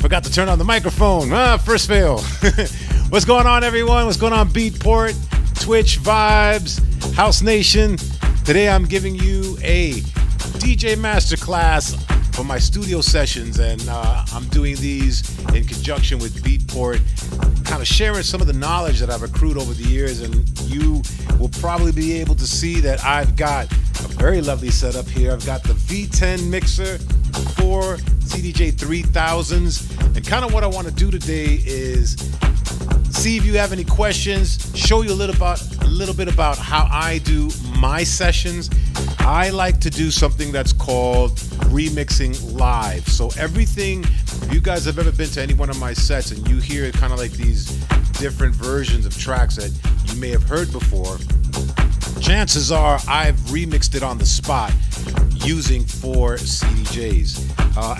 Forgot to turn on the microphone. First fail. What's going on, everyone? What's going on, Beatport, Twitch, Vibes, House Nation? Today I'm giving you a DJ masterclass for my studio sessions, and I'm doing these in conjunction with Beatport, kind of sharing some of the knowledge that I've accrued over the years, and you will probably be able to see that I've got a very lovely setup here. I've got the V10 mixer, 4 CDJ 3000s, and kind of what I want to do today is see if you have any questions, show you a little bit about how I do my sessions. I like to do something that's called remixing live. So everything, if you guys have ever been to any one of my sets and you hear kind of like these different versions of tracks that you may have heard before, chances are I've remixed it on the spot using 4 CDJs.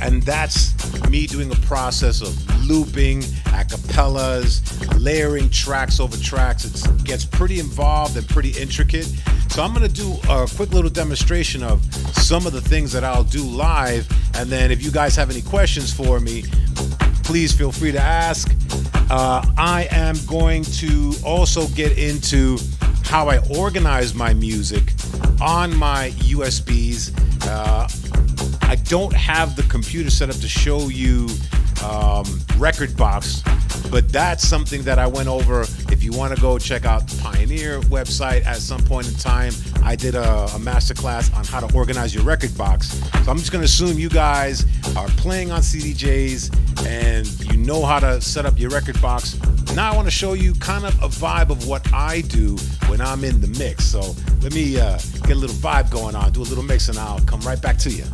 And that's me doing a process of looping, acapellas, layering tracks over tracks. It gets pretty involved and pretty intricate. So I'm gonna do a quick little demonstration of some of the things that I'll do live. And then if you guys have any questions for me, please feel free to ask. I am going to also get into how I organize my music on my USBs. I don't have the computer set up to show you Rekordbox, but that's something that I went over. If you want to go check out the Pioneer website at some point in time, I did a masterclass on how to organize your Rekordbox. So I'm just going to assume you guys are playing on CDJs and you know how to set up your Rekordbox. Now I want to show you kind of a vibe of what I do when I'm in the mix. So let me get a little vibe going on, do a little mix, and I'll come right back to you.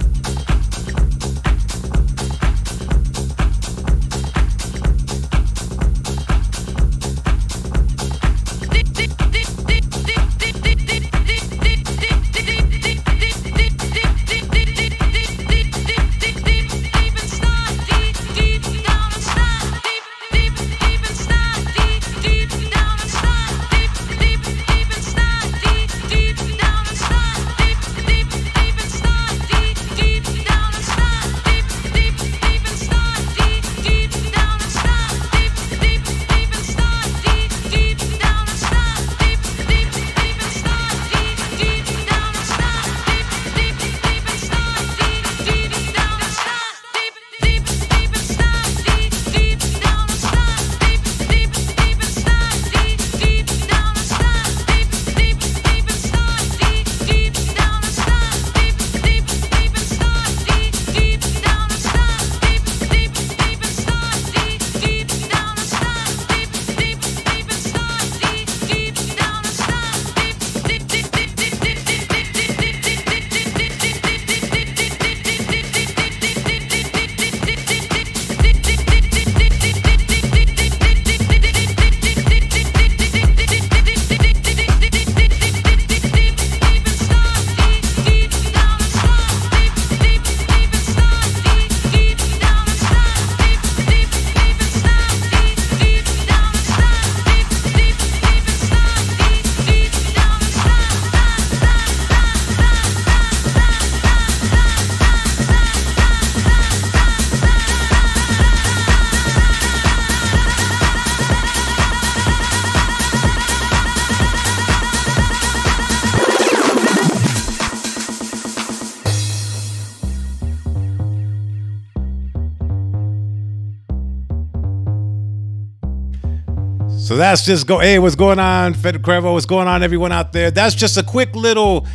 So that's just go. Hey, what's going on, Fed Crevo? What's going on, everyone out there? That's just a quick little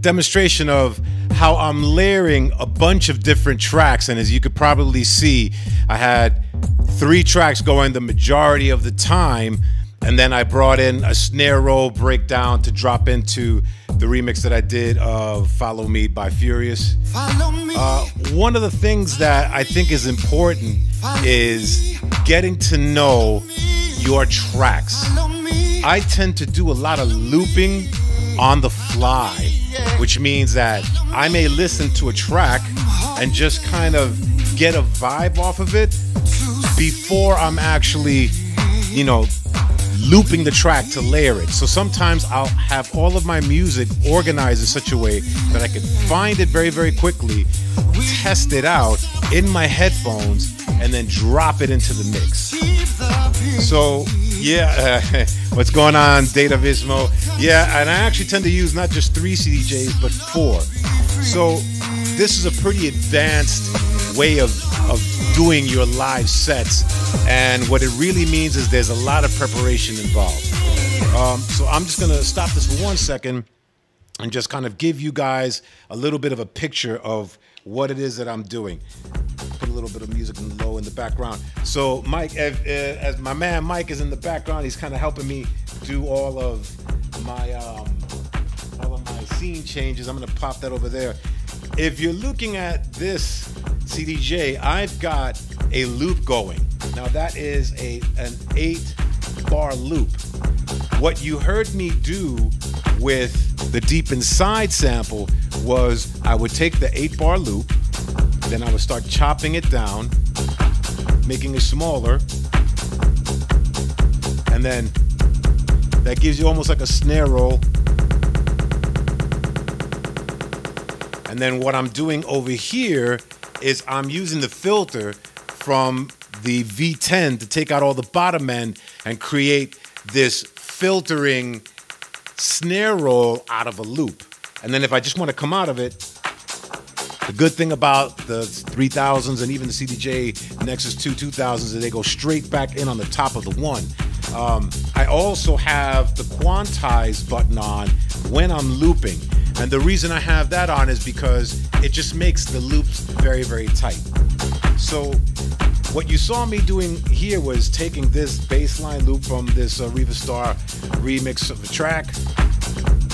demonstration of how I'm layering a bunch of different tracks. And as you could probably see, I had 3 tracks going the majority of the time. And then I brought in a snare roll breakdown to drop into the remix that I did of Follow Me by Furious. One of the things that I think is important is getting to know your tracks. I tend to do a lot of looping on the fly, which means that I may listen to a track and just kind of get a vibe off of it before I'm actually, you know, looping the track to layer it. So sometimes I'll have all of my music organized in such a way that I can find it very, very quickly, test it out in my headphones, and then drop it into the mix. So yeah, what's going on, Data Vismo? Yeah, and I actually tend to use not just 3 CDJs, but 4. So this is a pretty advanced way of doing your live sets, and what it really means is there's a lot of preparation involved. So I'm just gonna stop this for 1 second and just kind of give you guys a little bit of a picture of what it is that I'm doing. Put a little bit of music low in the background. So Mike, as my man Mike is in the background, he's kind of helping me do all of my scene changes. I'm gonna pop that over there. If you're looking at this CDJ, I've got a loop going. Now that is an 8-bar loop. What you heard me do with the Deep Inside sample was I would take the 8-bar loop, then I would start chopping it down, making it smaller, and then that gives you almost like a snare roll. And then what I'm doing over here is I'm using the filter from the V10 to take out all the bottom end and create this filtering snare roll out of a loop. And then if I just want to come out of it, the good thing about the 3000s and even the CDJ Nexus 2 2000s is they go straight back in on the top of the 1. I also have the quantize button on when I'm looping. And the reason I have that on is because it just makes the loops very, very tight. So what you saw me doing here was taking this bassline loop from this Reva Star remix of the track,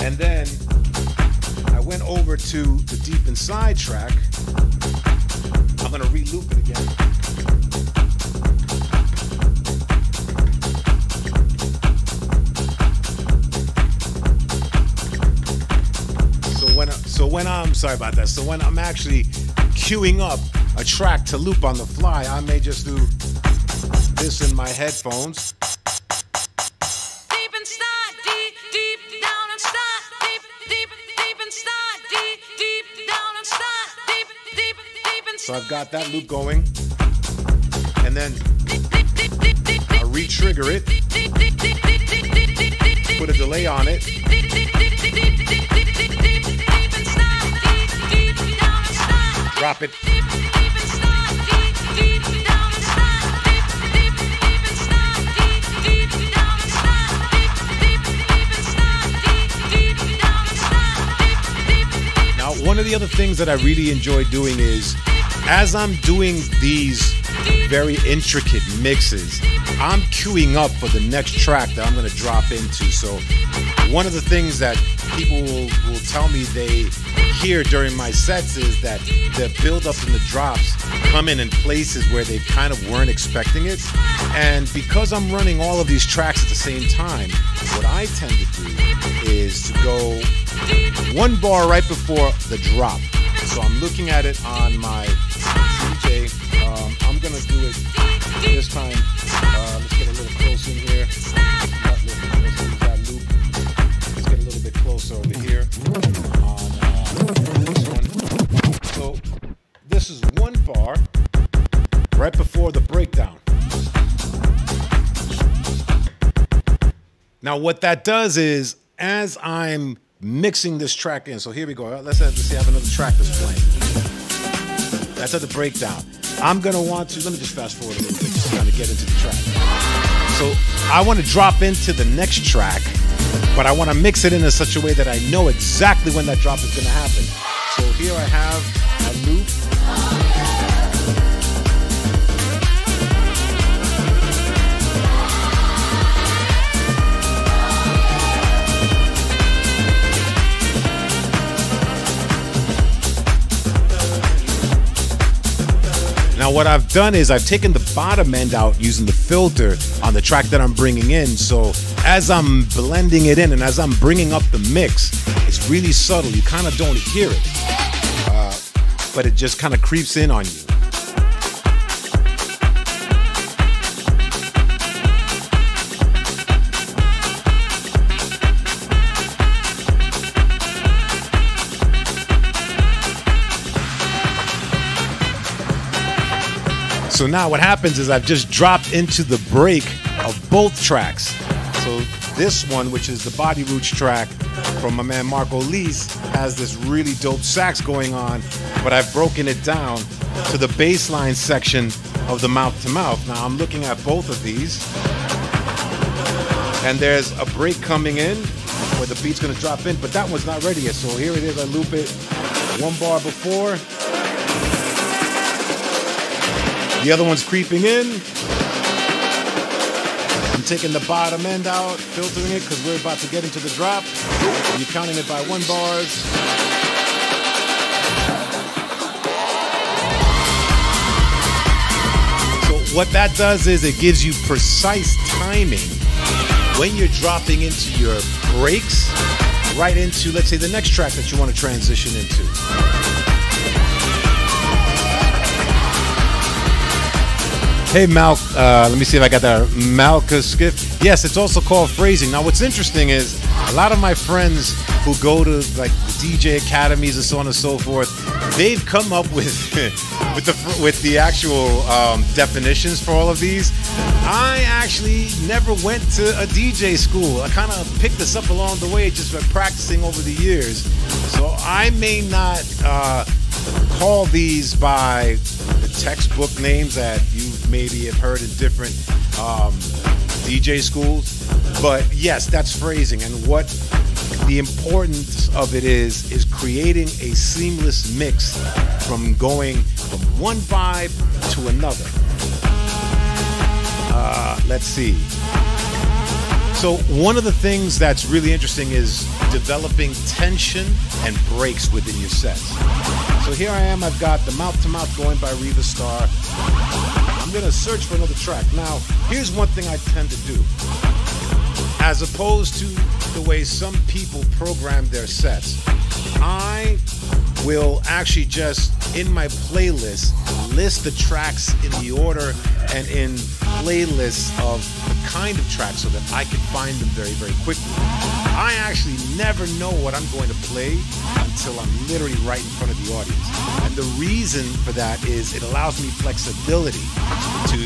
and then I went over to the Deep Inside track. I'm gonna re-loop it again. So when I'm actually queuing up a track to loop on the fly, I may just do this in my headphones. Deep inside, deep down inside, deep inside, deep down inside, deep inside. So I've got that loop going, and then I re-trigger it, put a delay on it. Drop it. Now, one of the other things that I really enjoy doing is, as I'm doing these very intricate mixes, I'm queuing up for the next track that I'm going to drop into. So one of the things that people will tell me they hear during my sets is that the build-ups and the drops come in places where they kind of weren't expecting it. And because I'm running all of these tracks at the same time, what I tend to do is to go 1 bar right before the drop. So I'm looking at it on my CDJ. I'm gonna do it this time. Let's get a little close in here. Let's get a little bit closer over here. So this is 1 bar right before the breakdown. Now what that does is, as I'm mixing this track in, so here we go. Let's have another track that's playing. That's at the breakdown. I'm gonna want to, let me just fast forward a little bit, just kind of get into the track. So I want to drop into the next track, but I want to mix it in such a way that I know exactly when that drop is going to happen. So here I have a loop. Now what I've done is I've taken the bottom end out using the filter on the track that I'm bringing in. So as I'm blending it in and as I'm bringing up the mix, it's really subtle. You kind of don't hear it, but it just kind of creeps in on you. So now what happens is I've just dropped into the break of both tracks. So this one, which is the Body Roots track from my man Marco Lees, has this really dope sax going on, but I've broken it down to the bass line section of the mouth-to-mouth. Now I'm looking at both of these, and there's a break coming in where the beat's gonna drop in, but that one's not ready yet, so here it is. I loop it one bar before. The other one's creeping in. I'm taking the bottom end out, filtering it, because we're about to get into the drop. You're counting it by one bars. So what that does is it gives you precise timing when you're dropping into your breaks, right into, let's say, the next track that you want to transition into. Hey, Mal, let me see if I got that. Malka Skiff. Yes, it's also called phrasing. Now, what's interesting is a lot of my friends who go to like DJ academies and so on and so forth, they've come up with with the actual definitions for all of these. I actually never went to a DJ school. I kind of picked this up along the way, just by practicing over the years. So I may not call these by the textbook names that you maybe have heard in different DJ schools, but yes, that's phrasing. And what the importance of it is creating a seamless mix from going from one vibe to another. Let's see. So one of the things that's really interesting is developing tension and breaks within your sets. So here I am, I've got the mouth-to-mouth going by Reva Starr. I'm gonna search for another track. Now, here's one thing I tend to do. As opposed to the way some people program their sets, I will actually just, in my playlist, list the tracks in the order and in playlists of the kind of tracks so that I can find them very, very quickly. I actually never know what I'm going to play until I'm literally right in front of the audience. And the reason for that is it allows me flexibility to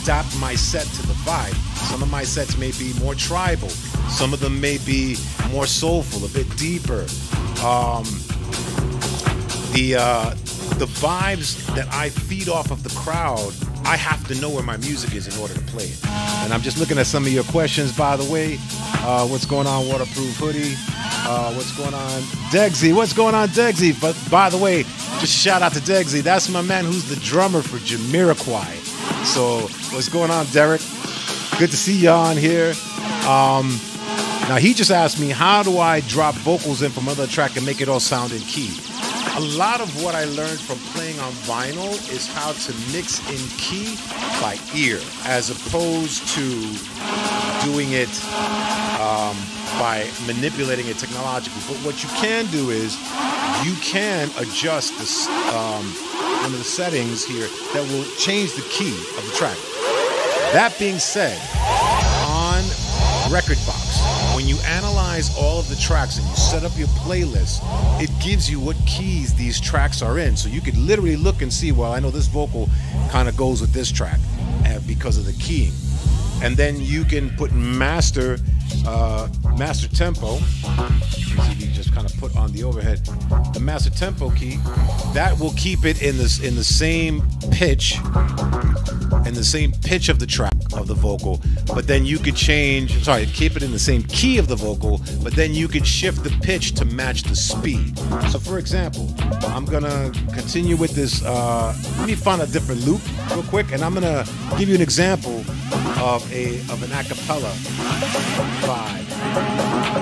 adapt my set to the vibe. Some of my sets may be more tribal. Some of them may be more soulful, a bit deeper. The vibes that I feed off of the crowd, I have to know where my music is in order to play it. And I'm just looking at some of your questions, by the way. What's going on, Waterproof Hoodie? What's going on, Degsy? What's going on, Degsy? But by the way, just shout out to Degsy. That's my man who's the drummer for Jamiroquai. So what's going on, Derek? Good to see you on here. Now, he just asked me, how do I drop vocals in from another track and make it all sound in key? A lot of what I learned from playing on vinyl is how to mix in key by ear, as opposed to doing it by manipulating it technologically. But what you can do is you can adjust this, one of the settings here that will change the key of the track. That being said, on Rekordbox, when you analyze all of the tracks and you set up your playlist, it gives you what keys these tracks are in. So you could literally look and see, well, I know this vocal kind of goes with this track because of the keying. And then you can put master tempo. You just kind of put on the overhead. The master tempo key, that will keep it in the same pitch, of the track, of the vocal. But then you could change, sorry, keep it in the same key of the vocal, but then you could shift the pitch to match the speed. So for example, I'm gonna continue with this, let me find a different loop real quick, and I'm gonna give you an example of an acapella vibe.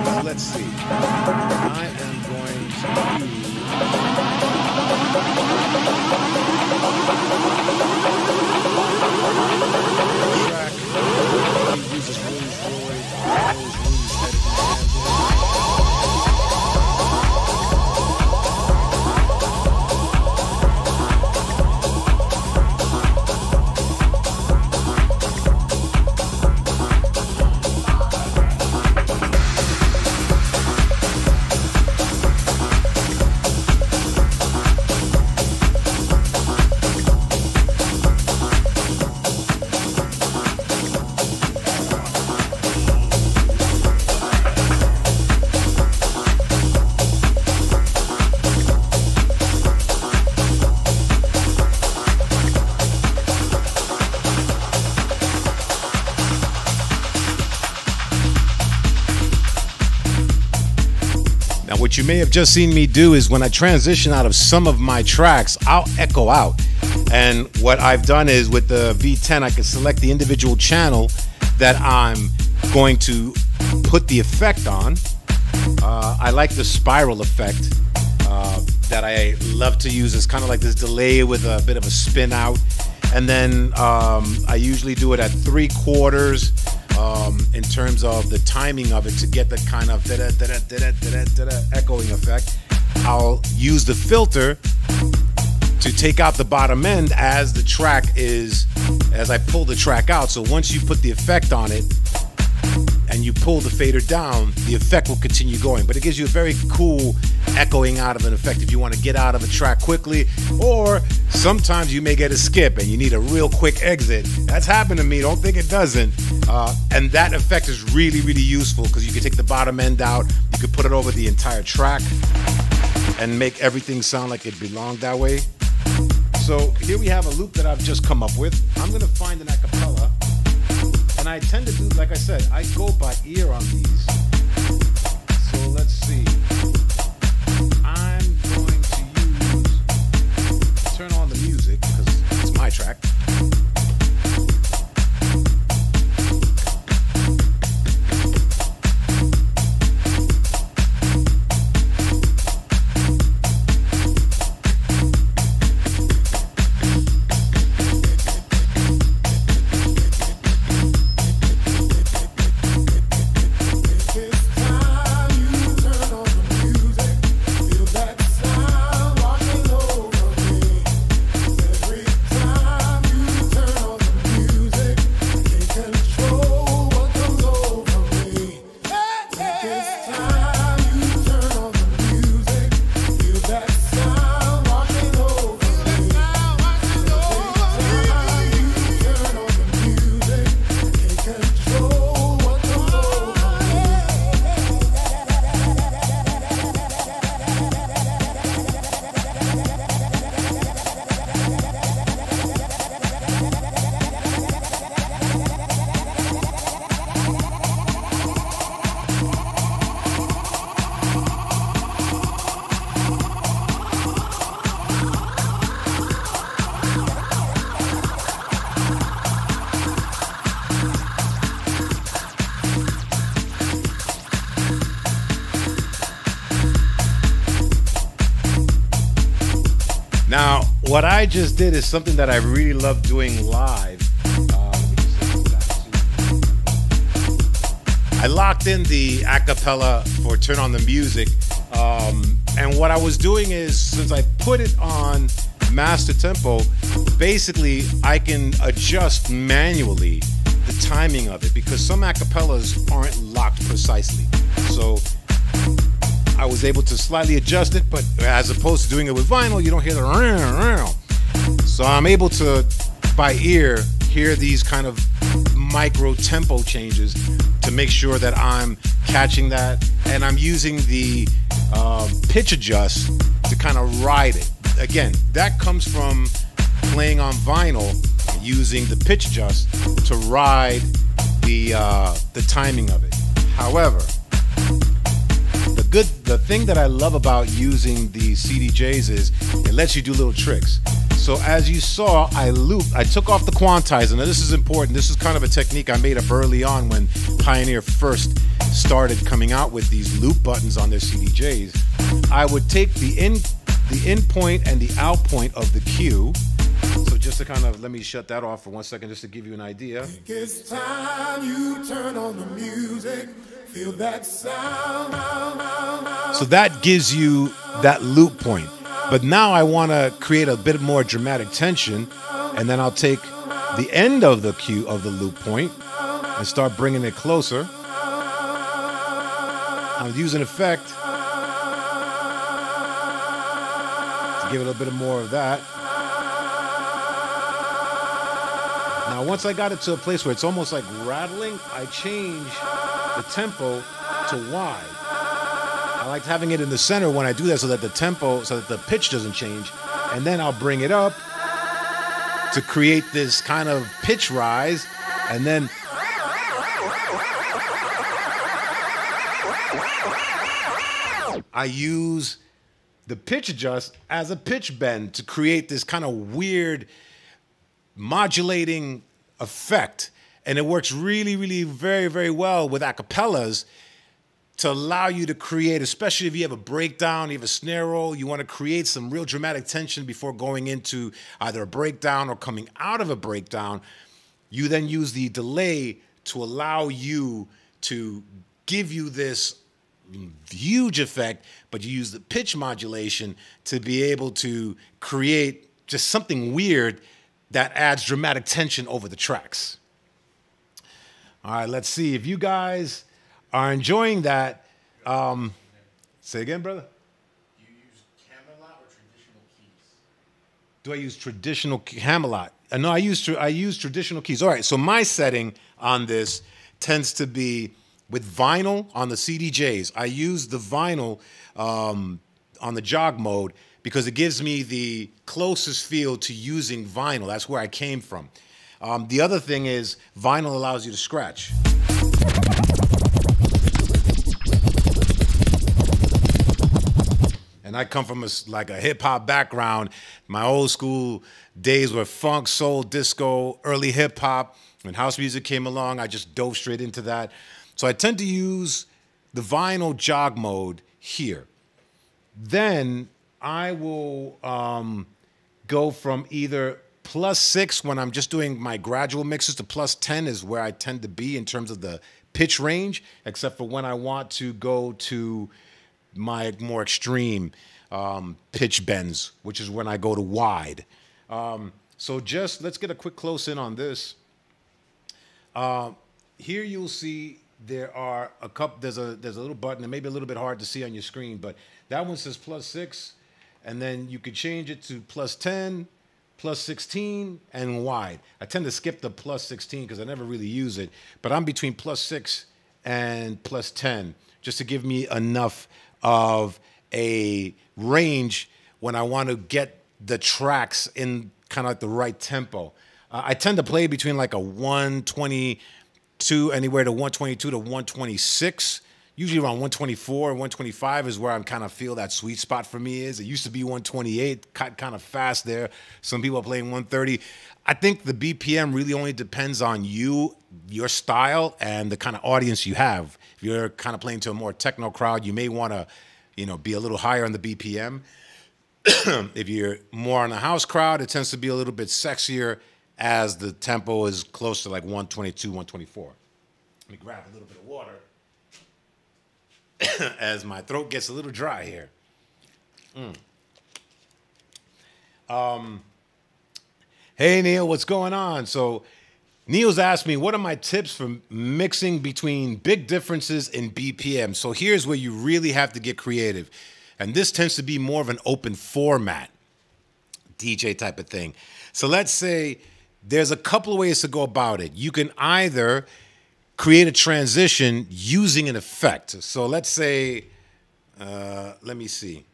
So let's see. I am going to use track. He uses what you may have just seen me do is when I transition out of some of my tracks, I'll echo out. And what I've done is with the V10, I can select the individual channel that I'm going to put the effect on. I like the spiral effect that I love to use. It's kind of like this delay with a bit of a spin out. And then I usually do it at 3/4 in terms of the timing of it to get the kind of da-da, da-da, da-da, da-da, da-da echoing effect. I'll use the filter to take out the bottom end as the track is, as I pull the track out. So once you put the effect on it and you pull the fader down, the effect will continue going. But it gives you a very cool echoing out of an effect if you want to get out of a track quickly, or sometimes you may get a skip and you need a real quick exit. That's happened to me, don't think it doesn't. And that effect is really, really useful because you can take the bottom end out, you can put it over the entire track and make everything sound like it belonged that way. So here we have a loop that I've just come up with. I'm gonna find an acapella. And I tend to do, like I said, I go by ear on these. So let's see. I'm going to use, turn on the music, because it's my track. What I just did is something that I really love doing live. I locked in the acapella for Turn On The Music. And what I was doing is, since I put it on master tempo, basically I can adjust manually the timing of it because some acapellas aren't locked precisely. So I was able to slightly adjust it, but as opposed to doing it with vinyl, you don't hear the round. So I'm able to, by ear, hear these kind of micro tempo changes to make sure that I'm catching that, and I'm using the pitch adjust to kind of ride it. Again, that comes from playing on vinyl, using the pitch adjust to ride the timing of it. However, the thing that I love about using the CDJs is it lets you do little tricks. So as you saw, I looped, I took off the quantizer. Now this is important. This is kind of a technique I made up early on when Pioneer first started coming out with these loop buttons on their CDJs. I would take the in point and the out point of the cue. So just to kind of, let me shut that off for 1 second just to give you an idea. It's time you turn on the music. Feel that sound. So that gives you that loop point. But now I want to create a bit more dramatic tension, and then I'll take the end of the cue of the loop point and start bringing it closer. I'll use an effect to give it a bit more of that. Now once I got it to a place where it's almost like rattling, I change the tempo to wide. I like having it in the center when I do that so that the tempo, so that the pitch doesn't change. And then I'll bring it up to create this kind of pitch rise. And then I use the pitch adjust as a pitch bend to create this kind of weird modulating effect. And it works really, really very, very well with acapellas to allow you to create, especially if you have a breakdown, you have a snare roll, you want to create some real dramatic tension before going into either a breakdown or coming out of a breakdown. You then use the delay to allow you to give you this huge effect, but you use the pitch modulation to be able to create just something weird that adds dramatic tension over the tracks. All right, let's see if you guys are enjoying that. Say again, brother? Do you use Camelot or traditional keys? Do I use traditional Camelot? No, I use traditional keys. All right, so my setting on this tends to be with vinyl on the CDJs. I use the vinyl on the jog mode because it gives me the closest feel to using vinyl. That's where I came from. The other thing is vinyl allows you to scratch. And I come from like a hip-hop background. My old school days were funk, soul, disco, early hip-hop. When house music came along, I just dove straight into that. So I tend to use the vinyl jog mode here. Then I will go from either +6 when I'm just doing my gradual mixes to +10 is where I tend to be in terms of the pitch range, except for when I want to go to my more extreme pitch bends, which is when I go to wide. So just let's get a quick close in on this. Here you'll see there are a couple, there's a little button, it may be a little bit hard to see on your screen, but that one says +6, and then you could change it to +10, +16, and wide. I tend to skip the +16 because I never really use it, but I'm between +6 and +10 just to give me enough of a range when I want to get the tracks in kind of like the right tempo. I tend to play between like a 122, anywhere to 122 to 126. Usually around 124 and 125 is where I kind of feel that sweet spot for me is. It used to be 128, cut kind of fast there. Some people are playing 130. I think the BPM really only depends on you, your style, and the kind of audience you have. If you're kind of playing to a more techno crowd, you may want to, you know, be a little higher on the BPM. If you're more on the house crowd, it tends to be a little bit sexier as the tempo is close to like 122, 124. Let me grab a little bit of water as my throat gets a little dry here. Hey, Neil, what's going on? So Neil's asked me, what are my tips for mixing between big differences in BPM? So here's where you really have to get creative. And this tends to be more of an open format DJ type of thing. So let's say there's a couple of ways to go about it. You can either create a transition using an effect. So let's say, let me see.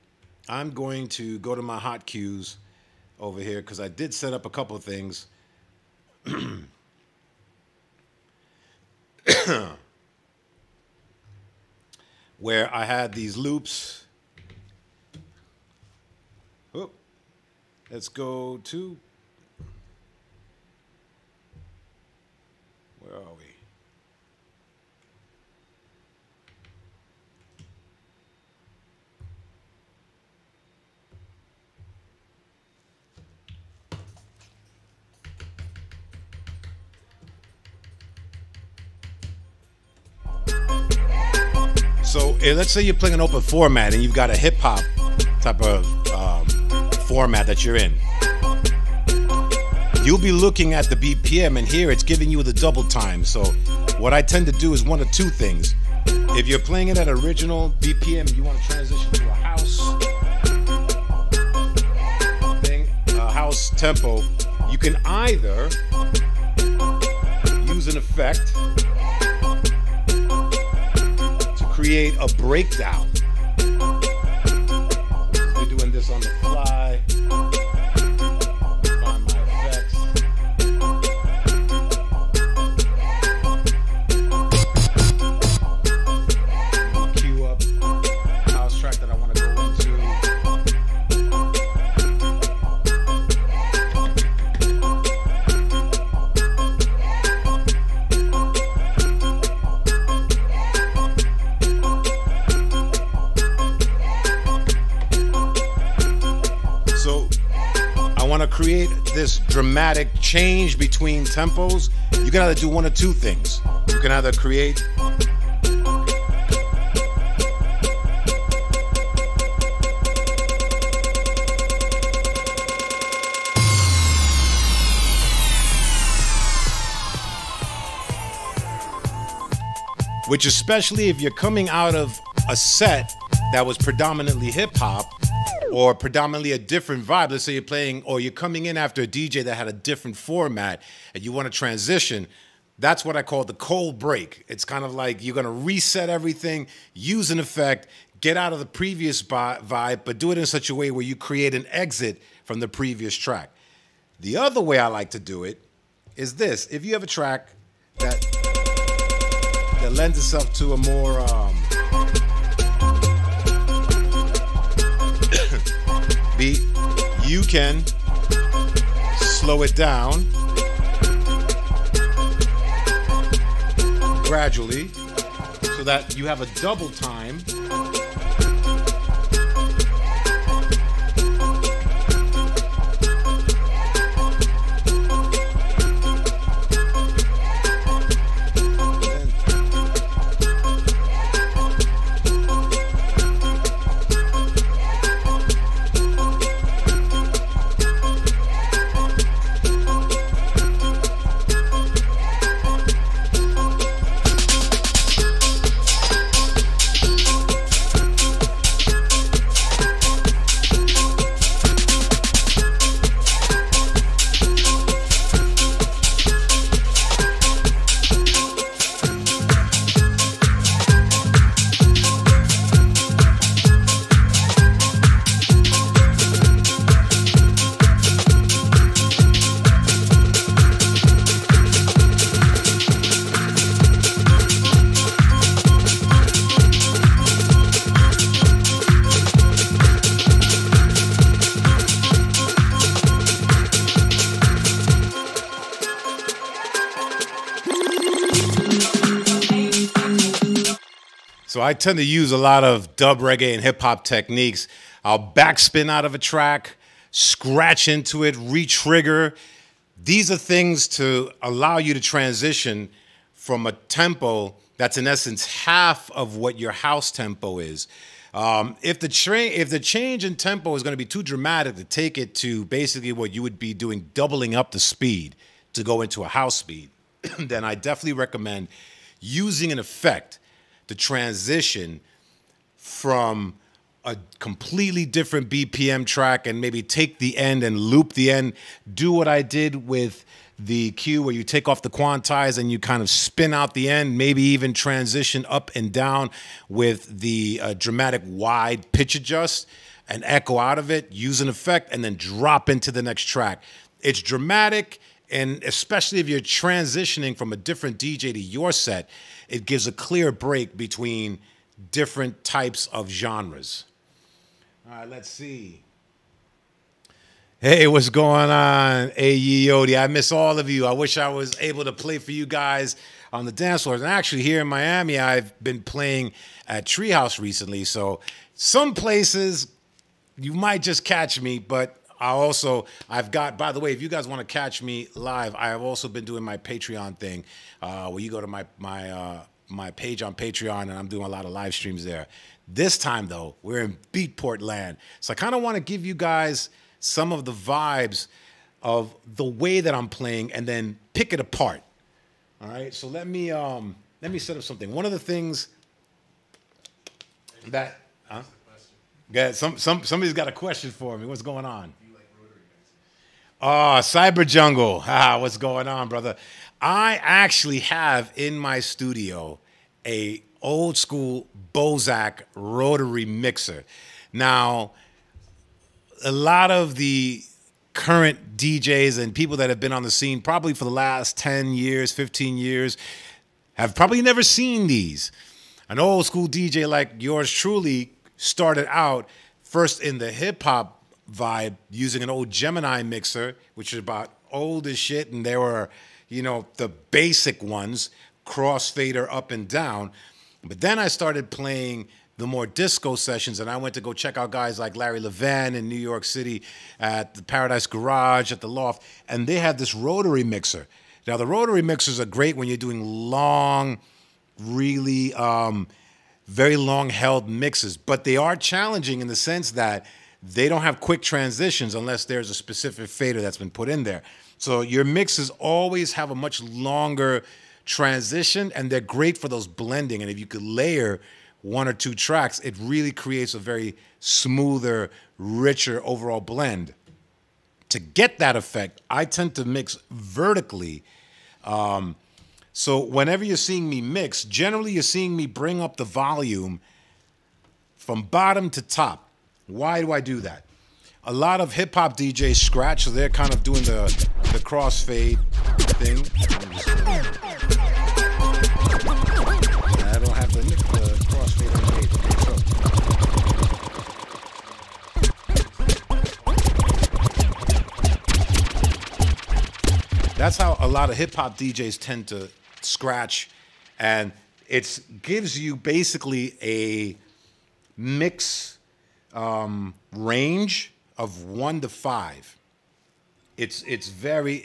I'm going to go to my hot cues over here because I did set up a couple of things. Where I had these loops. Oh, let's go to... Where are we? So let's say you're playing an open format and you've got a hip-hop type of format that you're in. You'll be looking at the BPM, and here it's giving you the double time. So what I tend to do is one of two things. If you're playing it at original BPM, you want to transition to a house thing, a house tempo. You can either use an effect to create a breakdown. We're doing this on the fly. create this dramatic change between tempos, you can either do one of two things. You can either create which, especially if you're coming out of a set that was predominantly hip-hop or predominantly a different vibe. Let's say you're playing, or you're coming in after a DJ that had a different format and you want to transition. That's what I call the cold break. It's kind of like you're going to reset everything, use an effect, get out of the previous vibe, but do it in such a way where you create an exit from the previous track. The other way I like to do it is this. If you have a track that lends itself to a more beat, you can slow it down gradually so that you have a double time. So I tend to use a lot of dub, reggae, and hip-hop techniques. I'll backspin out of a track, scratch into it, re-trigger. These are things to allow you to transition from a tempo that's in essence half of what your house tempo is. If the change in tempo is going to be too dramatic, to take it to basically what you would be doing, doubling up the speed to go into a house speed, then I definitely recommend using an effect to transition from a completely different BPM track and maybe take the end and loop the end. Do what I did with the cue where you take off the quantize and you kind of spin out the end, maybe even transition up and down with the dramatic wide pitch adjust and echo out of it, use an effect, and then drop into the next track. It's dramatic, and especially if you're transitioning from a different DJ to your set, it gives a clear break between different types of genres. All right, let's see. Hey, what's going on, AYOD? I miss all of you. I wish I was able to play for you guys on the dance floors. And actually here in Miami, I've been playing at Treehouse recently. So some places you might just catch me, but I've got, by the way, if you guys want to catch me live, I have also been doing my Patreon thing where you go to my page on Patreon, and I'm doing a lot of live streams there. This time, though, we're in Beatport land. So I kind of want to give you guys some of the vibes of the way that I'm playing and then pick it apart. All right, so let me set up something. One of the things that... Yeah, somebody's got a question for me. What's going on? Oh, Cyber Jungle. Ah, what's going on, brother? I actually have in my studio a old school Bozak rotary mixer. Now, a lot of the current DJs and people that have been on the scene probably for the last 10 years, 15 years, have probably never seen these. An old school DJ like yours truly started out first in the hip-hop vibe using an old Gemini mixer, which is about old as shit, and there were, you know, the basic ones, crossfader up and down. But then I started playing the more disco sessions, and I went to go check out guys like Larry Levan in New York City at the Paradise Garage, at the Loft, and they had this rotary mixer. Now, the rotary mixers are great when you're doing long, really very long-held mixes, but they are challenging in the sense that they don't have quick transitions unless there's a specific fader that's been put in there. So your mixes always have a much longer transition, and they're great for those blending. And if you could layer one or two tracks, it really creates a very smoother, richer overall blend. To get that effect, I tend to mix vertically. So whenever you're seeing me mix, generally you're seeing me bring up the volume from bottom to top. Why do I do that? A lot of hip-hop DJs scratch, so they're kind of doing the crossfade thing. I don't have the crossfade on the page. So that's how a lot of hip-hop DJs tend to scratch, and it gives you basically a mix range of 1 to 5. It's very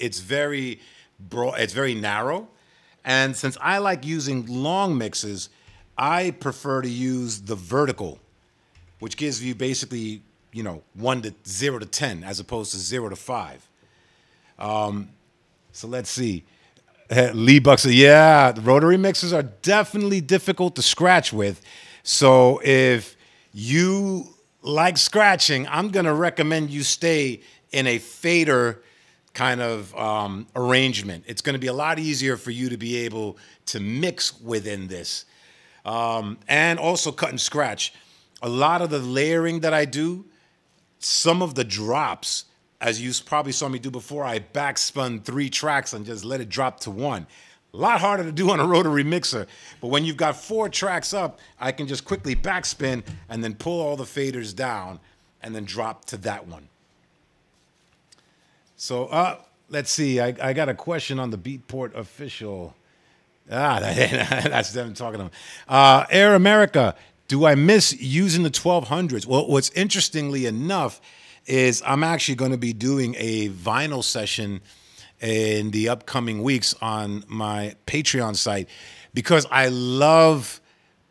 broad, it's very narrow. And since I like using long mixes, I prefer to use the vertical, which gives you basically, you know, 0 to 10 as opposed to 0 to 5. So let's see. Lee Bucks said, yeah, the rotary mixes are definitely difficult to scratch with. So if you like scratching, I'm going to recommend you stay in a fader kind of arrangement. It's going to be a lot easier for you to be able to mix within this. And also cut and scratch. A lot of the layering that I do, some of the drops, as you probably saw me do before, I backspun 3 tracks and just let it drop to 1. A lot harder to do on a rotary mixer, but when you've got 4 tracks up, I can just quickly backspin and then pull all the faders down and then drop to that one. So let's see, I got a question on the Beatport official. That's them talking to them. Air America, do I miss using the 1200s? Well, what's interestingly enough is I'm actually going to be doing a vinyl session in the upcoming weeks on my Patreon site, because I love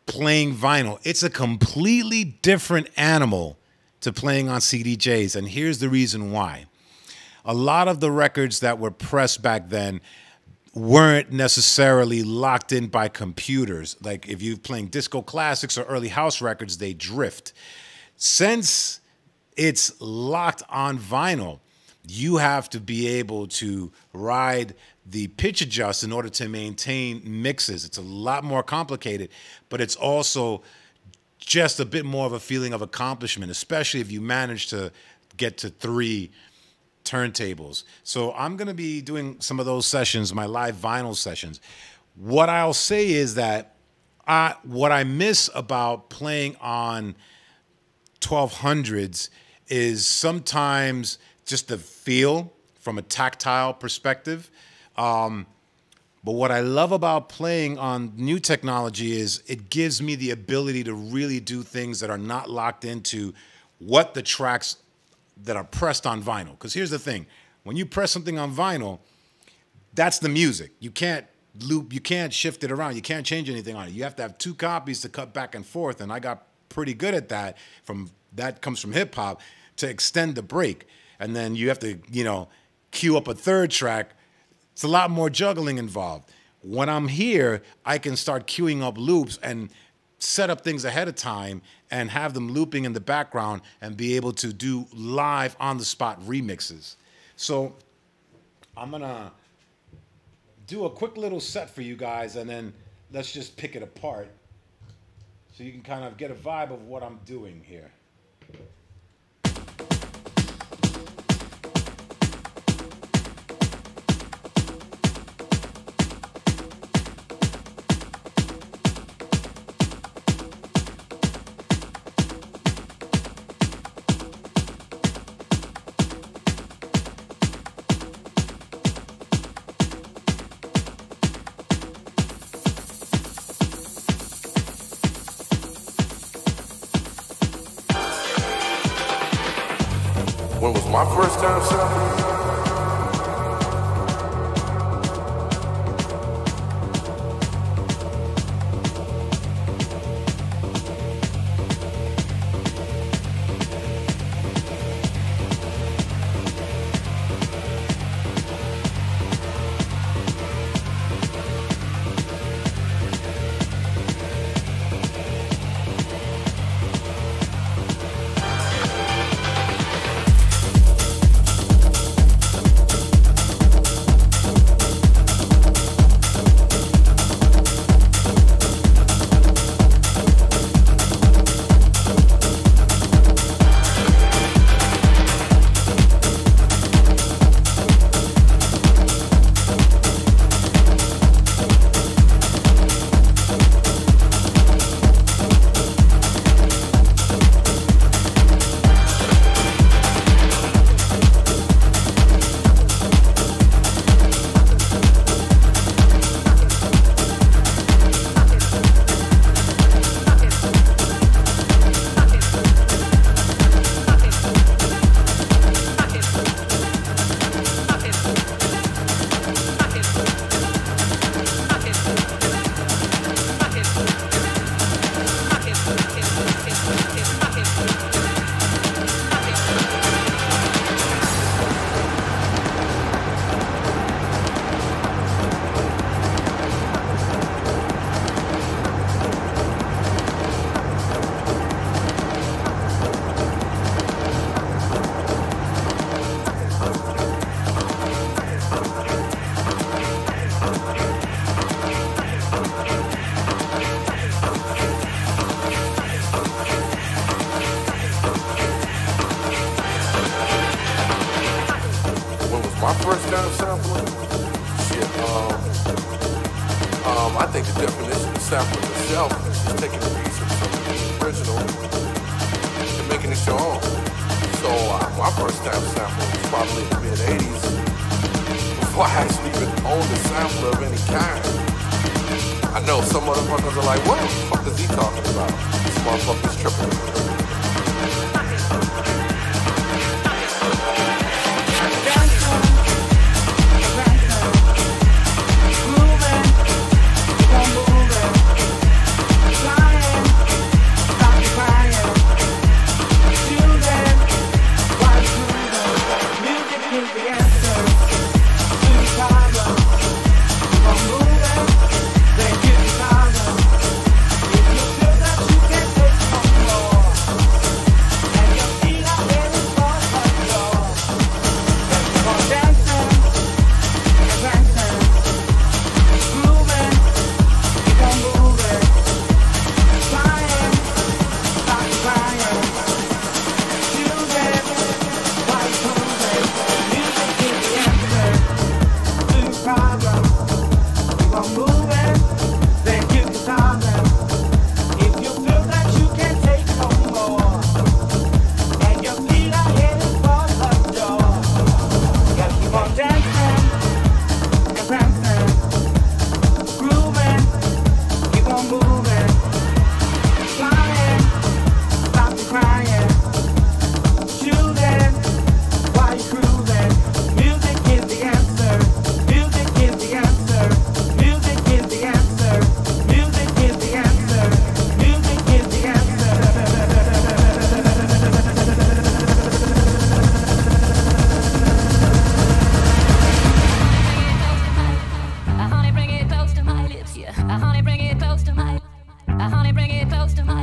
playing vinyl. It's a completely different animal to playing on CDJs, and here's the reason why. A lot of the records that were pressed back then weren't necessarily locked in by computers. Like if you're playing disco classics or early house records, they drift. Since it's locked on vinyl, you have to be able to ride the pitch adjust in order to maintain mixes. It's a lot more complicated, but it's also just a bit more of a feeling of accomplishment, especially if you manage to get to 3 turntables. So I'm going to be doing some of those sessions, my live vinyl sessions. What I'll say is that what I miss about playing on 1200s is sometimes just the feel from a tactile perspective. But what I love about playing on new technology is it gives me the ability to really do things that are not locked into what the tracks that are pressed on vinyl. Because here's the thing. When you press something on vinyl, that's the music. You can't loop, you can't shift it around, you can't change anything on it. You have to have 2 copies to cut back and forth, and I got pretty good at that. That comes from hip-hop, to extend the break. And then you have to, you know, queue up a 3rd track. It's a lot more juggling involved. When I'm here, I can start queuing up loops and set up things ahead of time and have them looping in the background and be able to do live on-the-spot remixes. So I'm going to do a quick little set for you guys, and then let's just pick it apart so you can kind of get a vibe of what I'm doing here. When was my first time shopping?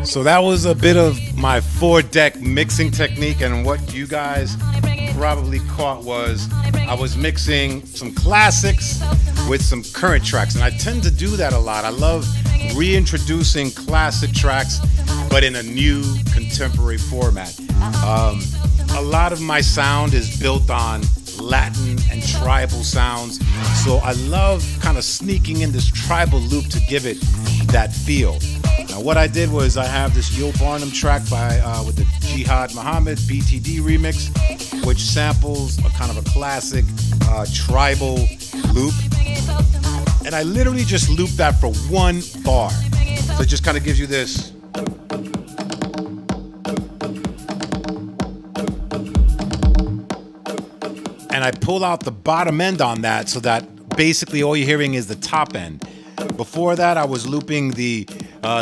So that was a bit of my four-deck mixing technique, and what you guys probably caught was I was mixing some classics with some current tracks, and I tend to do that a lot. I love reintroducing classic tracks, but in a new contemporary format. A lot of my sound is built on Latin and tribal sounds, so I love kind of sneaking in this tribal loop to give it that feel. What I did was I have this Yo Barnum track by with the Jihad Muhammad BTD remix, which samples a kind of a classic tribal loop, and I literally just looped that for one bar. So it just kind of gives you this. and I pull out the bottom end on that so that basically all you're hearing is the top end. Before that, I was looping the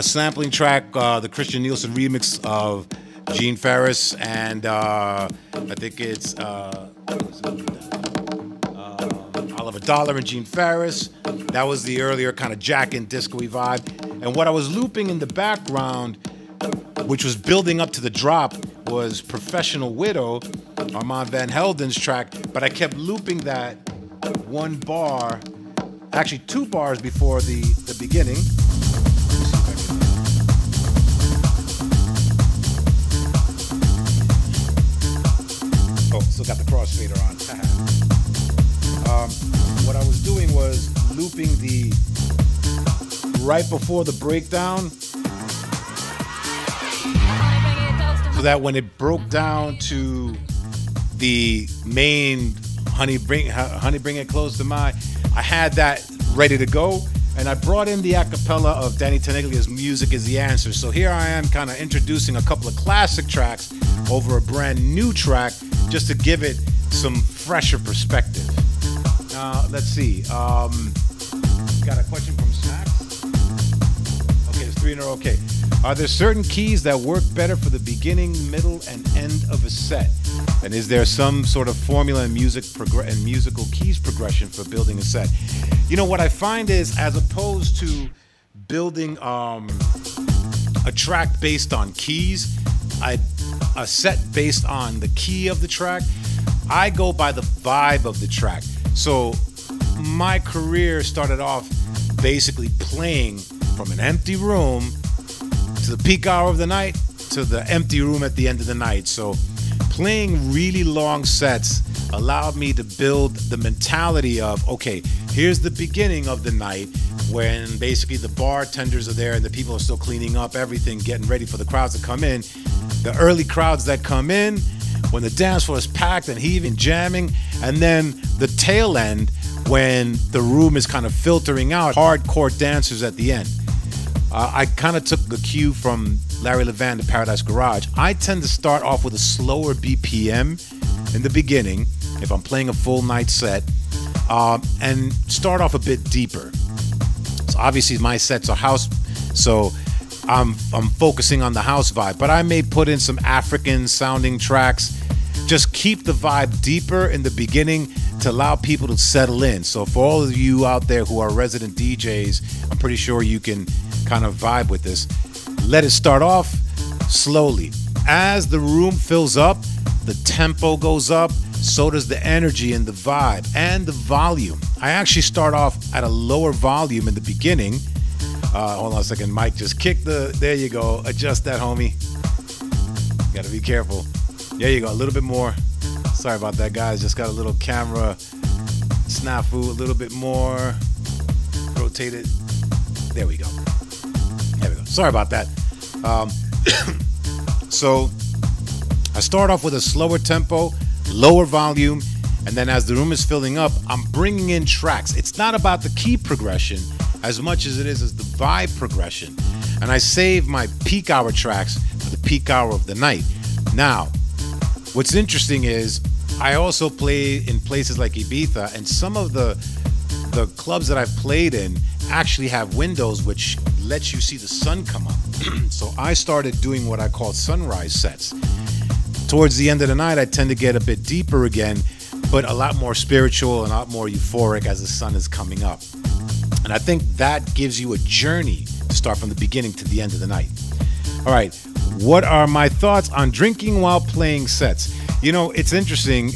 sampling track, the Christian Nielsen remix of Gene Ferris, and I think it's Oliver Dollar and Gene Ferris. That was the earlier kind of jack and disco-y vibe. And what I was looping in the background, which was building up to the drop, was Professional Widow, Armand Van Helden's track, but I kept looping that one bar, actually 2 bars before the beginning. Oh, still got the crossfader on. What I was doing was looping the right before the breakdown, so that when it broke down to the main honey bring it close to my, I had that ready to go, and I brought in the acapella of Danny Tenaglia's Music Is the Answer. So here I am kind of introducing a couple of classic tracks over a brand new track just to give it some fresher perspective. Let's see, got a question from Snacks. Okay, there's 3 in a row. Okay. Are there certain keys that work better for the beginning, middle, and end of a set? And is there some sort of formula in music and musical keys progression for building a set? You know, what I find is, as opposed to building a track based on keys, a set based on the key of the track, I go by the vibe of the track. So my career started off basically playing from an empty room to the peak hour of the night, to the empty room at the end of the night. So playing really long sets allowed me to build the mentality of, okay, here's the beginning of the night, when basically the bartenders are there and the people are still cleaning up everything, getting ready for the crowds to come in. The early crowds that come in, when the dance floor is packed and heaving, jamming, and then the tail end when the room is kind of filtering out hardcore dancers at the end. I kind of took the cue from Larry Levan, The Paradise Garage. I tend to start off with a slower BPM in the beginning, if I'm playing a full night set, and start off a bit deeper. So obviously my sets are house, so I'm focusing on the house vibe, but I may put in some African sounding tracks. Just keep the vibe deeper in the beginning to allow people to settle in. So for all of you out there who are resident DJs, I'm pretty sure you can kind of vibe with this. Let it start off slowly. As the room fills up, the tempo goes up, so does the energy and the vibe and the volume. I actually start off at a lower volume in the beginning. Hold on a second, Mike just kicked the, there you go, adjust that, homie. Gotta be careful. There you go, a little bit more. Sorry about that, guys, just got a little camera snafu. A little bit more, rotate it, there we go. Sorry about that. So I start off with a slower tempo, lower volume, and then as the room is filling up, I'm bringing in tracks. It's not about the key progression as much as it is the vibe progression. And I save my peak hour tracks for the peak hour of the night. Now, what's interesting is I also play in places like Ibiza, and some of the clubs that I've played in actually have windows which lets you see the sun come up. So I started doing what I call sunrise sets. Towards the end of the night, I tend to get a bit deeper again, but a lot more spiritual and a lot more euphoric as the sun is coming up. And I think that gives you a journey to start from the beginning to the end of the night. All right, what are my thoughts on drinking while playing sets? You know, it's interesting.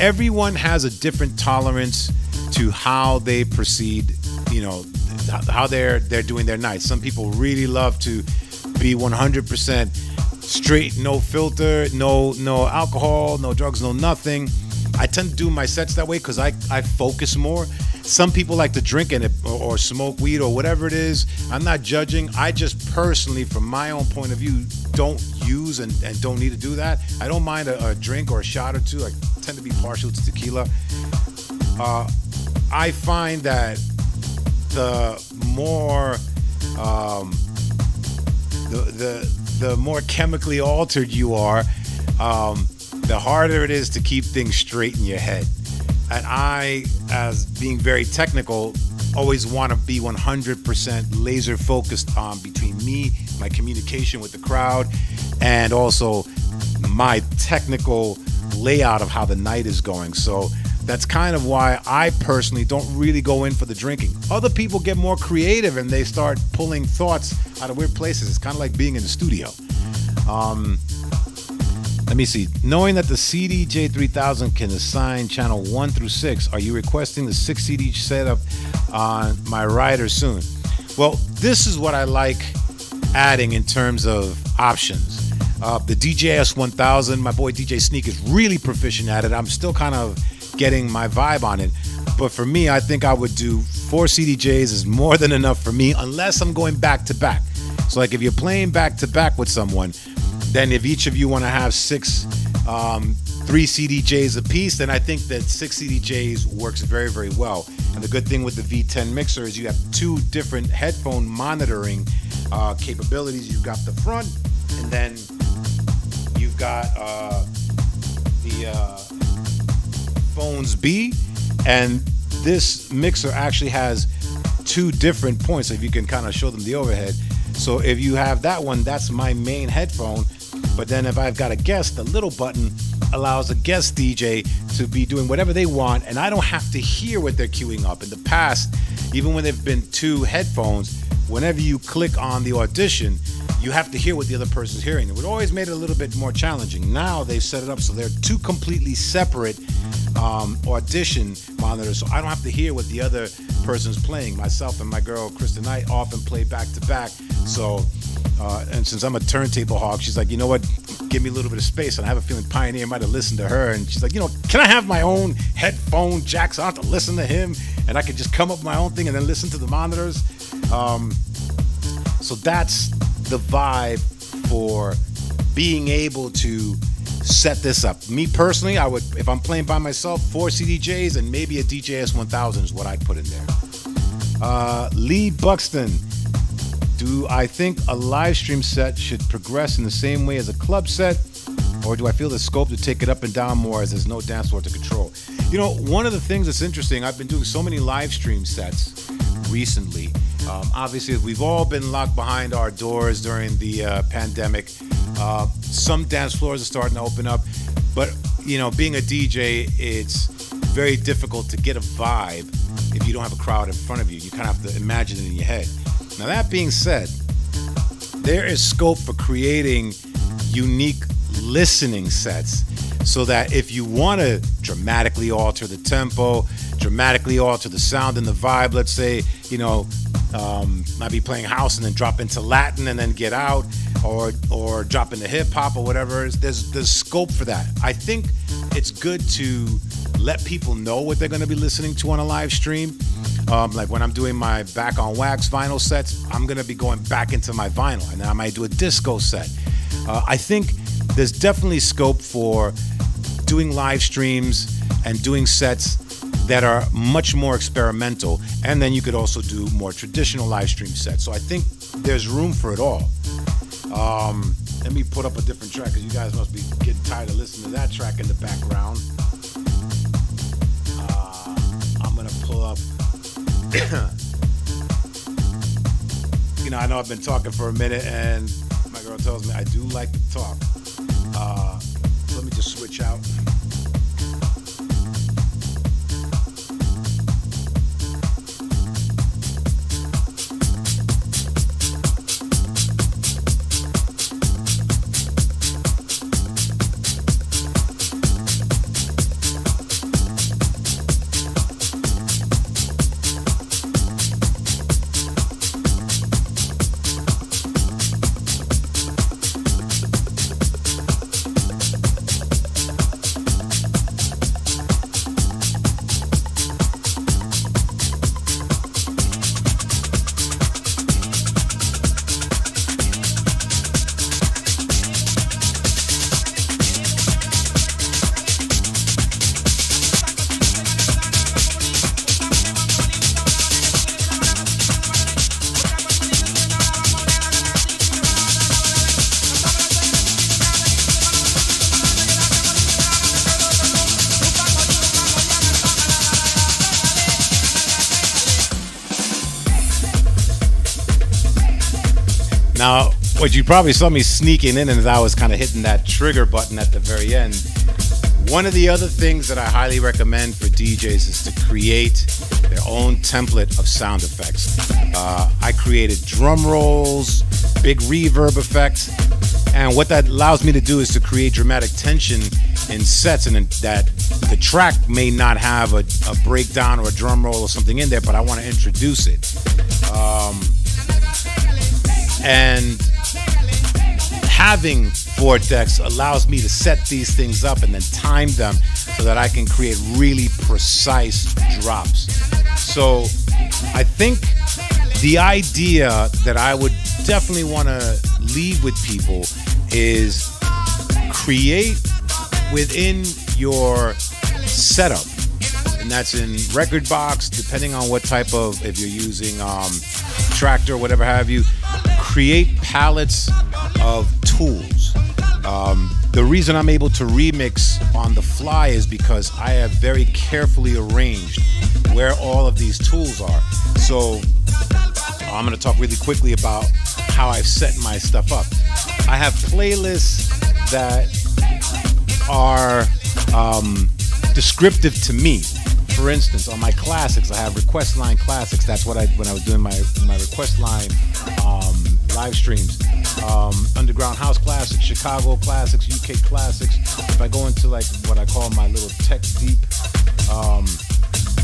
Everyone has a different tolerance to how they proceed, you know, how they're doing their night. Some people really love to be 100% straight, no filter, no alcohol, no drugs, no nothing. I tend to do my sets that way because I focus more. Some people like to drink in it or smoke weed or whatever it is. I'm not judging. I just personally, from my own point of view, don't use and don't need to do that. I don't mind a drink or a shot or two. I tend to be partial to tequila. I find that the more chemically altered you are, the harder it is to keep things straight in your head. And I, as being very technical, always want to be 100% laser focused on between me, my communication with the crowd, and also my technical layout of how the night is going. So that's kind of why I personally don't really go in for the drinking. Other people get more creative and they start pulling thoughts out of weird places. It's kind of like being in the studio. Let me see. Knowing that the CDJ 3000 can assign channel 1 through 6, are you requesting the 6 CD setup on my rider soon? Well, this is what I like adding in terms of options. The DJS 1000, my boy DJ Sneak is really proficient at it. I'm still kind of getting my vibe on it. But for me, I think I would do 4 CDJs is more than enough for me, unless I'm going back to back. So like if you're playing back to back with someone, then if each of you want to have 3 CDJs a piece, then I think that 6 CDJs works very, very well. And the good thing with the V10 mixer is you have 2 different headphone monitoring capabilities. You've got the front, and then you've got the phones B. And this mixer actually has 2 different points, so if you can kind of show them the overhead. So if you have that one, that's my main headphone. But then if I've got a guest, the little button allows a guest DJ to be doing whatever they want, and I don't have to hear what they're queuing up. In the past, even when there've been 2 headphones, whenever you click on the audition, you have to hear what the other person's hearing. It would always made it a little bit more challenging. Now they've set it up so they're 2 completely separate audition monitors, so I don't have to hear what the other person's playing. Myself and my girl Kristen Knight often play back to back, so and since I'm a turntable hog, she's like, you know what, give me a little bit of space. And I have a feeling Pioneer might have listened to her, and she's like, you know, can I have my own headphone jacks? I don't have to listen to him, and I could just come up with my own thing and then listen to the monitors. So that's the vibe for being able to set this up. Me personally, I would, if I'm playing by myself, 4 CDJs and maybe a DJS 1000 is what I'd put in there. Lee Buxton, do I think a live stream set should progress in the same way as a club set, or do I feel the scope to take it up and down more as there's no dance floor to control? You know, one of the things that's interesting, I've been doing so many live stream sets recently. Obviously, we've all been locked behind our doors during the pandemic. Some dance floors are starting to open up, but you know, being a DJ, it's very difficult to get a vibe if you don't have a crowd in front of you. You kind of have to imagine it in your head. Now, that being said, there is scope for creating unique listening sets, so that if you want to dramatically alter the tempo, dramatically alter the sound and the vibe, let's say, you know, might be playing house and then drop into Latin and then get out, or drop into hip hop or whatever. There's scope for that. I think it's good to let people know what they're going to be listening to on a live stream. Like when I'm doing my Back on Wax vinyl sets, I'm going to be going back into my vinyl, and then I might do a disco set. I think there's definitely scope for doing live streams and doing sets that are much more experimental, and then you could also do more traditional live stream sets. So I think there's room for it all. Let me put up a different track, because you guys must be getting tired of listening to that track in the background. I'm going to pull up... You know, I know I've been talking for a minute, and my girl tells me I do like to talk. Let me just switch out... Now, what you probably saw me sneaking in as I was kind of hitting that trigger button at the very end. One of the other things that I highly recommend for DJs is to create their own template of sound effects. I created drum rolls, big reverb effects, and what that allows me to do is to create dramatic tension in sets, and that the track may not have a breakdown or a drum roll or something in there, but I want to introduce it. And having four decks allows me to set these things up and then time them so that I can create really precise drops. So I think the idea that I would definitely want to leave with people is create within your setup, and that's in Rekordbox, depending on what type of, if you're using Tractor or whatever have you, create palettes of tools. The reason I'm able to remix on the fly is because I have very carefully arranged where all of these tools are. So I'm going to talk really quickly about how I've set my stuff up. I have playlists that are descriptive to me. For instance, on my classics, I have request line classics. That's what I, when I was doing my request line live streams. Underground house classics, Chicago classics, UK classics. If I go into like what I call my little tech deep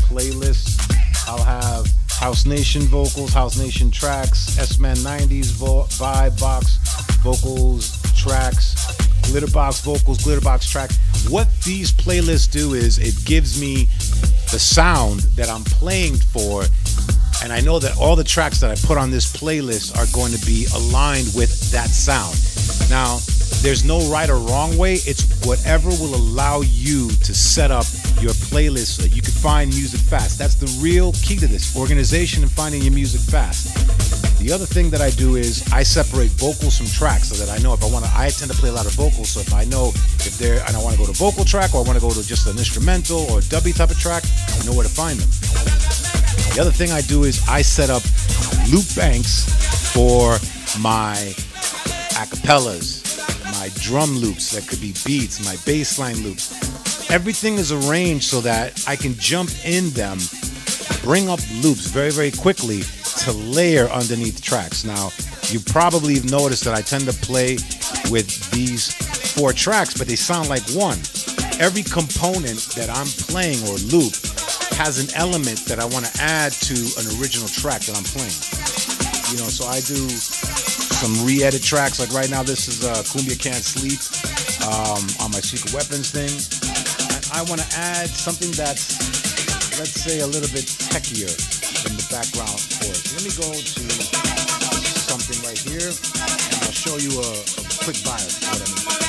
playlist, I'll have House Nation vocals, House Nation tracks, S-Man 90s vibe box vocals tracks, Glitterbox vocals, Glitterbox track. What these playlists do is it gives me the sound that I'm playing for, and I know that all the tracks that I put on this playlist are going to be aligned with that sound. Now, there's no right or wrong way. It's whatever will allow you to set up your playlist so that you can find music fast. That's the real key to this, organization and finding your music fast. The other thing that I do is I separate vocals from tracks so that I know if I want to, I tend to play a lot of vocals, so if I know if there, and I want to go to vocal track or I want to go to just an instrumental or a dubby type of track, I know where to find them. The other thing I do is I set up loop banks for my acapellas, my drum loops that could be beats, my bassline loops. Everything is arranged so that I can jump in them, bring up loops very, very quickly to layer underneath tracks. Now, you probably have noticed that I tend to play with these four tracks, but they sound like one. Every component that I'm playing or loop has an element that I want to add to an original track that I'm playing. You know, so I do some re-edit tracks. Like right now, this is Cumbia Can't Sleep on my Secret Weapons thing. And I want to add something that's, let's say, a little bit techier in the background for it. Let me go to something right here, and I'll show you a quick bio of what I mean.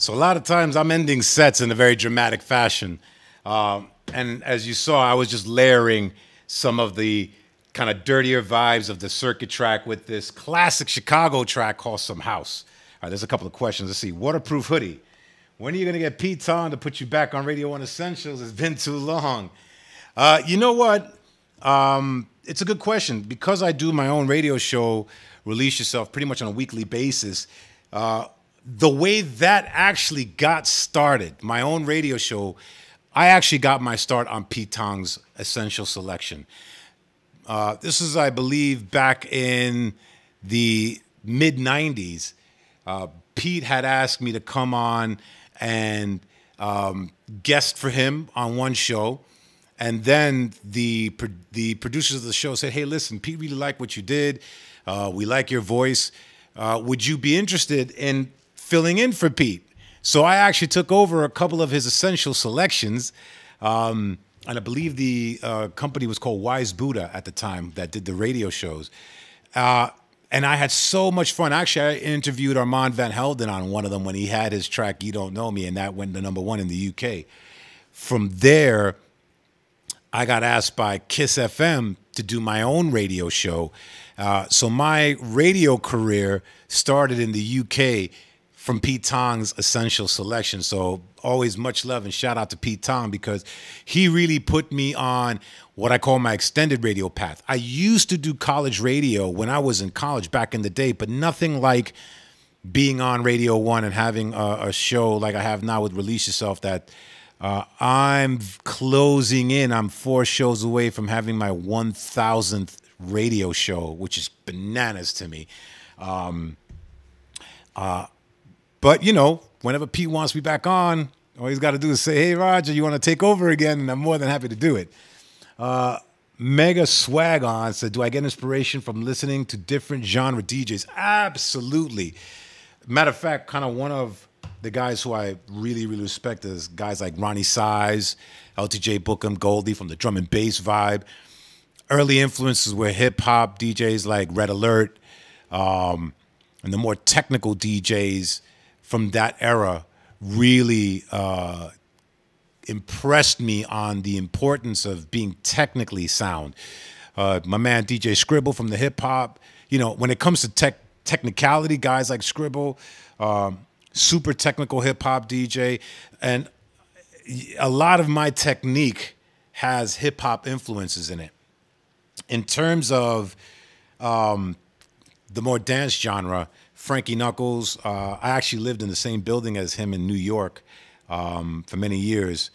So a lot of times I'm ending sets in a very dramatic fashion. And as you saw, I was just layering some of the kind of dirtier vibes of the circuit track with this classic Chicago track called Some House. All right, there's a couple of questions. Let's see. Waterproof hoodie. When are you going to get Pete Tong to put you back on Radio 1 Essentials? It's been too long. You know what? It's a good question. Because I do my own radio show, Release Yourself, pretty much on a weekly basis, the way that actually got started, my own radio show, I actually got my start on Pete Tong's Essential Selection. This is, I believe, back in the mid-90s. Pete had asked me to come on and guest for him on one show. And then the producers of the show said, hey, listen, Pete really liked what you did. We like your voice. Would you be interested in filling in for Pete? So I actually took over a couple of his Essential Selections. And I believe the company was called Wise Buddha at the time that did the radio shows. And I had so much fun. Actually, I interviewed Armand Van Helden on one of them when he had his track, You Don't Know Me, and that went to #1 in the UK. From there, I got asked by Kiss FM to do my own radio show. So my radio career started in the UK from Pete Tong's Essential Selection. So always much love and shout out to Pete Tong, because he really put me on what I call my extended radio path. I used to do college radio when I was in college back in the day, but nothing like being on Radio 1 and having a show like I have now with Release Yourself, that I'm closing in. I'm 4 shows away from having my 1000th radio show, which is bananas to me. But, you know, whenever Pete wants me back on, all he's got to do is say, hey, Roger, you want to take over again? And I'm more than happy to do it. Mega Swag On said, do I get inspiration from listening to different genre DJs? Absolutely. Matter of fact, kind of one of the guys who I really, really respect is guys like Ronnie Size, LTJ Bookham, Goldie from the drum and bass vibe. Early influences were hip-hop DJs like Red Alert, and the more technical DJs from that era really impressed me on the importance of being technically sound. My man DJ Scribble from the hip hop, you know, when it comes to technicality, guys like Scribble, super technical hip hop DJ, and a lot of my technique has hip hop influences in it. In terms of the more dance genre, Frankie Knuckles, I actually lived in the same building as him in New York for many years.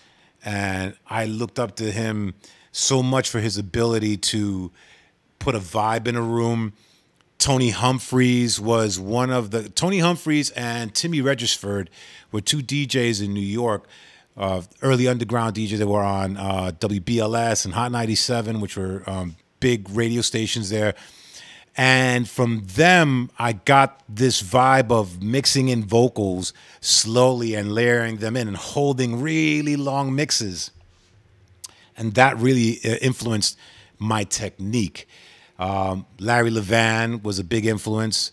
And I looked up to him so much for his ability to put a vibe in a room. Tony Humphries was one of the... Tony Humphries and Timmy Regisford were 2 DJs in New York, early underground DJs that were on WBLS and Hot 97, which were big radio stations there. And from them, I got this vibe of mixing in vocals slowly and layering them in and holding really long mixes. And that really influenced my technique. Larry Levan was a big influence.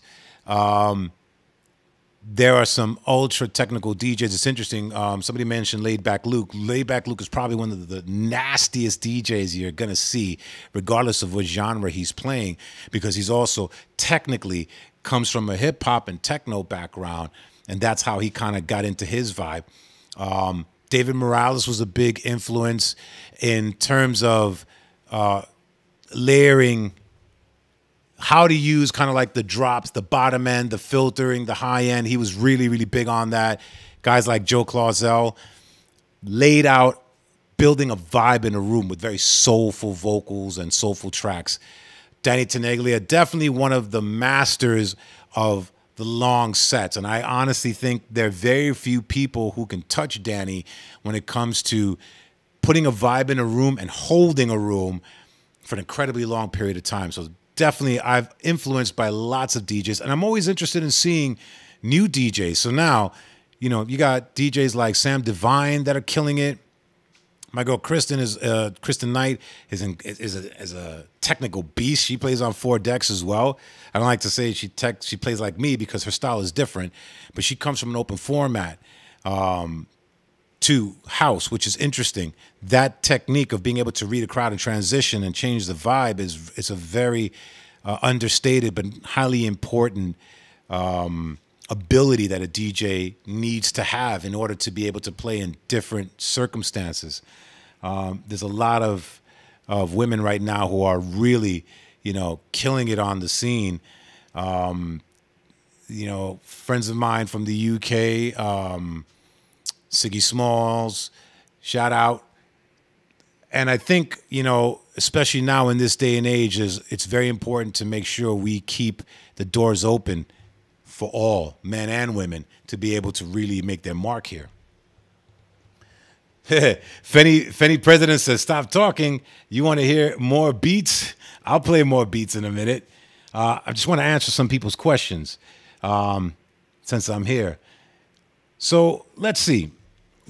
There are some ultra technical DJs. It's interesting. Somebody mentioned Laid Back Luke. Laid Back Luke is probably one of the nastiest DJs you're going to see, regardless of what genre he's playing, because he's also technically comes from a hip hop and techno background. And that's how he kind of got into his vibe. David Morales was a big influence in terms of layering, how to use kind of like the drops, the bottom end, the filtering, the high end. He was really, really big on that. Guys like Joe Clausel laid out building a vibe in a room with very soulful vocals and soulful tracks. Danny Tenaglia, definitely one of the masters of the long sets. And I honestly think there are very few people who can touch Danny when it comes to putting a vibe in a room and holding a room for an incredibly long period of time. So definitely, I've influenced by lots of DJs, and I'm always interested in seeing new DJs. So now, you know, you got DJs like Sam Divine that are killing it. My girl Kristen is Kristen Knight is a technical beast. She plays on 4 decks as well. I don't like to say she plays like me because her style is different, but she comes from an open format. to house, which is interesting. That technique of being able to read a crowd and transition and change the vibe is a very understated but highly important ability that a DJ needs to have in order to be able to play in different circumstances. There's a lot of women right now who are really, you know, killing it on the scene. You know, friends of mine from the UK, Siggy Smalls, shout out. And I think, you know, especially now in this day and age, it's very important to make sure we keep the doors open for all, men and women, to be able to really make their mark here. Fenny President says, stop talking. You want to hear more beats? I'll play more beats in a minute. I just want to answer some people's questions since I'm here. So let's see.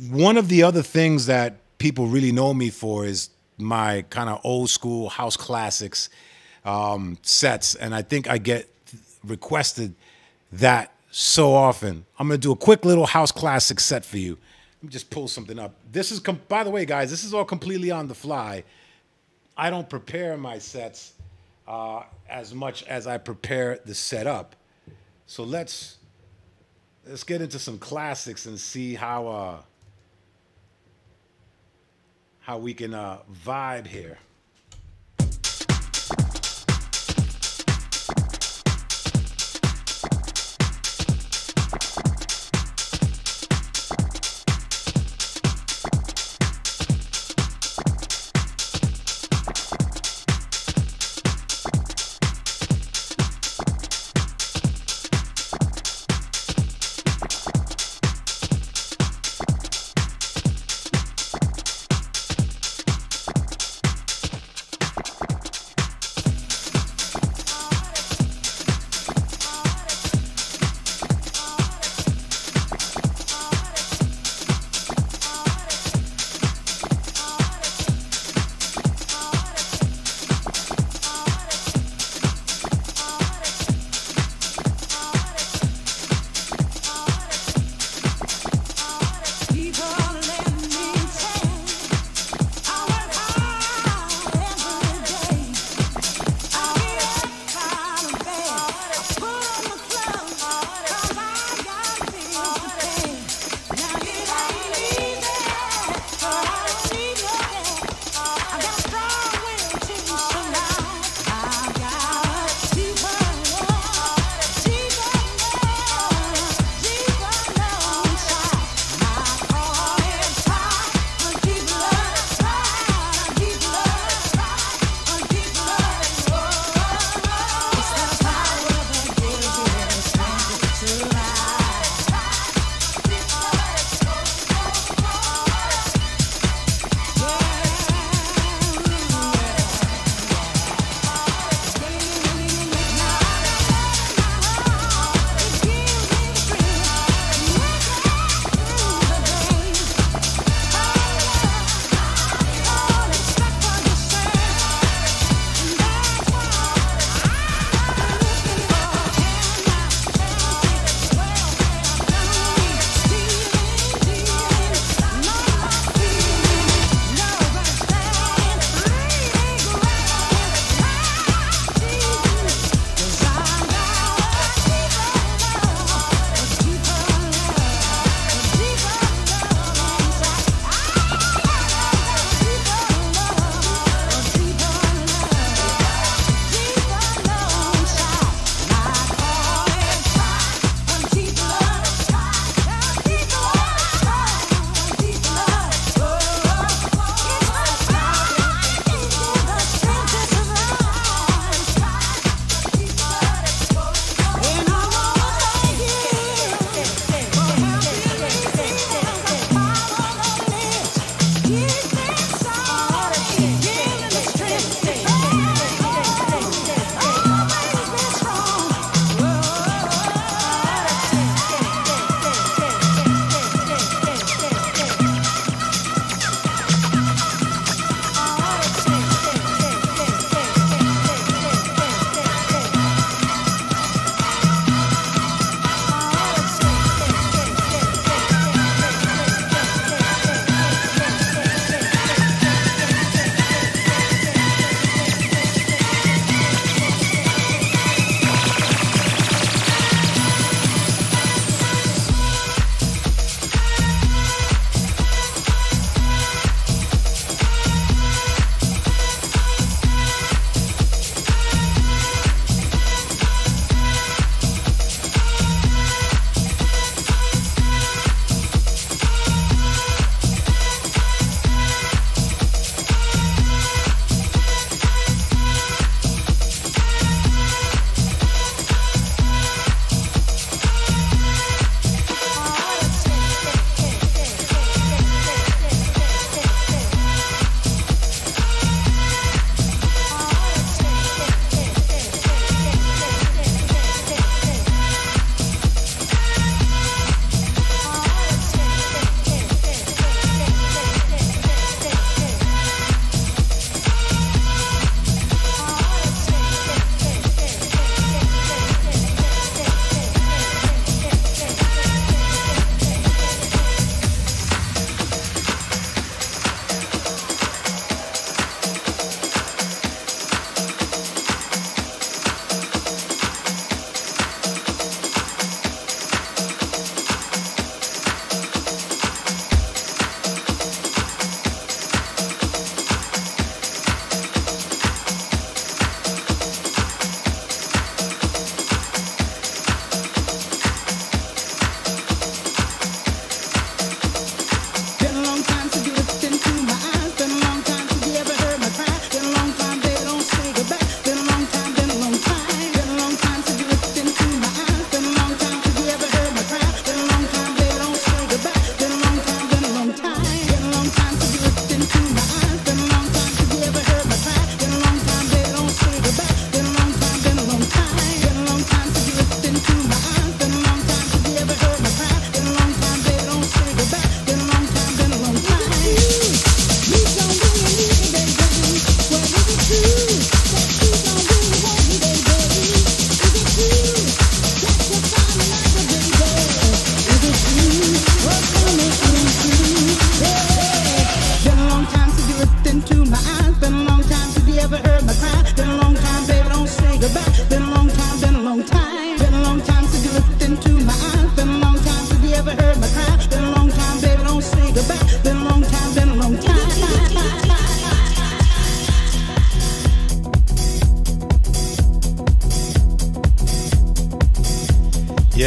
One of the other things that people really know me for is my kind of old school house classics sets. And I think I get requested that so often. I'm going to do a quick little house classic set for you. Let me just pull something up. This is, by the way, guys, this is all completely on the fly. I don't prepare my sets as much as I prepare the setup. So let's get into some classics and see how we can vibe here.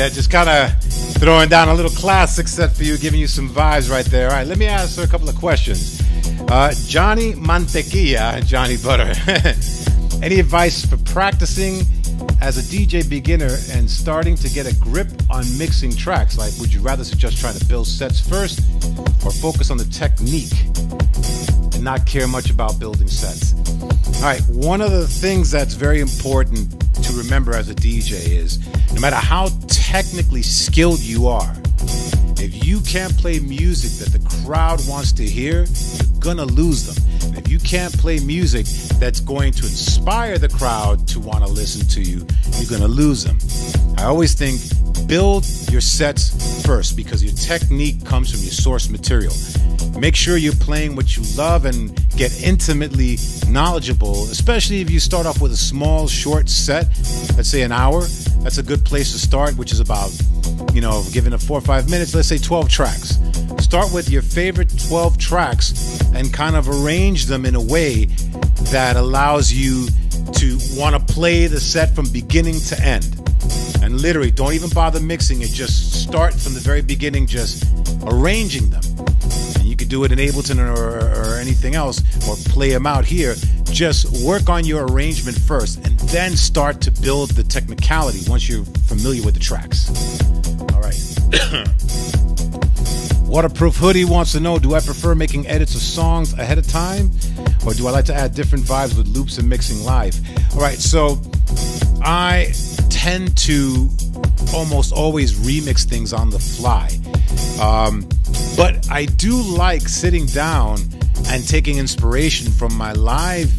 there. Just kind of throwing down a little classic set for you, giving you some vibes right there. All right, let me answer a couple of questions. Johnny Mantequilla, Johnny Butter. Any advice for practicing as a DJ beginner and starting to get a grip on mixing tracks? Like, would you rather suggest trying to build sets first or focus on the technique and not care much about building sets? All right, one of the things that's very important to remember as a DJ is no matter how technically skilled you are, if you can't play music that the crowd wants to hear, you're gonna lose them. And if you can't play music that's going to inspire the crowd to want to listen to you, you're gonna lose them. I always think build your sets first, because your technique comes from your source material. Make sure you're playing what you love and get intimately knowledgeable, especially if you start off with a small, short set, let's say an hour. That's a good place to start, which is about, you know, given it 4 or 5 minutes, let's say 12 tracks. Start with your favorite 12 tracks and kind of arrange them in a way that allows you to want to play the set from beginning to end. And literally, don't even bother mixing it. Just start from the very beginning, just arranging them. And you could do it in Ableton or anything else, or play them out here. Just work on your arrangement first, and then start to build the technicality once you're familiar with the tracks. All right. Waterproof Hoodie wants to know, do I prefer making edits of songs ahead of time, or do I like to add different vibes with loops and mixing live? All right, so I tend to almost always remix things on the fly, but I do like sitting down and taking inspiration from my live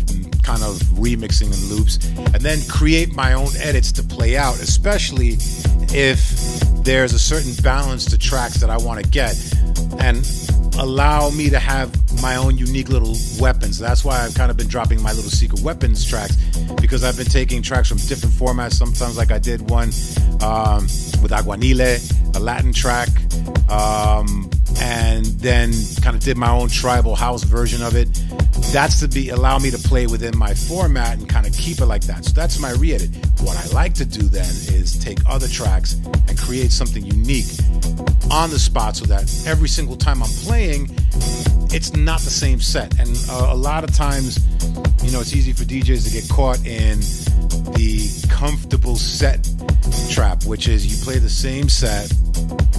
kind of remixing and loops, and then create my own edits to play out, especially if there's a certain balance to tracks that I want to get and allow me to have my own unique little weapons. That's why I've kind of been dropping my little secret weapons tracks, because I've been taking tracks from different formats. Sometimes, like I did one with Aguanile, a Latin track, and then kind of did my own tribal house version of it. That's to be allow me to play within my format and kind of keep it like that. So that's my re-edit. What I like to do then is take other tracks and create something unique on the spot, so that every single time I'm playing, it's not the same set. And a lot of times, you know, it's easy for DJs to get caught in the comfortable set trap, which is you play the same set,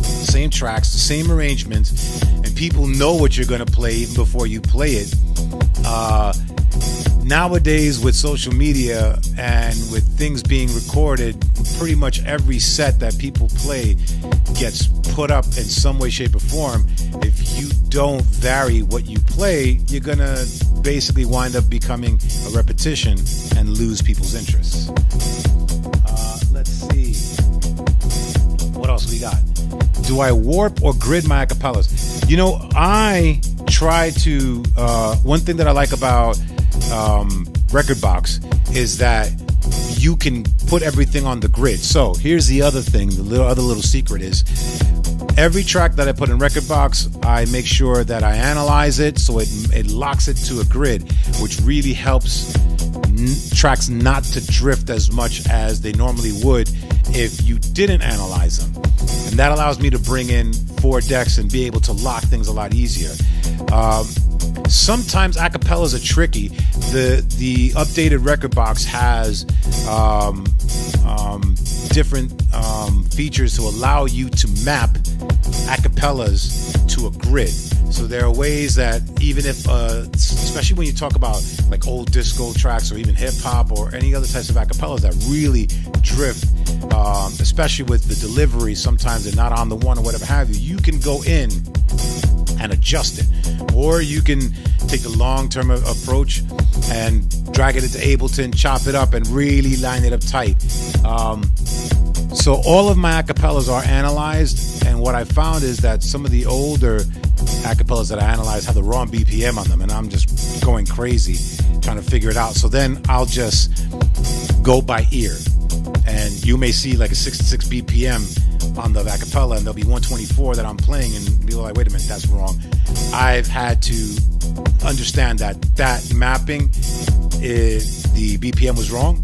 same tracks, the same arrangements, and people know what you're going to play even before you play it. Nowadays, with social media and with things being recorded, pretty much every set that people play gets put up in some way, shape, or form. If you don't vary what you play, you're going to basically wind up becoming a repetition and lose people's interests. Let's see. What else we got? Do I warp or grid my acapellas? You know, I try to... one thing that I like about Rekordbox is that you can put everything on the grid. So here's the other thing, the other little secret is... Every track that I put in Rekordbox, I make sure that I analyze it so it locks it to a grid, which really helps tracks not to drift as much as they normally would if you didn't analyze them. And that allows me to bring in 4 decks and be able to lock things a lot easier. Sometimes acapellas are tricky. The updated Rekordbox has different features to allow you to map acapellas to a grid. So there are ways that even if, especially when you talk about like old disco tracks or even hip hop or any other types of acapellas that really drift, especially with the delivery, sometimes they're not on the one or whatever have you, you can go in and adjust it. Or you can take the long-term approach and drag it into Ableton, chop it up, and really line it up tight. So all of my acapellas are analyzed, and what I found is that some of the older acapellas that I analyze have the wrong BPM on them, and I'm just going crazy trying to figure it out. So then I'll just go by ear, and you may see like a 66 BPM on the acapella, and there'll be 124 that I'm playing, and people are like, wait a minute, that's wrong. I've had to understand that that mapping the BPM was wrong,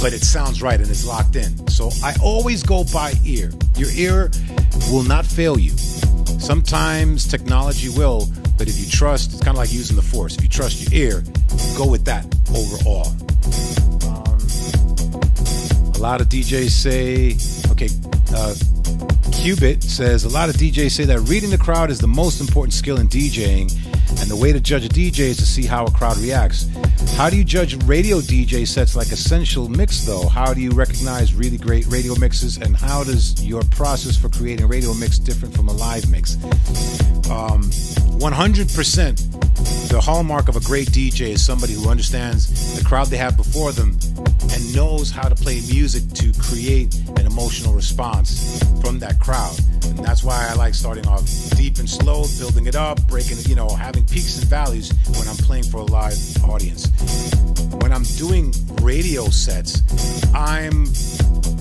but it sounds right and it's locked in. So I always go by ear. Your ear will not fail you. Sometimes technology will, but if you trust, it's kind of like using the force. If you trust your ear, go with that overall. A lot of DJs say, okay, Qubit says, a lot of DJs say that reading the crowd is the most important skill in DJing, and the way to judge a DJ is to see how a crowd reacts. How do you judge radio DJ sets like Essential Mix, though? How do you recognize really great radio mixes, and how does your process for creating a radio mix different from a live mix? 100%, the hallmark of a great DJ is somebody who understands the crowd they have before them and knows how to play music to create an emotional response from that crowd. And that's why I like starting off deep and slow, building it up, breaking it, you know, having peaks and valleys when I'm playing for a live audience. When I'm doing radio sets, I'm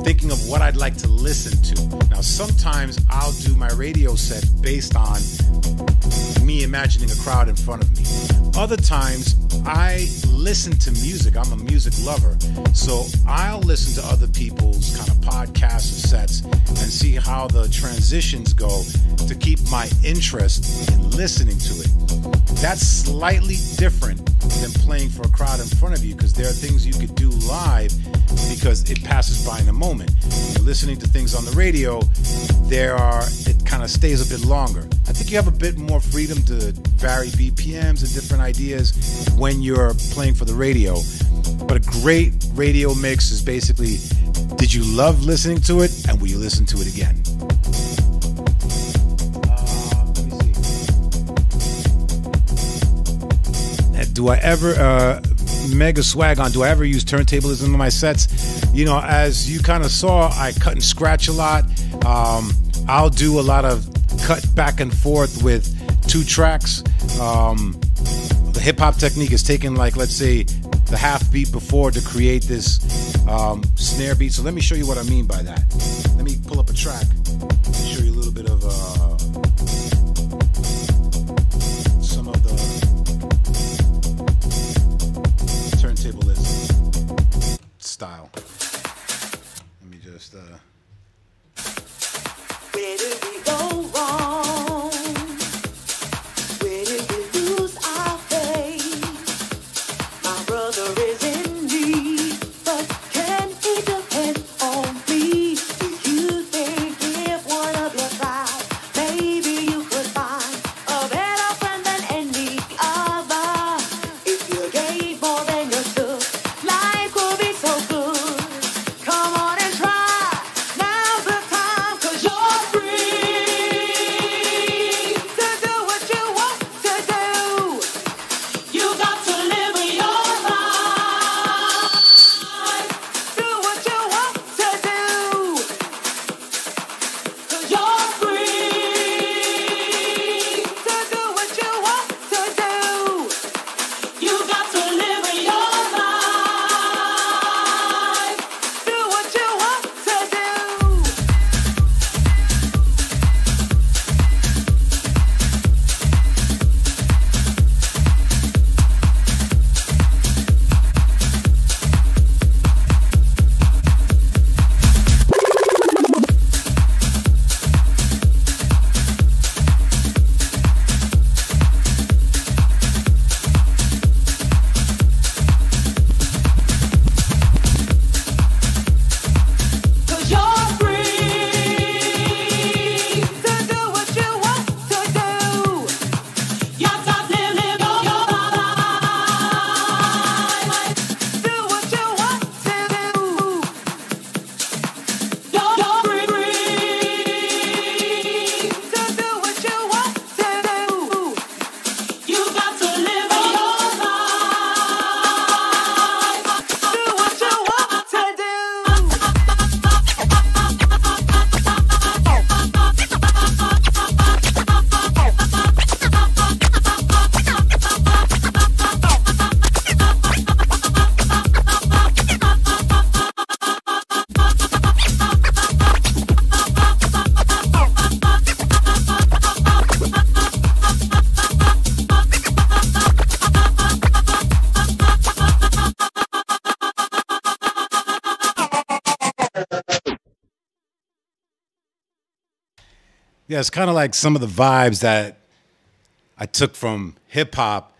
thinking of what I'd like to listen to. Now, sometimes I'll do my radio set based on me imagining a crowd in front of me. Other times, I listen to music. I'm a music lover. So I'll listen to other people's kind of podcasts or sets and see how the transitions go to keep my interest in listening to it. That's slightly different than playing for a crowd in front of you, because there are things you could do live because it passes by in a moment. When you're listening to things on the radio, it kind of stays a bit longer. I think you have a bit more freedom to vary BPMs and different ideas when you're playing for the radio. But a great radio mix is basically, did you love listening to it, and will you listen to it again? Mega swag on, do I ever use turntablism in my sets? You know, as you kind of saw, I cut and scratch a lot. I'll do a lot of cut back and forth with two tracks. The hip-hop technique is taking, like, let's say, the half beat before to create this snare beat. So let me show you what I mean by that. Let me pull up a track and show you a little bit of some of the turntablism style. Let me just... Where did we go wrong? Where did we lose our faith? My brother is in need, but can he depend on me? Do you think he wanna Yeah, it's kind of like some of the vibes that I took from hip hop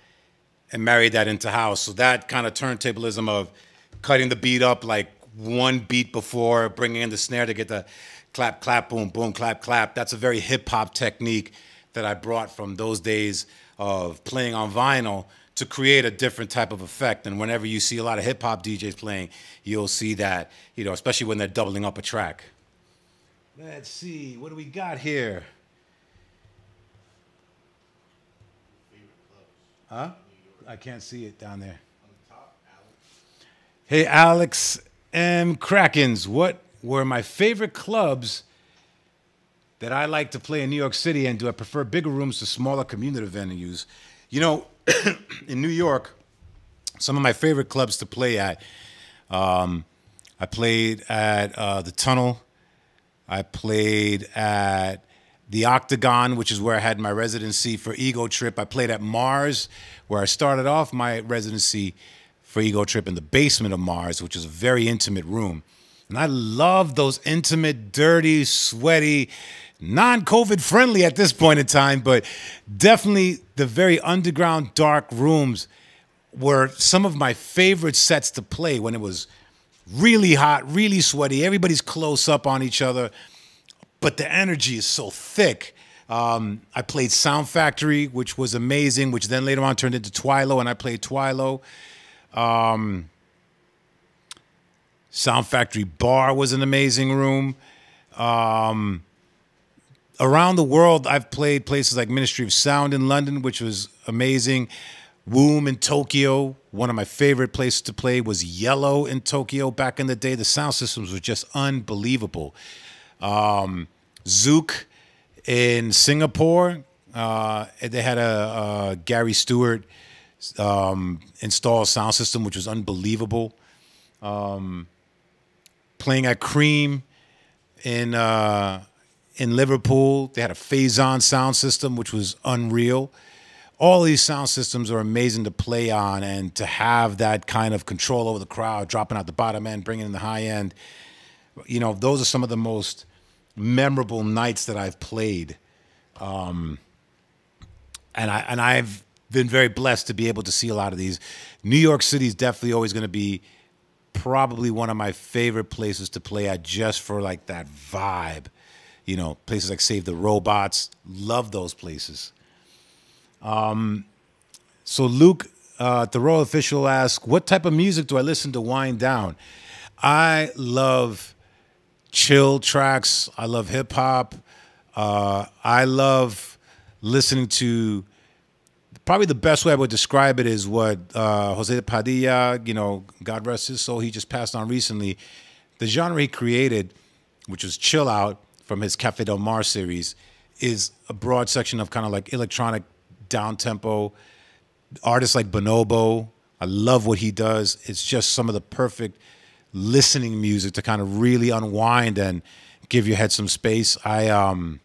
and married that into house. So that kind of turntablism of cutting the beat up like one beat before, bringing in the snare to get the clap, clap, boom, boom, clap, clap. That's a very hip hop technique that I brought from those days of playing on vinyl to create a different type of effect. And whenever you see a lot of hip hop DJs playing, you'll see that, you know, especially when they're doubling up a track. Let's see, what do we got here? Huh? I can't see it down there. Hey, Alex M. Krakens, what were my favorite clubs that I like to play in New York City, and do I prefer bigger rooms to smaller community venues? You know, in New York, some of my favorite clubs to play at, I played at the Tunnel. I played at the Octagon, which is where I had my residency for Ego Trip. I played at Mars, where I started off my residency for Ego Trip, in the basement of Mars, which is a very intimate room. And I love those intimate, dirty, sweaty, non-COVID friendly at this point in time, but definitely the very underground dark rooms were some of my favorite sets to play, when it was really hot, really sweaty, everybody's close up on each other, but the energy is so thick. I played Sound Factory, which was amazing, which then later on turned into Twilo, and I played Twilo. Sound Factory Bar was an amazing room. Around the world, I've played places like Ministry of Sound in London, which was amazing. Womb in Tokyo. One of my favorite places to play was Yellow in Tokyo back in the day. The sound systems were just unbelievable. Zouk in Singapore. They had a Gary Stewart install sound system, which was unbelievable. Playing at Cream in Liverpool. They had a Faison sound system, which was unreal. All these sound systems are amazing to play on, and to have that kind of control over the crowd, dropping out the bottom end, bringing in the high end. You know, those are some of the most memorable nights that I've played. And I've been very blessed to be able to see a lot of these. New York City is definitely always going to be probably one of my favorite places to play at, just for like that vibe. You know, places like Save the Robots, love those places. So Luke, Thoreau Official asks, what type of music do I listen to wind down? I love chill tracks. I love hip hop. I love listening to, probably the best way I would describe it is what Jose Padilla, you know, God rest his soul, he just passed on recently. The genre he created, which was chill out from his Café Del Mar series, is a broad section of kind of like electronic down-tempo, artists like Bonobo. I love what he does. It's just some of the perfect listening music to kind of really unwind and give your head some space. I'm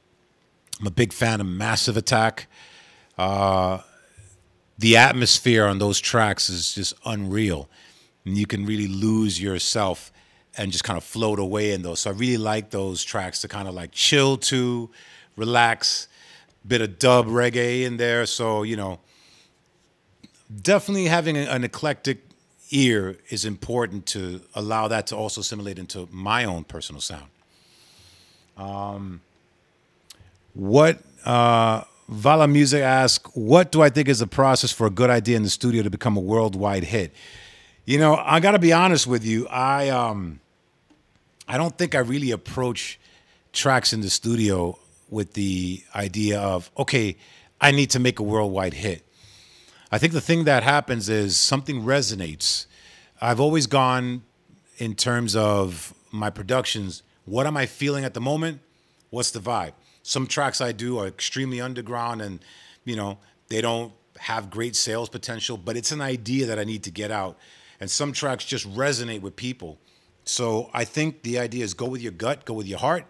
a big fan of Massive Attack. The atmosphere on those tracks is just unreal. And you can really lose yourself and just kind of float away in those. So I really like those tracks to kind of like chill to, relax, bit of dub reggae in there. So, you know, definitely having an eclectic ear is important to allow that to also assimilate into my own personal sound. Vala Music asks, what do I think is the process for a good idea in the studio to become a worldwide hit? You know, I got to be honest with you. I don't think I really approach tracks in the studio with the idea of, okay, I need to make a worldwide hit. I think the thing that happens is something resonates. I've always gone in terms of my productions, what am I feeling at the moment? What's the vibe? Some tracks I do are extremely underground and, you know, they don't have great sales potential, but it's an idea that I need to get out. And some tracks just resonate with people. So I think the idea is go with your gut, go with your heart,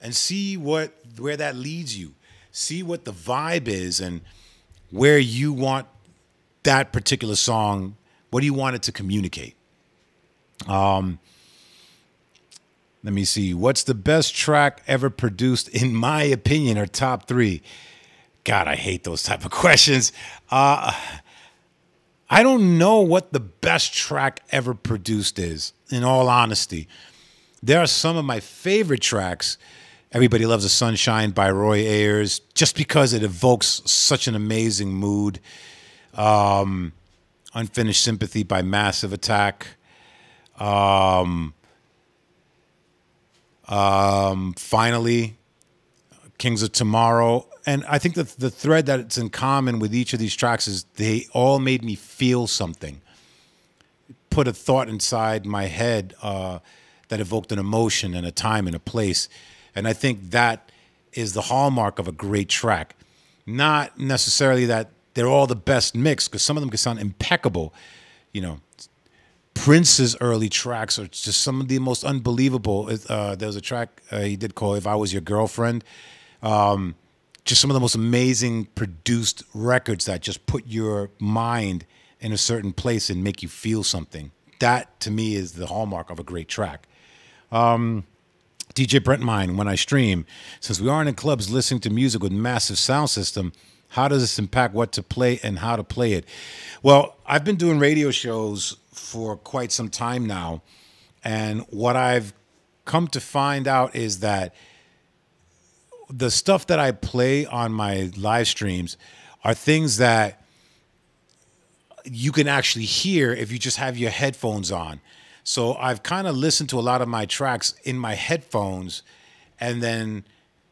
and see where that leads you. See what the vibe is and where you want that particular song, what do you want it to communicate? Let me see. What's the best track ever produced, in my opinion, or top three? God, I hate those type of questions. I don't know what the best track ever produced is, in all honesty. There are some of my favorite tracks. Everybody Loves the Sunshine by Roy Ayers, just because it evokes such an amazing mood. Unfinished Sympathy by Massive Attack. Finally, Kings of Tomorrow. And I think that the thread that's in common with each of these tracks is they all made me feel something. Put a thought inside my head that evoked an emotion and a time and a place. And I think that is the hallmark of a great track. Not necessarily that they're all the best mix, because some of them can sound impeccable. You know, Prince's early tracks are just some of the most unbelievable. There was a track he did called If I Was Your Girlfriend. Just some of the most amazing produced records that just put your mind in a certain place and make you feel something. That, to me, is the hallmark of a great track. DJ Brentmine, When I Stream. Since we aren't in clubs listening to music with massive sound system, how does this impact what to play and how to play it? Well, I've been doing radio shows for quite some time now, and what I've come to find out is that the stuff that I play on my live streams are things that you can actually hear if you just have your headphones on. So I've kind of listened to a lot of my tracks in my headphones, and then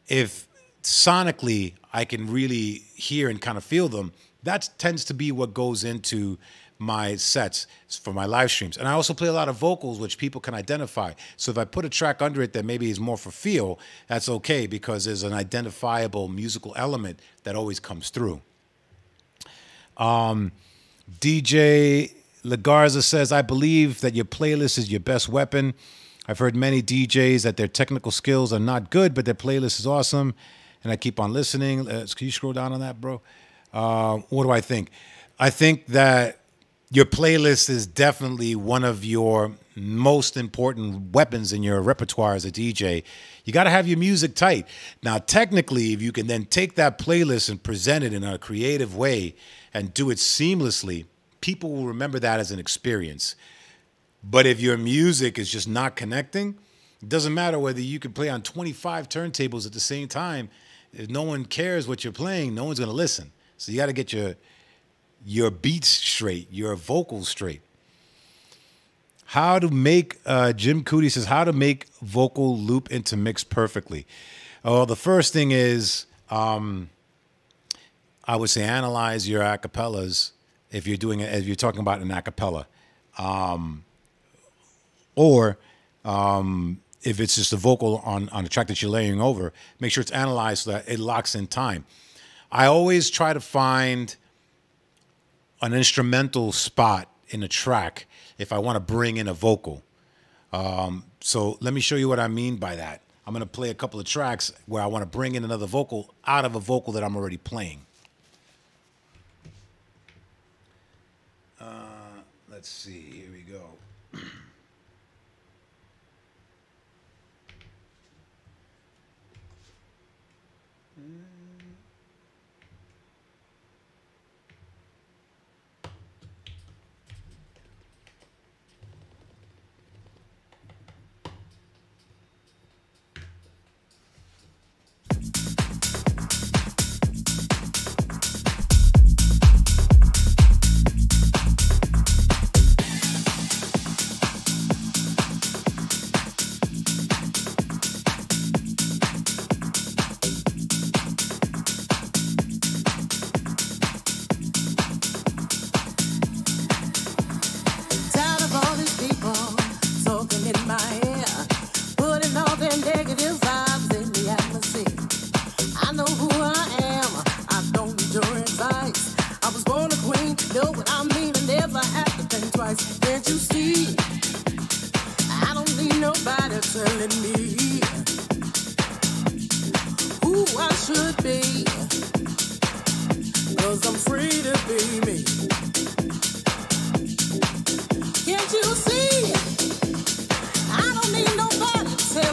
if sonically I can really hear and kind of feel them, that tends to be what goes into my sets for my live streams. And I also play a lot of vocals, which people can identify. So if I put a track under it that maybe is more for feel, that's okay, because there's an identifiable musical element that always comes through. DJ Legarza says, I believe that your playlist is your best weapon. I've heard many DJs that their technical skills are not good, but their playlist is awesome. And I keep on listening. Can you scroll down on that, bro? What do I think? I think that your playlist is definitely one of your most important weapons in your repertoire as a DJ. You got to have your music tight. Now, technically, if you can then take that playlist and present it in a creative way and do it seamlessly, people will remember that as an experience. But if your music is just not connecting, it doesn't matter whether you can play on 25 turntables at the same time. If no one cares what you're playing, no one's going to listen. So you got to get your beats straight, your vocals straight. How to make, Jim Cootie says, how to make vocal loop into mix perfectly. Well, the first thing is, I would say analyze your acapellas if you're doing it, if you're talking about an acapella. Or if it's just a vocal on a track that you're layering over, make sure it's analyzed so that it locks in time. I always try to find an instrumental spot in a track if I want to bring in a vocal. So let me show you what I mean by that. I'm going to play a couple of tracks where I want to bring in another vocal out of a vocal that I'm already playing. Let's see, here we go. Can't you see? I don't need nobody to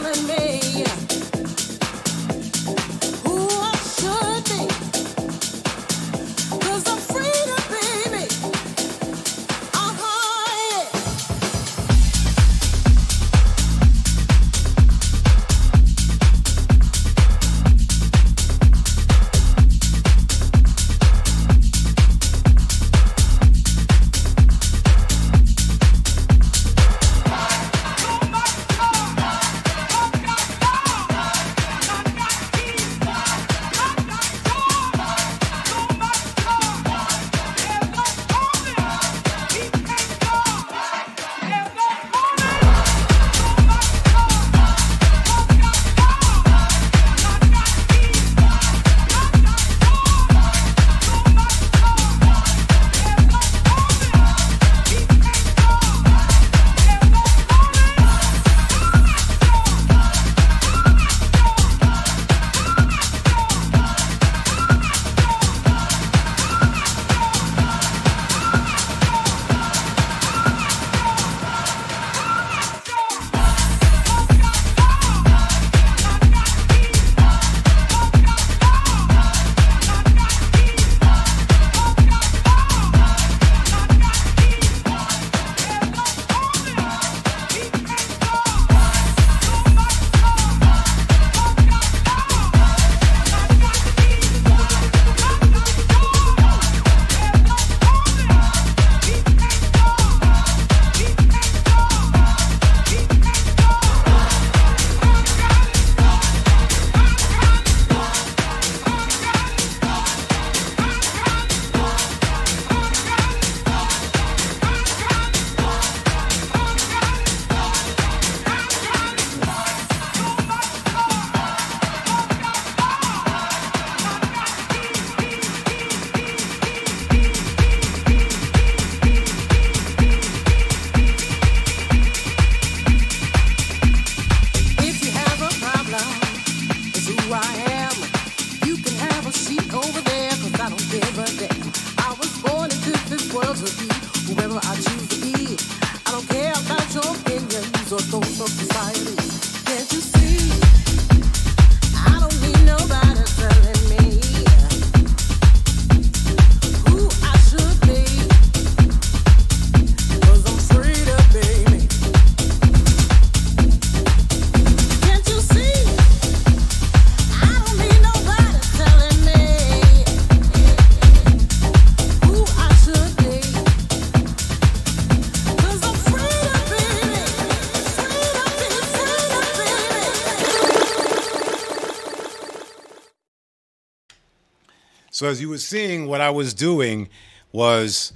So as you were seeing, what I was doing was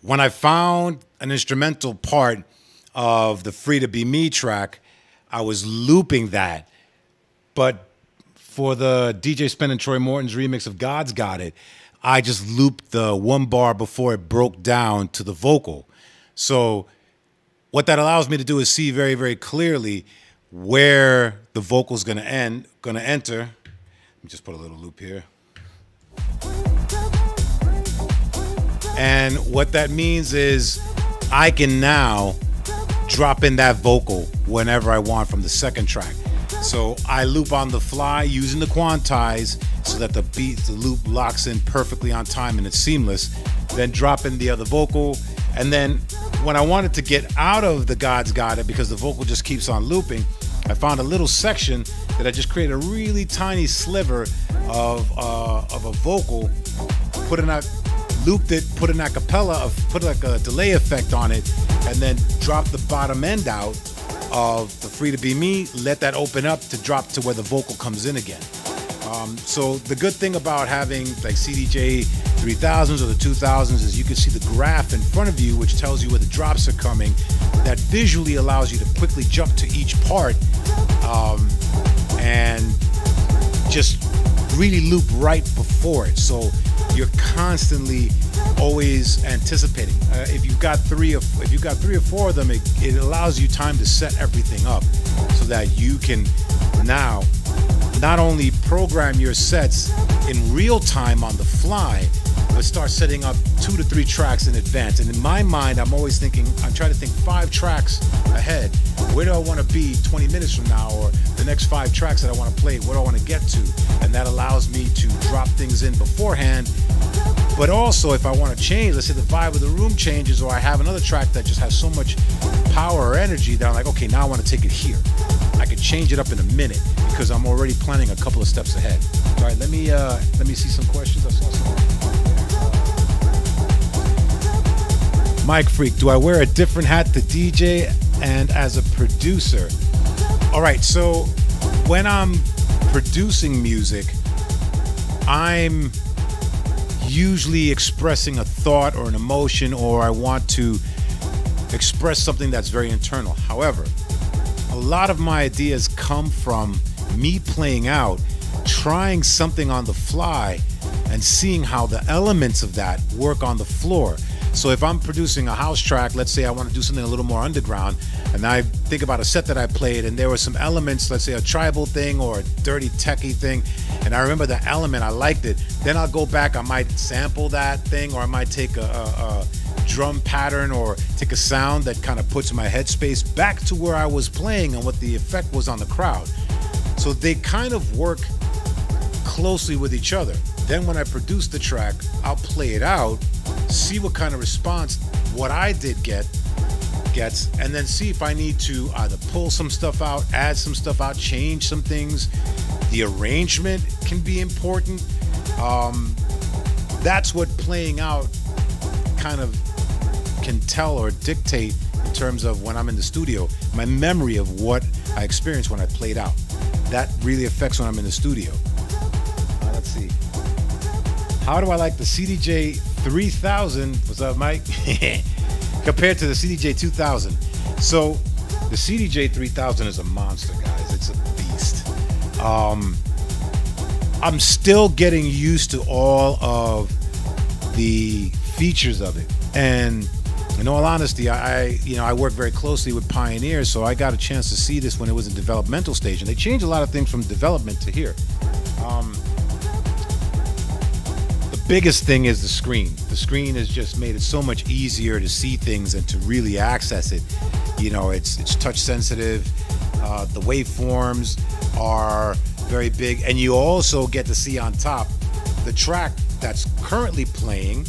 when I found an instrumental part of the Free to Be Me track, I was looping that. But for the DJ Spin and Troy Morton's remix of God's Got It, I just looped the one bar before it broke down to the vocal. So what that allows me to do is see very, very clearly where the vocal's gonna enter. Let me just put a little loop here. And what that means is I can now drop in that vocal whenever I want from the second track. So I loop on the fly using the quantize so that the loop locks in perfectly on time and it's seamless. Then drop in the other vocal. And then when I wanted to get out of the God's Got It because the vocal just keeps on looping, I found a little section that I just created a really tiny sliver of a vocal, looped it, put an a cappella, put like a delay effect on it, and then dropped the bottom end out of the Free to Be Me, let that open up to drop to where the vocal comes in again. So the good thing about having like CDJ 3000s or the 2000s is you can see the graph in front of you, which tells you where the drops are coming. That visually allows you to quickly jump to each part and just really loop right before it. So you're constantly always anticipating. If you've got three or four of them, it allows you time to set everything up so that you can now not only program your sets in real time on the fly, but start setting up 2 to 3 tracks in advance. And in my mind, I'm always thinking, I'm trying to think 5 tracks ahead. Where do I want to be 20 minutes from now, or the next 5 tracks that I want to play, what do I want to get to? And that allows me to drop things in beforehand. But also, if I want to change, let's say the vibe of the room changes, or I have another track that just has so much power or energy that I'm like, okay, now I want to take it here. I could change it up in a minute because I'm already planning a couple of steps ahead. All right, let me see some questions. I saw some. Mike Freak, do I wear a different hat to DJ and as a producer? All right, so when I'm producing music, I'm usually expressing a thought or an emotion, or I want to express something that's very internal. However, a lot of my ideas come from me playing out, trying something on the fly and seeing how the elements of that work on the floor. So if I'm producing a house track, let's say I want to do something a little more underground, and I think about a set that I played and there were some elements, let's say a tribal thing or a dirty techie thing, and I remember the element, I liked it, then I'll go back, I might sample that thing, or I might take a drum pattern or take a sound that kind of puts my headspace back to where I was playing and what the effect was on the crowd. So they kind of work closely with each other. Then when I produce the track, I'll play it out, see what kind of response what I did gets, and then see if I need to either pull some stuff out, add some stuff out, change some things. The arrangement can be important. That's what playing out kind of can tell or dictate in terms of when I'm in the studio, my memory of what I experienced when I played out. That really affects when I'm in the studio. Let's see. How do I like the CDJ 3000? What's up, Mike? Compared to the CDJ 2000. So the CDJ 3000 is a monster, guys. It's a beast. I'm still getting used to all of the features of it, and in all honesty, I work very closely with Pioneer, so I got a chance to see this when it was in developmental stage, and they changed a lot of things from development to here. The biggest thing is the screen. The screen has just made it so much easier to see things and to really access it. You know, it's touch sensitive. The waveforms are very big, and you also get to see on top the track that's currently playing,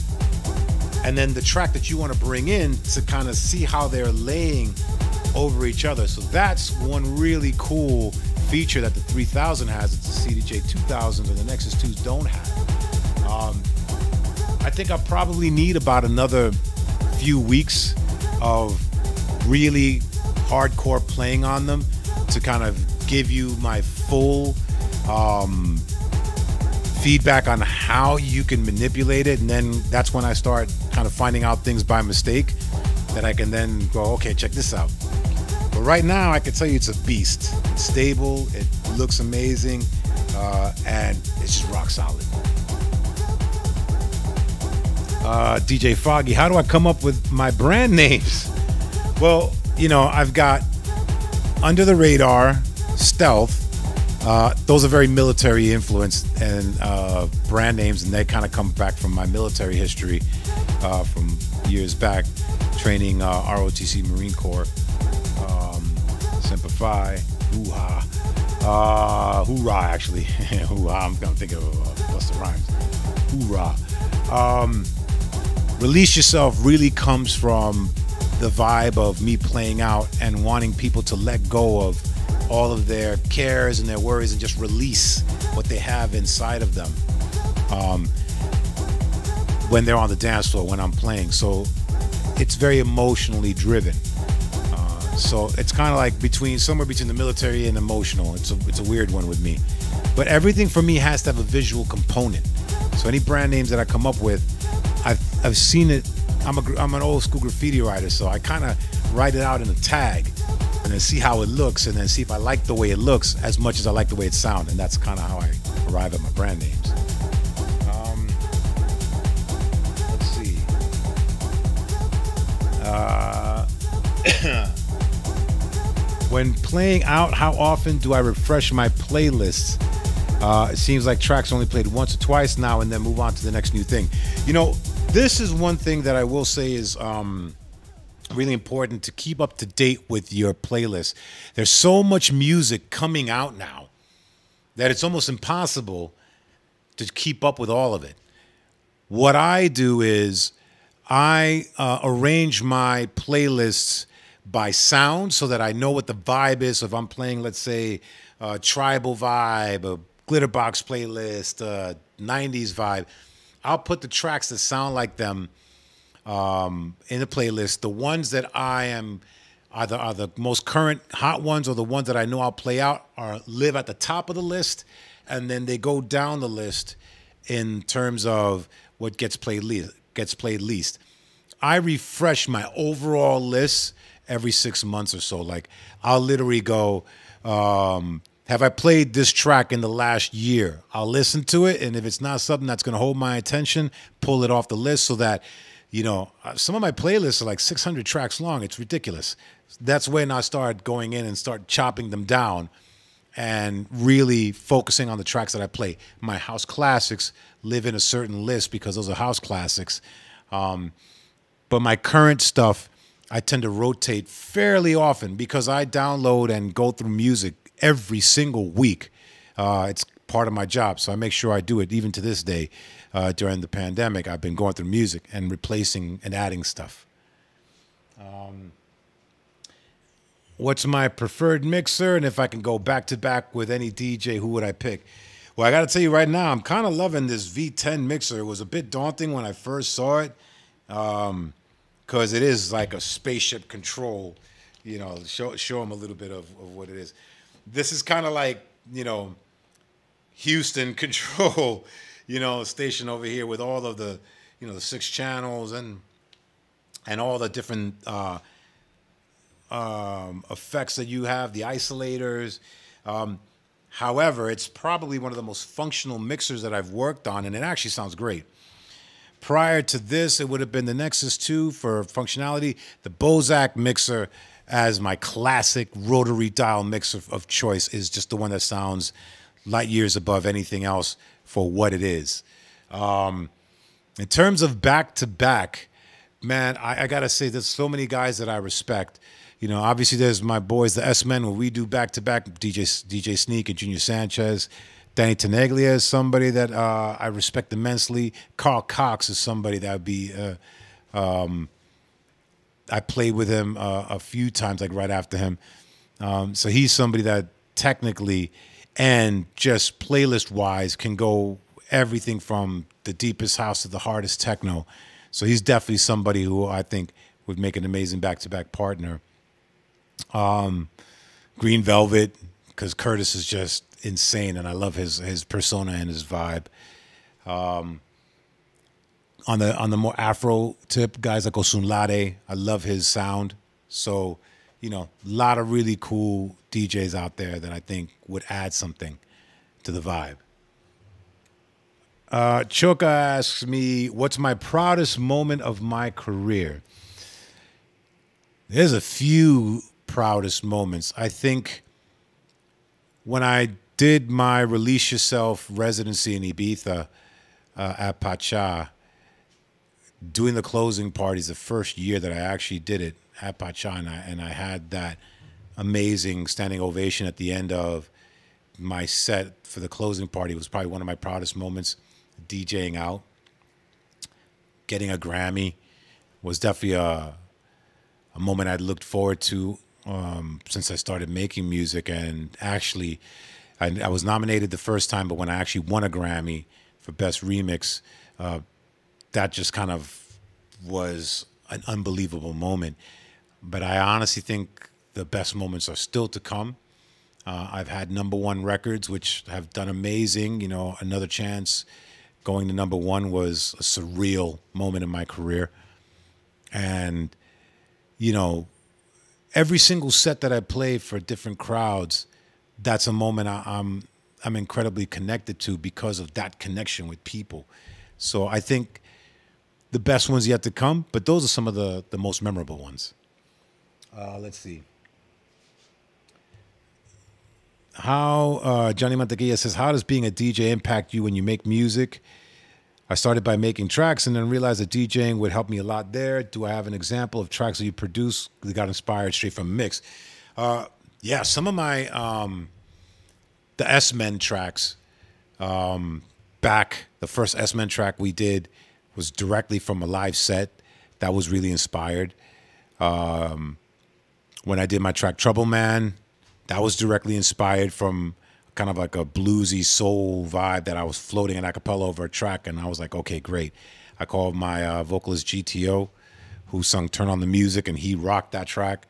and then the track that you want to bring in to kind of see how they're laying over each other. So that's one really cool feature that the 3000 has that the CDJ 2000s or the Nexus 2s don't have. I think I probably need about another few weeks of really hardcore playing on them to kind of give you my full feedback on how you can manipulate it, and then that's when I start kind of finding out things by mistake that I can then go, okay, check this out. But right now I can tell you it's a beast. It's stable, it looks amazing, and it's just rock solid. DJ Foggy, how do I come up with my brand names? Well, you know, I've got Under the Radar, Stealth. Those are very military influenced and brand names, and they kind of come back from my military history from years back, training ROTC Marine Corps. Simplify, hoo-ha, hoorah, actually. Hoorah, I'm going to think of Busta Rhymes. Hoorah. Release Yourself really comes from the vibe of me playing out and wanting people to let go of all of their cares and their worries and just release what they have inside of them when they're on the dance floor, when I'm playing. So it's very emotionally driven. So it's kind of like somewhere between the military and emotional. It's a weird one with me. But everything for me has to have a visual component. So any brand names that I come up with, I've seen it. I'm an old school graffiti writer, so I kind of write it out in a tag and then see how it looks, and then see if I like the way it looks as much as I like the way it sounds. And that's kind of how I arrive at my brand names. Let's see. When playing out, how often do I refresh my playlists? It seems like tracks only played once or twice now and then move on to the next new thing. You know, this is one thing that I will say is really important, to keep up to date with your playlist. There's so much music coming out now that it's almost impossible to keep up with all of it. What I do is I arrange my playlists by sound so that I know what the vibe is. So if I'm playing, let's say, a tribal vibe, a Glitterbox playlist, 90s vibe, I'll put the tracks that sound like them in the playlist. The ones that I am are the most current hot ones, or the ones that I know I'll play out, live at the top of the list, and then they go down the list in terms of what gets played least. I refresh my overall list every 6 months or so. Like, I'll literally go, have I played this track in the last year? I'll listen to it, and if it's not something that's going to hold my attention, pull it off the list. So that, you know, some of my playlists are like 600 tracks long. It's ridiculous. That's when I start going in and start chopping them down and really focusing on the tracks that I play. My house classics live in a certain list because those are house classics. But my current stuff, I tend to rotate fairly often because I download and go through music every single week. It's part of my job, so I make sure I do it. Even to this day, during the pandemic, I've been going through music and replacing and adding stuff. What's my preferred mixer? And if I can go back-to-back with any DJ, who would I pick? Well, I got to tell you right now, I'm kind of loving this V10 mixer. It was a bit daunting when I first saw it because it is like a spaceship control. You know, show them a little bit of what it is. This is kind of like, you know, Houston Control, you know, station over here with all of the, you know, the 6 channels and all the different effects that you have, the isolators. However, it's probably one of the most functional mixers that I've worked on, and it actually sounds great. Prior to this, it would have been the Nexus 2 for functionality, the Bozak mixer, as my classic rotary dial mixer of choice is just the one that sounds light years above anything else for what it is. In terms of back-to-back, man, I got to say there's so many guys that I respect. You know, obviously there's my boys, the S-Men, when we do back-to-back, DJ Sneak and Junior Sanchez. Danny Tenaglia is somebody that I respect immensely. Carl Cox is somebody that would be... I played with him a few times, like right after him. So he's somebody that technically and just playlist-wise can go everything from the deepest house to the hardest techno. So he's definitely somebody who I think would make an amazing back-to-back partner. Green Velvet, because Curtis is just insane, and I love his persona and his vibe. On the more Afro tip, guys like Osunlade, I love his sound. So, you know, a lot of really cool DJs out there that I think would add something to the vibe. Choka asks me, what's my proudest moment of my career? There's a few proudest moments. I think when I did my Release Yourself residency in Ibiza at Pacha, doing the closing parties the first year that I actually did it at Pacha, and I had that amazing standing ovation at the end of my set for the closing party. It was probably one of my proudest moments. DJing out, getting a Grammy was definitely a moment I'd looked forward to since I started making music. And actually, I was nominated the first time, but when I actually won a Grammy for Best Remix, that just kind of was an unbelievable moment. But I honestly think the best moments are still to come. I've had #1 records, which have done amazing. You know, another chance going to #1 was a surreal moment in my career. And, you know, every single set that I play for different crowds, that's a moment I'm incredibly connected to because of that connection with people. So I think the best ones yet to come, but those are some of the most memorable ones. Let's see. How, Johnny Mantequilla says, how does being a DJ impact you when you make music? I started by making tracks and then realized that DJing would help me a lot there. Do I have an example of tracks that you produced that got inspired straight from mix? Yeah, some of my, the S-Men tracks, the first S-Men track we did was directly from a live set. That was really inspired. When I did my track Trouble Man, that was directly inspired from kind of like a bluesy soul vibe that I was floating an acapella over a track, and I was like, okay, great. I called my vocalist GTO, who sung Turn On The Music, and he rocked that track.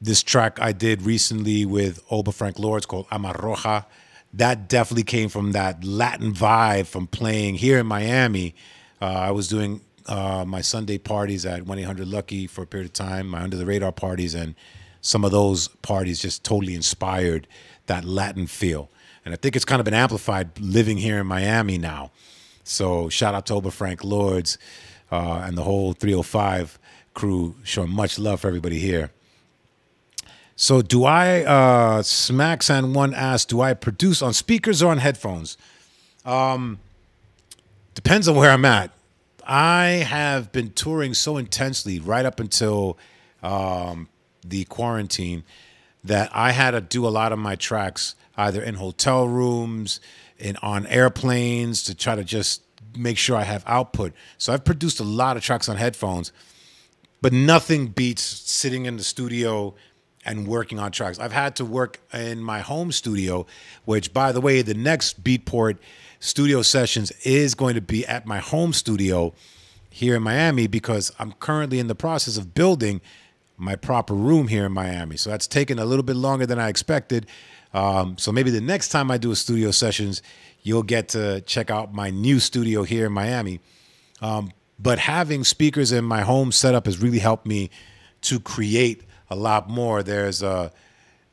This track I did recently with Oba Frank Lord, called Amarroja. That definitely came from that Latin vibe from playing here in Miami. I was doing my Sunday parties at 1-800-LUCKY for a period of time, my Under the Radar parties, and some of those parties just totally inspired that Latin feel. And I think it's kind of been amplified living here in Miami now. So shout out to Oba Frank Lords and the whole 305 crew, showing much love for everybody here. So do I, Smacksan1 asks, do I produce on speakers or on headphones? Depends on where I'm at. I have been touring so intensely right up until the quarantine that I had to do a lot of my tracks either in hotel rooms and on airplanes to try to just make sure I have output. So I've produced a lot of tracks on headphones, but nothing beats sitting in the studio and working on tracks. I've had to work in my home studio, which, by the way, the next Beatport studio sessions is going to be at my home studio here in Miami, because I'm currently in the process of building my proper room here in Miami. So that's taken a little bit longer than I expected. So maybe the next time I do a studio sessions, you'll get to check out my new studio here in Miami. But having speakers in my home setup has really helped me to create a lot more. There's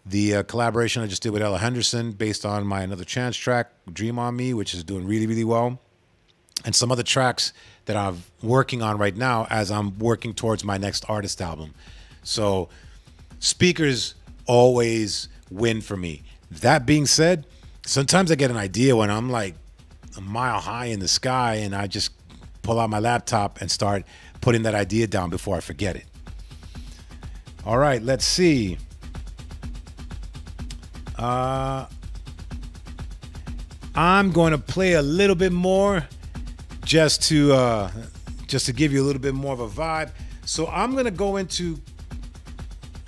the collaboration I just did with Ella Henderson based on my Another Chance track, Dream On Me, which is doing really, really well. And some other tracks that I'm working on right now as I'm working towards my next artist album. So speakers always win for me. That being said, sometimes I get an idea when I'm like a mile high in the sky and I just pull out my laptop and start putting that idea down before I forget it. All right, let's see. I'm going to play a little bit more just to give you a little bit more of a vibe. So I'm going to go into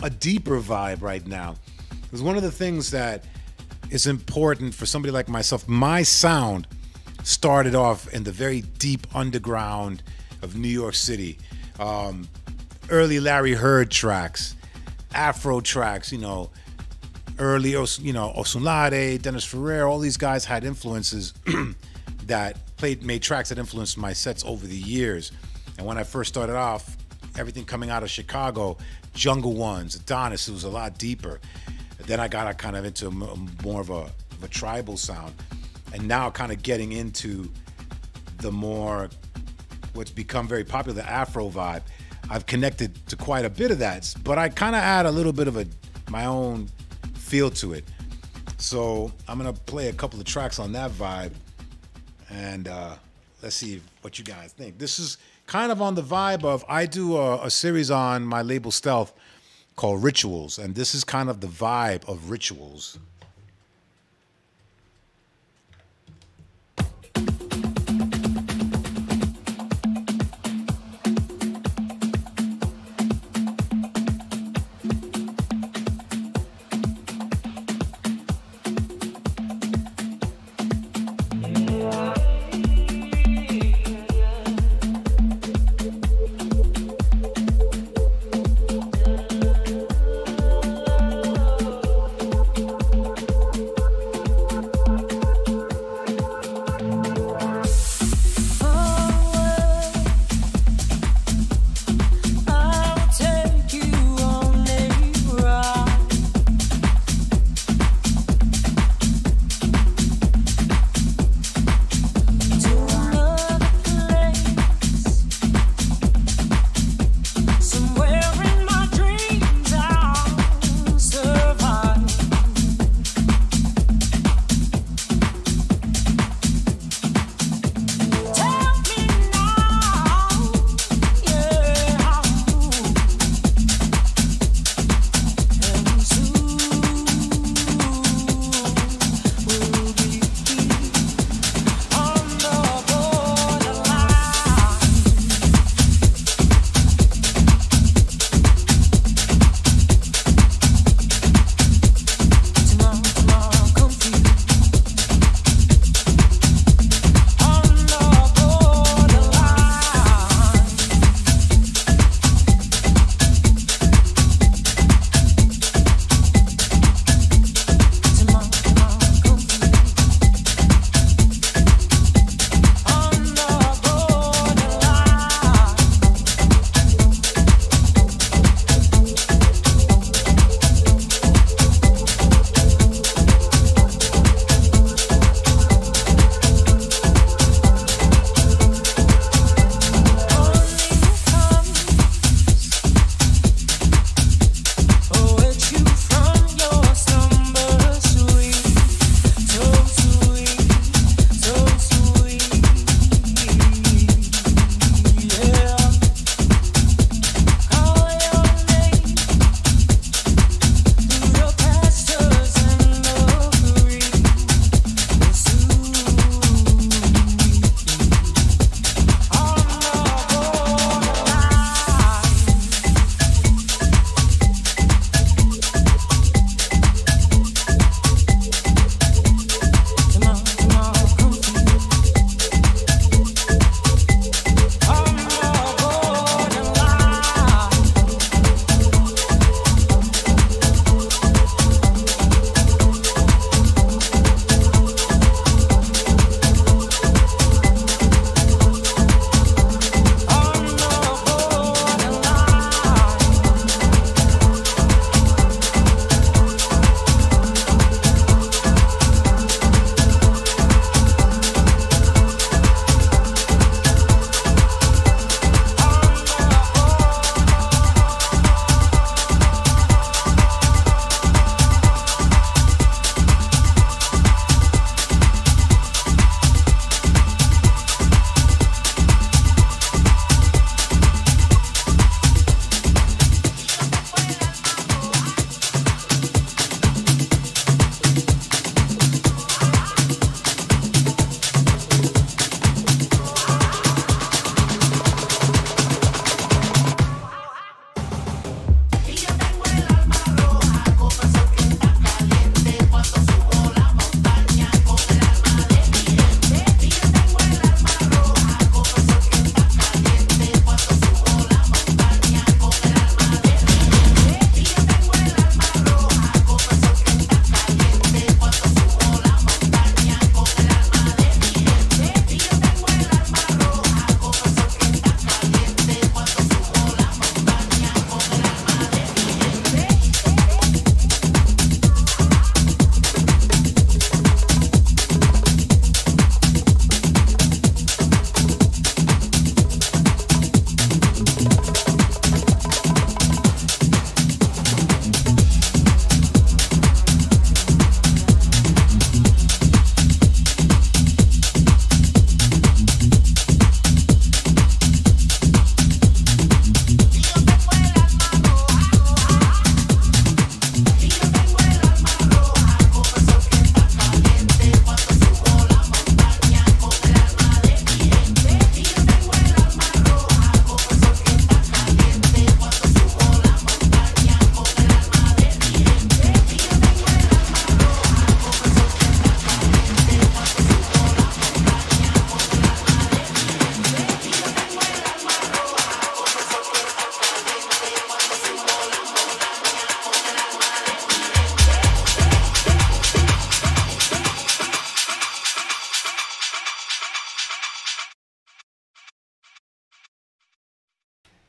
a deeper vibe right now. Because one of the things that is important for somebody like myself, my sound started off in the very deep underground of New York City. Early Larry Heard tracks, Afro tracks, you know, early, you know, Osunlade, Dennis Ferrer, all these guys had influences that made tracks that influenced my sets over the years. And when I first started off, everything coming out of Chicago, Jungle Ones, Adonis, it was a lot deeper. Then I got kind of into more of a tribal sound. And now kind of getting into the more, what's become very popular, the Afro vibe. I've connected to quite a bit of that, but I kind of add a little bit of my own feel to it. So I'm gonna play a couple of tracks on that vibe, and let's see what you guys think. This is kind of on the vibe of, I do a series on my label Stealth called Rituals, and this is kind of the vibe of Rituals.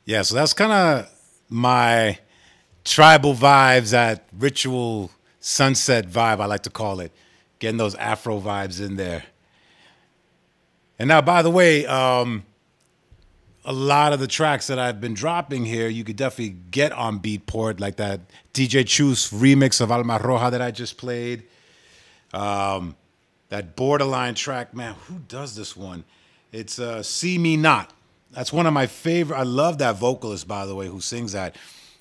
Yeah, so that's kind of my tribal vibes, that ritual sunset vibe, I like to call it. Getting those Afro vibes in there. And now, by the way, a lot of the tracks that I've been dropping here, you could definitely get on Beatport, like that DJ Chus remix of Alma Roja that I just played. That Borderline track, man, who does this one? It's See Me Not. That's one of my favorite. I love that vocalist, by the way, who sings that.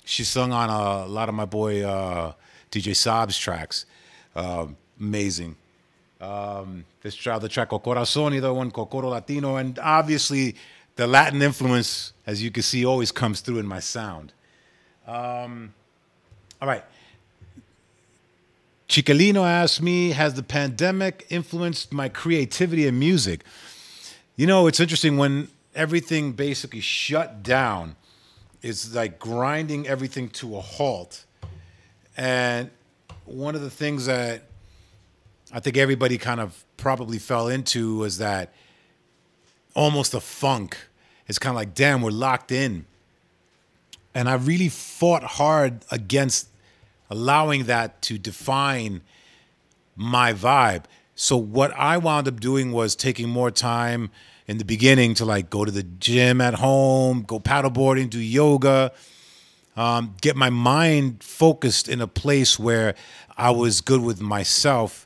She sung on a lot of my boy DJ Saab's tracks. Amazing. This track, the track Corazón, the other one, Cocoro Latino. And obviously, the Latin influence, as you can see, always comes through in my sound. All right. Chicalino asked me, has the pandemic influenced my creativity in music? You know, it's interesting, when everything basically shut down, it's like grinding everything to a halt. And one of the things that I think everybody kind of probably fell into was that almost a funk. It's kind of like, damn, we're locked in. And I really fought hard against allowing that to define my vibe. So what I wound up doing was taking more time in the beginning to like go to the gym at home, go paddleboarding, do yoga, get my mind focused in a place where I was good with myself.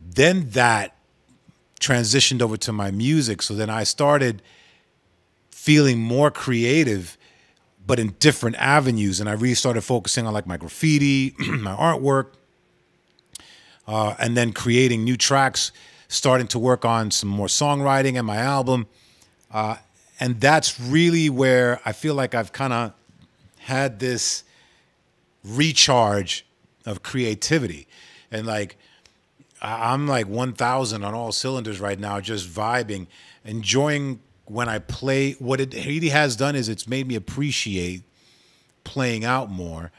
Then that transitioned over to my music. So then I started feeling more creative, but in different avenues. And I really started focusing on like my graffiti, my artwork, and then creating new tracks, starting to work on some more songwriting and my album. And that's really where I feel like I've kind of had this recharge of creativity. And like, I'm like 1,000 on all cylinders right now, just vibing, enjoying when I play. What it really has done is it's made me appreciate playing out more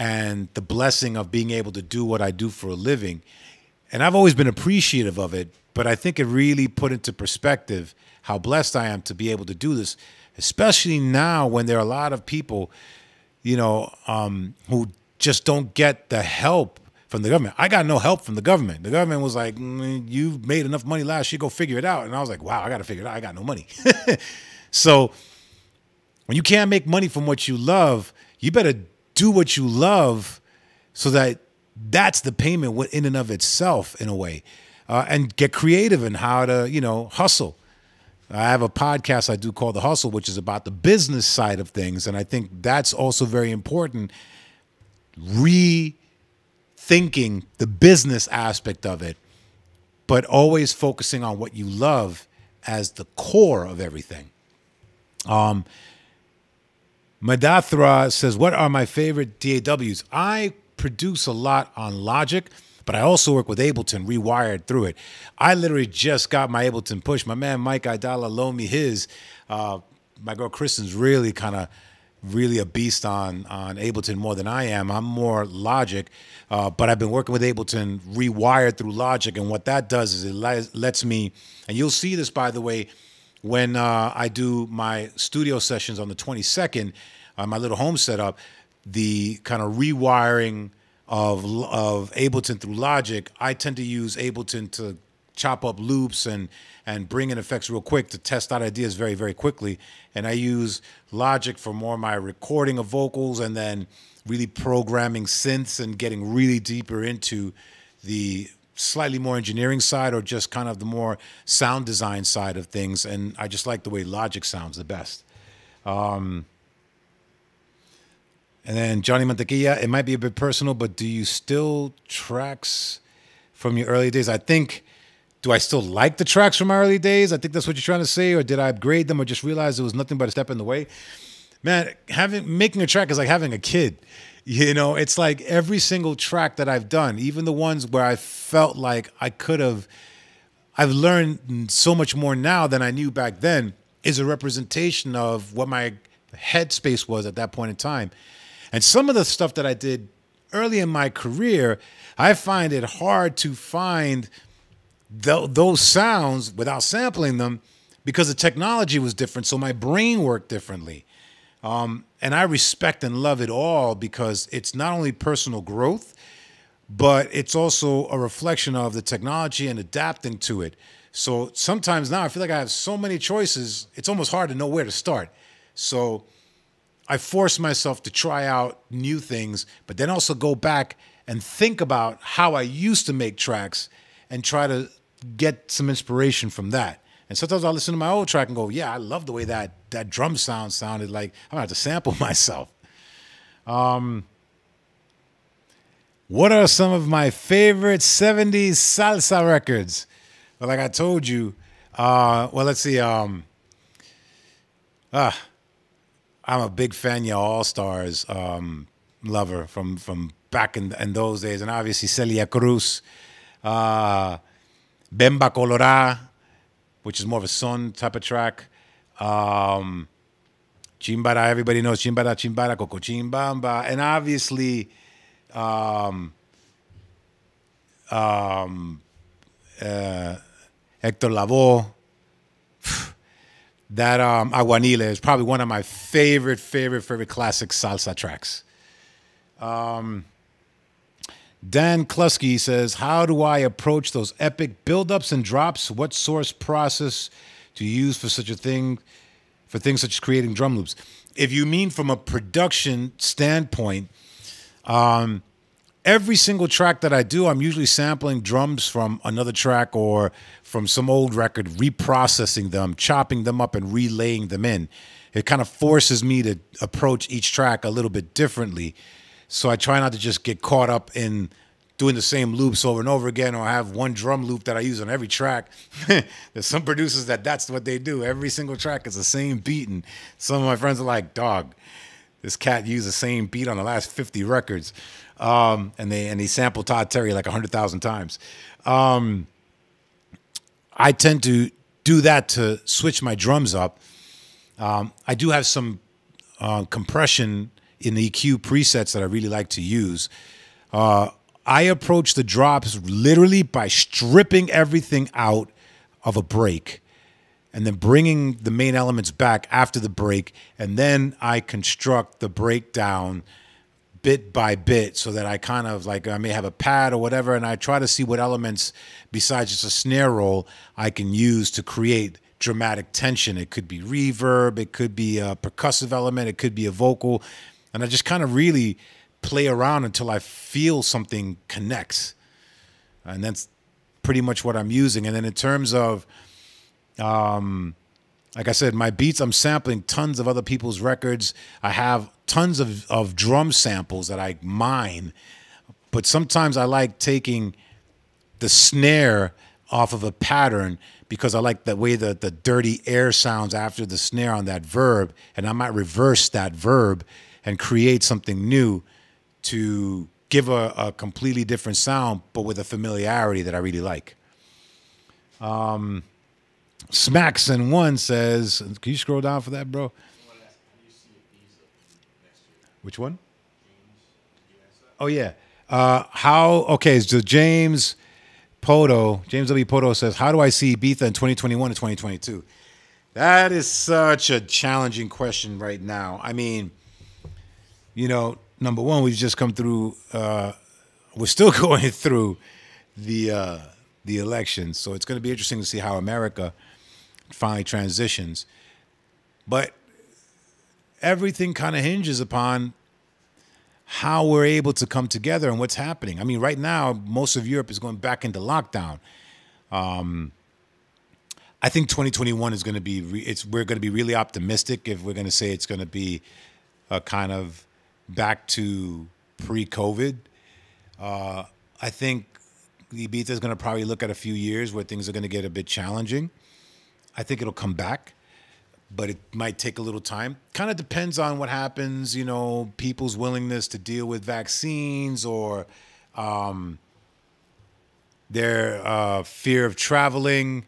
and the blessing of being able to do what I do for a living. And I've always been appreciative of it, but I think it really put into perspective how blessed I am to be able to do this, especially now when there are a lot of people, you know, who just don't get the help from the government. I got no help from the government. The government was like, you made enough money last year, go figure it out. And I was like, wow, I got to figure it out. I got no money. So when you can't make money from what you love, you better do what you love so that that's the payment in and of itself in a way. And get creative in how to, you know, hustle. I have a podcast I do called The Hustle, which is about the business side of things. And I think that's also very important. Rethinking the business aspect of it, but always focusing on what you love as the core of everything. Madathra says, what are my favorite DAWs? I produce a lot on Logic, but I also work with Ableton, rewired through it. I literally just got my Ableton push. My man Mike Idala loaned me his. My girl Kristen's really kind of really a beast on Ableton more than I am. I'm more Logic, but I've been working with Ableton rewired through Logic, and what that does is it lets me, and you'll see this, by the way, when I do my studio sessions on the 22nd, my little home setup, the kind of rewiring of Ableton through Logic, I tend to use Ableton to chop up loops and bring in effects real quick to test out ideas very, very quickly. And I use Logic for more of my recording of vocals and then really programming synths and getting really deeper into the slightly more engineering side or just kind of the more sound design side of things. And I just like the way Logic sounds the best. And then Johnny Mantequilla, it might be a bit personal, but do you still tracks from your early days? I think... do I still like the tracks from my early days? I think that's what you're trying to say. Or did I upgrade them or just realize it was nothing but a step in the way? Man, making a track is like having a kid. You know, it's like every single track that I've done, even the ones where I felt like I could have, I've learned so much more now than I knew back then, is a representation of what my headspace was at that point in time. And some of the stuff that I did early in my career, I find it hard to find those sounds without sampling them because the technology was different, so my brain worked differently. And I respect and love it all because it's not only personal growth, but it's also a reflection of the technology and adapting to it. So sometimes now I feel like I have so many choices, it's almost hard to know where to start. So I force myself to try out new things, but then also go back and think about how I used to make tracks and try to get some inspiration from that. And sometimes I'll listen to my old track and go, yeah, I love the way that drum sound sounded. Like, I'm going to have to sample myself. What are some of my favorite 70s salsa records? Well, like I told you, well, let's see. I'm a big Fania All-Stars lover from back in those days. And obviously Celia Cruz, Bemba Colorá, which is more of a son type of track. Chimbara, everybody knows Chimbara, Chimbara, Coco Chimbamba. And obviously, Hector Lavoe. That Aguanile is probably one of my favorite classic salsa tracks. Dan Klusky says, how do I approach those epic buildups and drops? What source process do you use for such a thing, for things such as creating drum loops? If you mean from a production standpoint, every single track that I do, I'm usually sampling drums from another track or from some old record, reprocessing them, chopping them up and relaying them in. It kind of forces me to approach each track a little bit differently. So I try not to just get caught up in doing the same loops over and over again, or I have one drum loop that I use on every track. There's some producers that's what they do. Every single track is the same beat, and some of my friends are like, dog, this cat used the same beat on the last 50 records. And they sample Todd Terry like 100,000 times. I tend to do that to switch my drums up. I do have some compression in the EQ presets that I really like to use. I approach the drops literally by stripping everything out of a break and then bringing the main elements back after the break, and then I construct the breakdown bit by bit so that I kind of like, I may have a pad or whatever, and I try to see what elements besides just a snare roll I can use to create dramatic tension. It could be reverb, it could be a percussive element, it could be a vocal, and I just kind of really play around until I feel something connects. And that's pretty much what I'm using. And then in terms of, like I said, my beats, I'm sampling tons of other people's records. I have tons of drum samples that I mine, but sometimes I like taking the snare off of a pattern because I like the way that the dirty air sounds after the snare on that verb, and I might reverse that verb and create something new to give a completely different sound, but with a familiarity that I really like. Smacks and One says, can you scroll down for that, bro? Which one? Oh, yeah. Okay, so James Poto, James W. Poto says, how do I see Ibiza in 2021 and 2022? That is such a challenging question right now. I mean, you know, number one, we've just come through, we're still going through the election. So it's going to be interesting to see how America finally transitions. But everything kind of hinges upon how we're able to come together and what's happening. I mean, right now, most of Europe is going back into lockdown. I think 2021 is going to be, we're going to be really optimistic if we're going to say it's going to be a kind of back to pre-COVID. I think Ibiza is going to probably look at a few years where things are going to get a bit challenging. I think it'll come back, but it might take a little time. Kind of depends on what happens, you know, people's willingness to deal with vaccines or their fear of traveling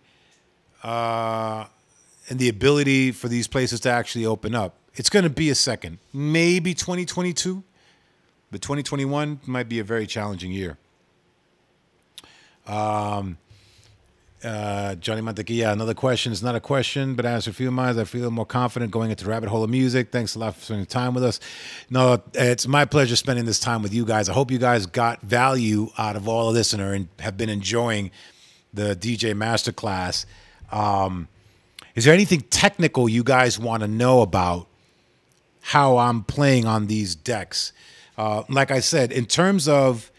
and the ability for these places to actually open up. It's going to be a second, maybe 2022, but 2021 might be a very challenging year. Johnny Mantequilla, another question. It's not a question, but after a few months, I feel more confident going into the rabbit hole of music. Thanks a lot for spending time with us. No, it's my pleasure spending this time with you guys. I hope you guys got value out of all of this and have been enjoying the DJ Masterclass. Is there anything technical you guys want to know about how I'm playing on these decks? Like I said, in terms of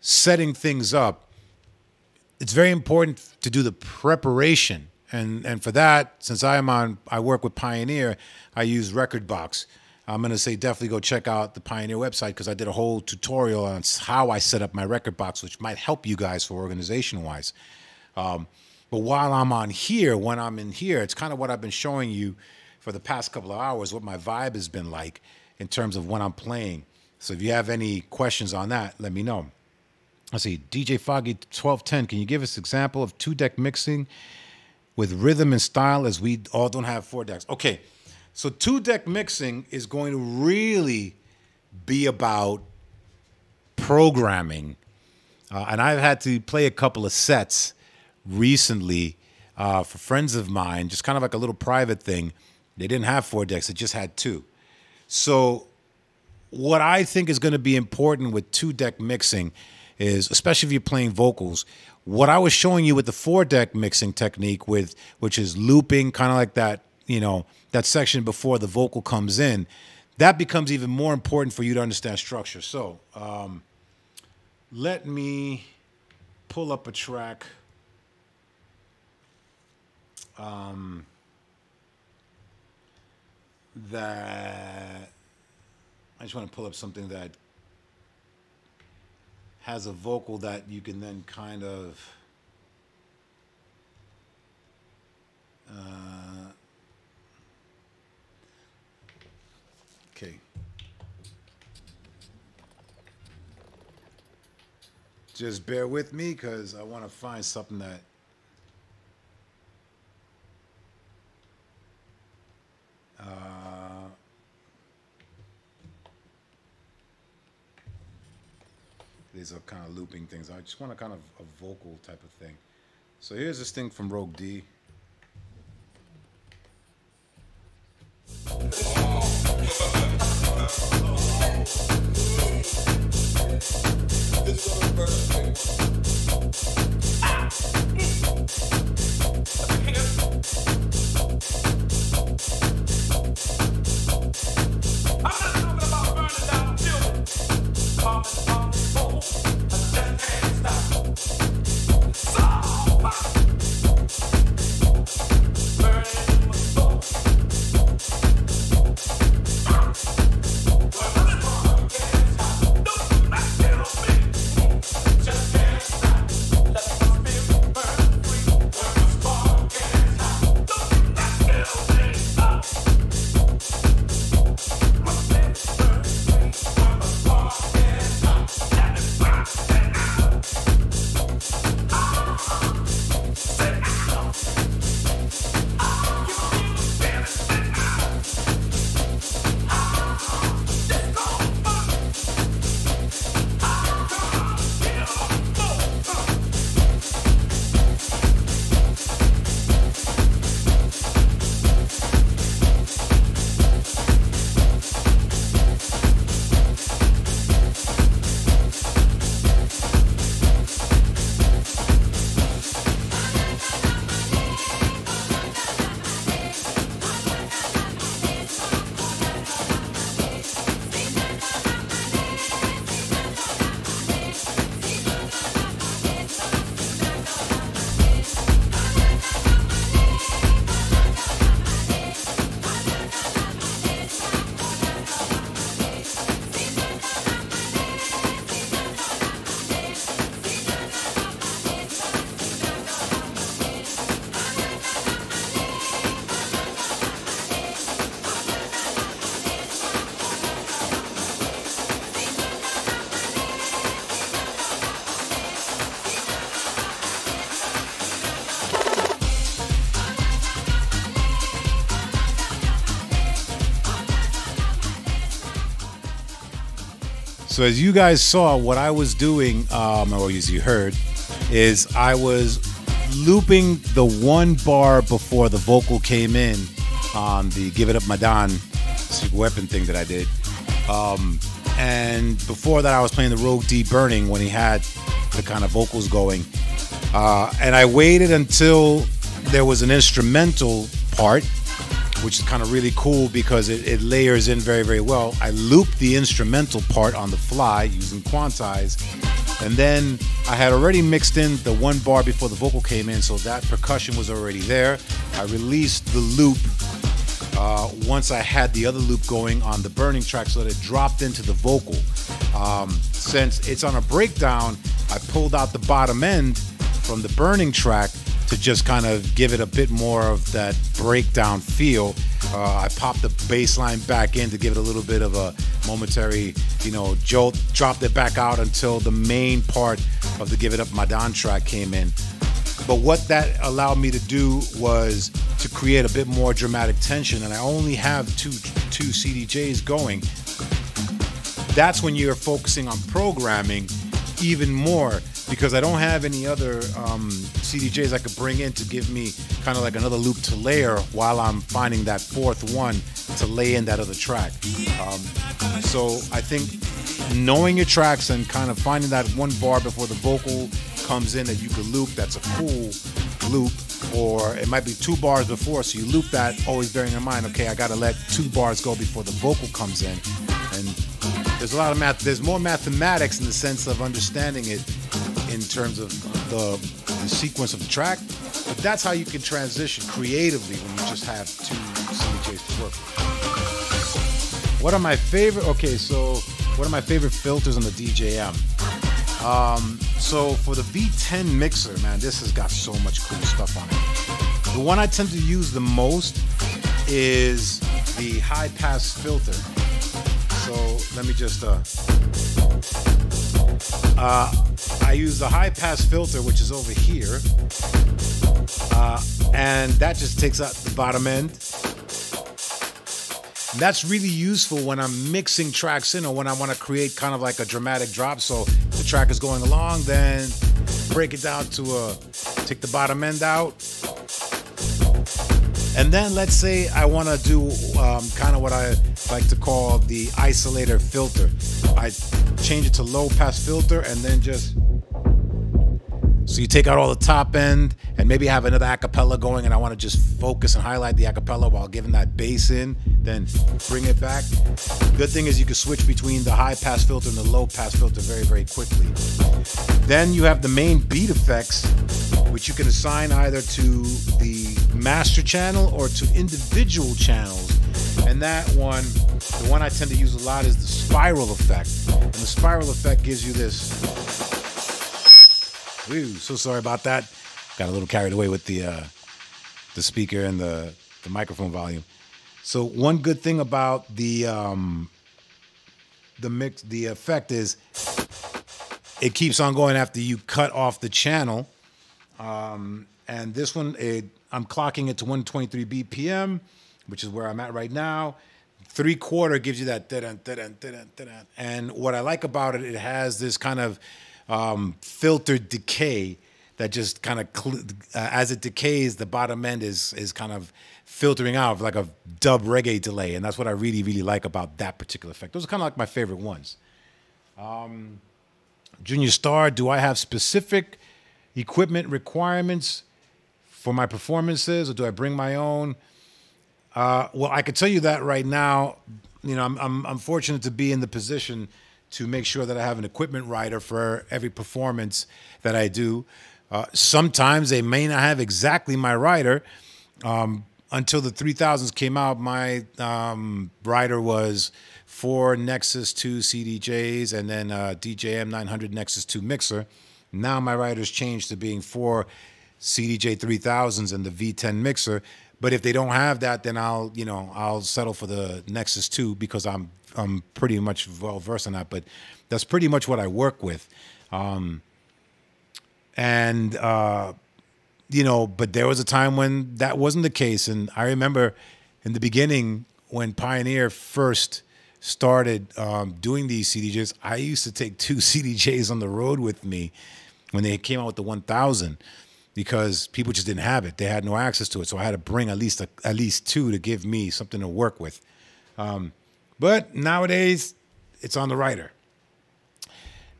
setting things up, it's very important to do the preparation. And for that, since I work with Pioneer, I use Rekordbox. I'm going to say definitely go check out the Pioneer website because I did a whole tutorial on how I set up my Rekordbox, which might help you guys for organization-wise. But while I'm on here, when I'm in here, it's kind of what I've been showing you for the past couple of hours, what my vibe has been like in terms of when I'm playing. So if you have any questions on that, let me know. Let's see, DJ Foggy 1210, can you give us an example of two-deck mixing with rhythm and style as we all don't have four decks? Okay, so two-deck mixing is going to really be about programming. And I've had to play a couple of sets recently for friends of mine, just kind of like a little private thing. They didn't have four decks, they just had two. So what I think is going to be important with two-deck mixing is, especially if you're playing vocals, what I was showing you with the four-deck mixing technique, which is looping, kind of like that, you know, that section before the vocal comes in, that becomes even more important for you to understand structure. So let me pull up a track. That I just want to pull up something that has a vocal that you can then kind of okay, just bear with me because I want to find something that these are kind of looping things. I just want a kind of a vocal type of thing. So here's this thing from Rogue D. I'm not talking about burning down children. Palms on the phone, I just can't stop. So, burning my soul. Another one can't stop. No, I can't stop. Just can't stop. Let my spirit burn free. Burn my spark, can't stop. No, I can't stop. So as you guys saw, what I was doing, or as you heard, is I was looping the one bar before the vocal came in on the Give It Up Madan Secret Weapon thing that I did. And before that, I was playing the Rogue D Burning when he had the kind of vocals going. And I waited until there was an instrumental part, which is kind of really cool because it layers in very, very well. I looped the instrumental part on the fly using Quantize. And then I had already mixed in the one bar before the vocal came in, so that percussion was already there. I released the loop once I had the other loop going on the Burning track so that it dropped into the vocal. Since it's on a breakdown, I pulled out the bottom end from the Burning track to just kind of give it a bit more of that breakdown feel. I popped the bass line back in to give it a little bit of a momentary, jolt, dropped it back out until the main part of the Give It Up Madan track came in. But what that allowed me to do was to create a bit more dramatic tension, and I only have two CDJs going. That's when you're focusing on programming even more, because I don't have any other CDJs I could bring in to give me kind of like another loop to layer while I'm finding that fourth one to lay in that other track. So I think knowing your tracks and kind of finding that one bar before the vocal comes in that you can loop, that's a cool loop, or it might be two bars before, so you loop that, always bearing in mind, okay, I gotta let two bars go before the vocal comes in. And there's a lot of math, there's more mathematics in the sense of understanding it in terms of the sequence of the track, but that's how you can transition creatively when you just have two CDJs to work with. What are my favorite filters on the DJM? So for the V10 mixer, man, this has got so much cool stuff on it. The one I tend to use the most is the high pass filter. So let me just, I use the high pass filter, which is over here. And that just takes out the bottom end. And that's really useful when I'm mixing tracks in or when I want to create kind of like a dramatic drop. So the track is going along, then break it down to take the bottom end out. And then let's say I want to do kind of what I like to call the isolator filter. I change it to low pass filter and then just, so you take out all the top end and maybe have another acapella going and I want to just focus and highlight the acapella while giving that bass in, then bring it back. Good thing is you can switch between the high pass filter and the low pass filter very, very quickly. Then you have the main beat effects, which you can assign either to the master channel or to individual channels. And that one, the one I tend to use a lot is the spiral effect. And the spiral effect gives you this. Ooh, so sorry about that. Got a little carried away with the speaker and the microphone volume. So one good thing about the effect is it keeps on going after you cut off the channel. And this one, I'm clocking it to 123 BPM, which is where I'm at right now. 3/4 gives you that da-dun, da-dun, da-dun, da-dun. And what I like about it, it has this kind of filtered decay that just kind of, as it decays, the bottom end is kind of filtering out like a dub reggae delay. And that's what I really, really like about that particular effect. Those are kind of like my favorite ones. Junior Star, do I have specific equipment requirements for my performances or do I bring my own? Well, I could tell you that right now. I'm fortunate to be in the position to make sure that I have an equipment rider for every performance that I do. Sometimes they may not have exactly my rider. Until the 3000s came out, my rider was 4 Nexus 2 CDJs and then DJM 900 Nexus 2 mixer. Now my rider's changed to being 4 CDJ 3000s and the V10 mixer. But if they don't have that, then I'll settle for the Nexus 2 because I'm pretty much well versed on that. But that's pretty much what I work with. But there was a time when that wasn't the case. And I remember in the beginning when Pioneer first started doing these CDJs, I used to take 2 CDJs on the road with me when they came out with the 1000. because people just didn't have it. They had no access to it. So I had to bring at least two to give me something to work with. But nowadays, it's on the writer.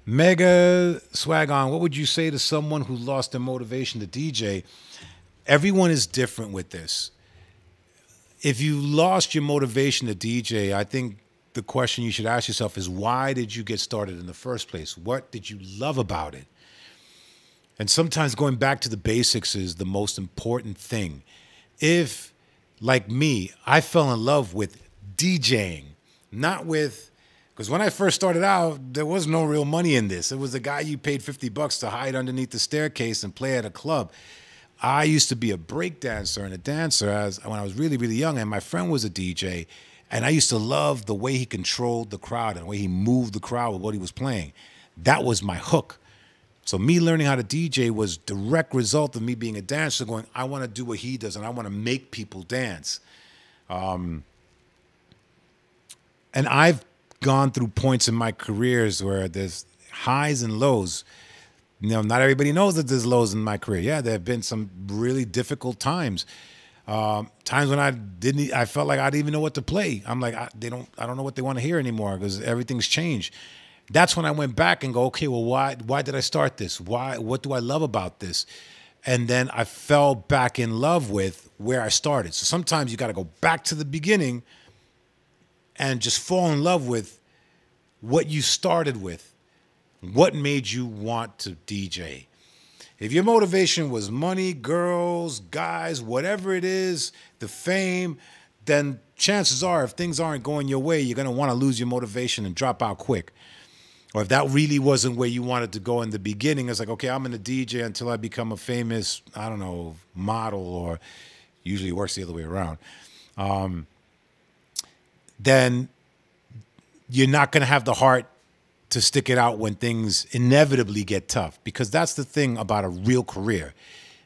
Mega Swagon, what would you say to someone who lost their motivation to DJ? Everyone is different with this. If you lost your motivation to DJ, I think the question you should ask yourself is, why did you get started in the first place? What did you love about it? And sometimes going back to the basics is the most important thing. If, like me, I fell in love with DJing, not with... Because when I first started out, there was no real money in this. It was the guy you paid 50 bucks to hide underneath the staircase and play at a club. I used to be a break dancer and a dancer when I was really, really young, and my friend was a DJ, and I used to love the way he controlled the crowd and the way he moved the crowd with what he was playing. That was my hook. So me learning how to DJ was direct result of me being a dancer going, I want to do what he does, and I want to make people dance. And I've gone through points in my careers where there's highs and lows. You know, not everybody knows that there's lows in my career. Yeah, there have been some really difficult times. Times when I felt like I didn't even know what to play. I'm like, I don't know what they want to hear anymore because everything's changed. That's when I went back and go, okay, well, why did I start this? What do I love about this? And then I fell back in love with where I started. So sometimes you got to go back to the beginning and just fall in love with what you started with, what made you want to DJ. If your motivation was money, girls, guys, whatever it is, the fame, then chances are if things aren't going your way, you're going to want to lose your motivation and drop out quick. Or if that really wasn't where you wanted to go in the beginning, it's like, okay, I'm going to DJ until I become a famous, I don't know, model, or usually it works the other way around. Then you're not going to have the heart to stick it out when things inevitably get tough, because that's the thing about a real career.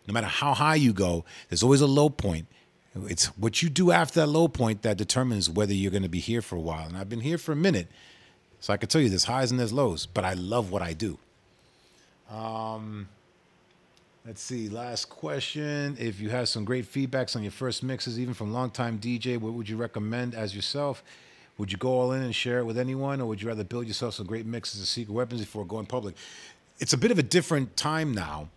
No matter how high you go, there's always a low point. It's what you do after that low point that determines whether you're going to be here for a while. And I've been here for a minute, so I can tell you there's highs and there's lows, but I love what I do. Let's see, last question. If you have some great feedbacks on your first mixes, even from longtime DJ, what would you recommend as yourself? Would you go all in and share it with anyone, or would you rather build yourself some great mixes and secret weapons before going public? It's a bit of a different time now.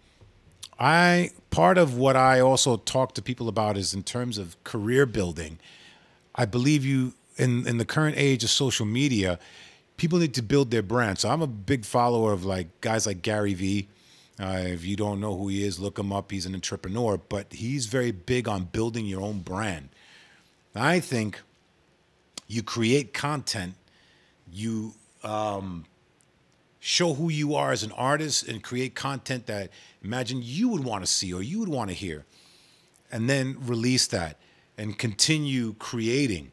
Part of what I also talk to people about is in terms of career building. I believe you, in the current age of social media, people need to build their brand. So I'm a big follower of guys like Gary Vee. If you don't know who he is, look him up. He's an entrepreneur, but he's very big on building your own brand. I think you create content, you show who you are as an artist, and create content that imagine you would want to see or you would want to hear, and then release that and continue creating.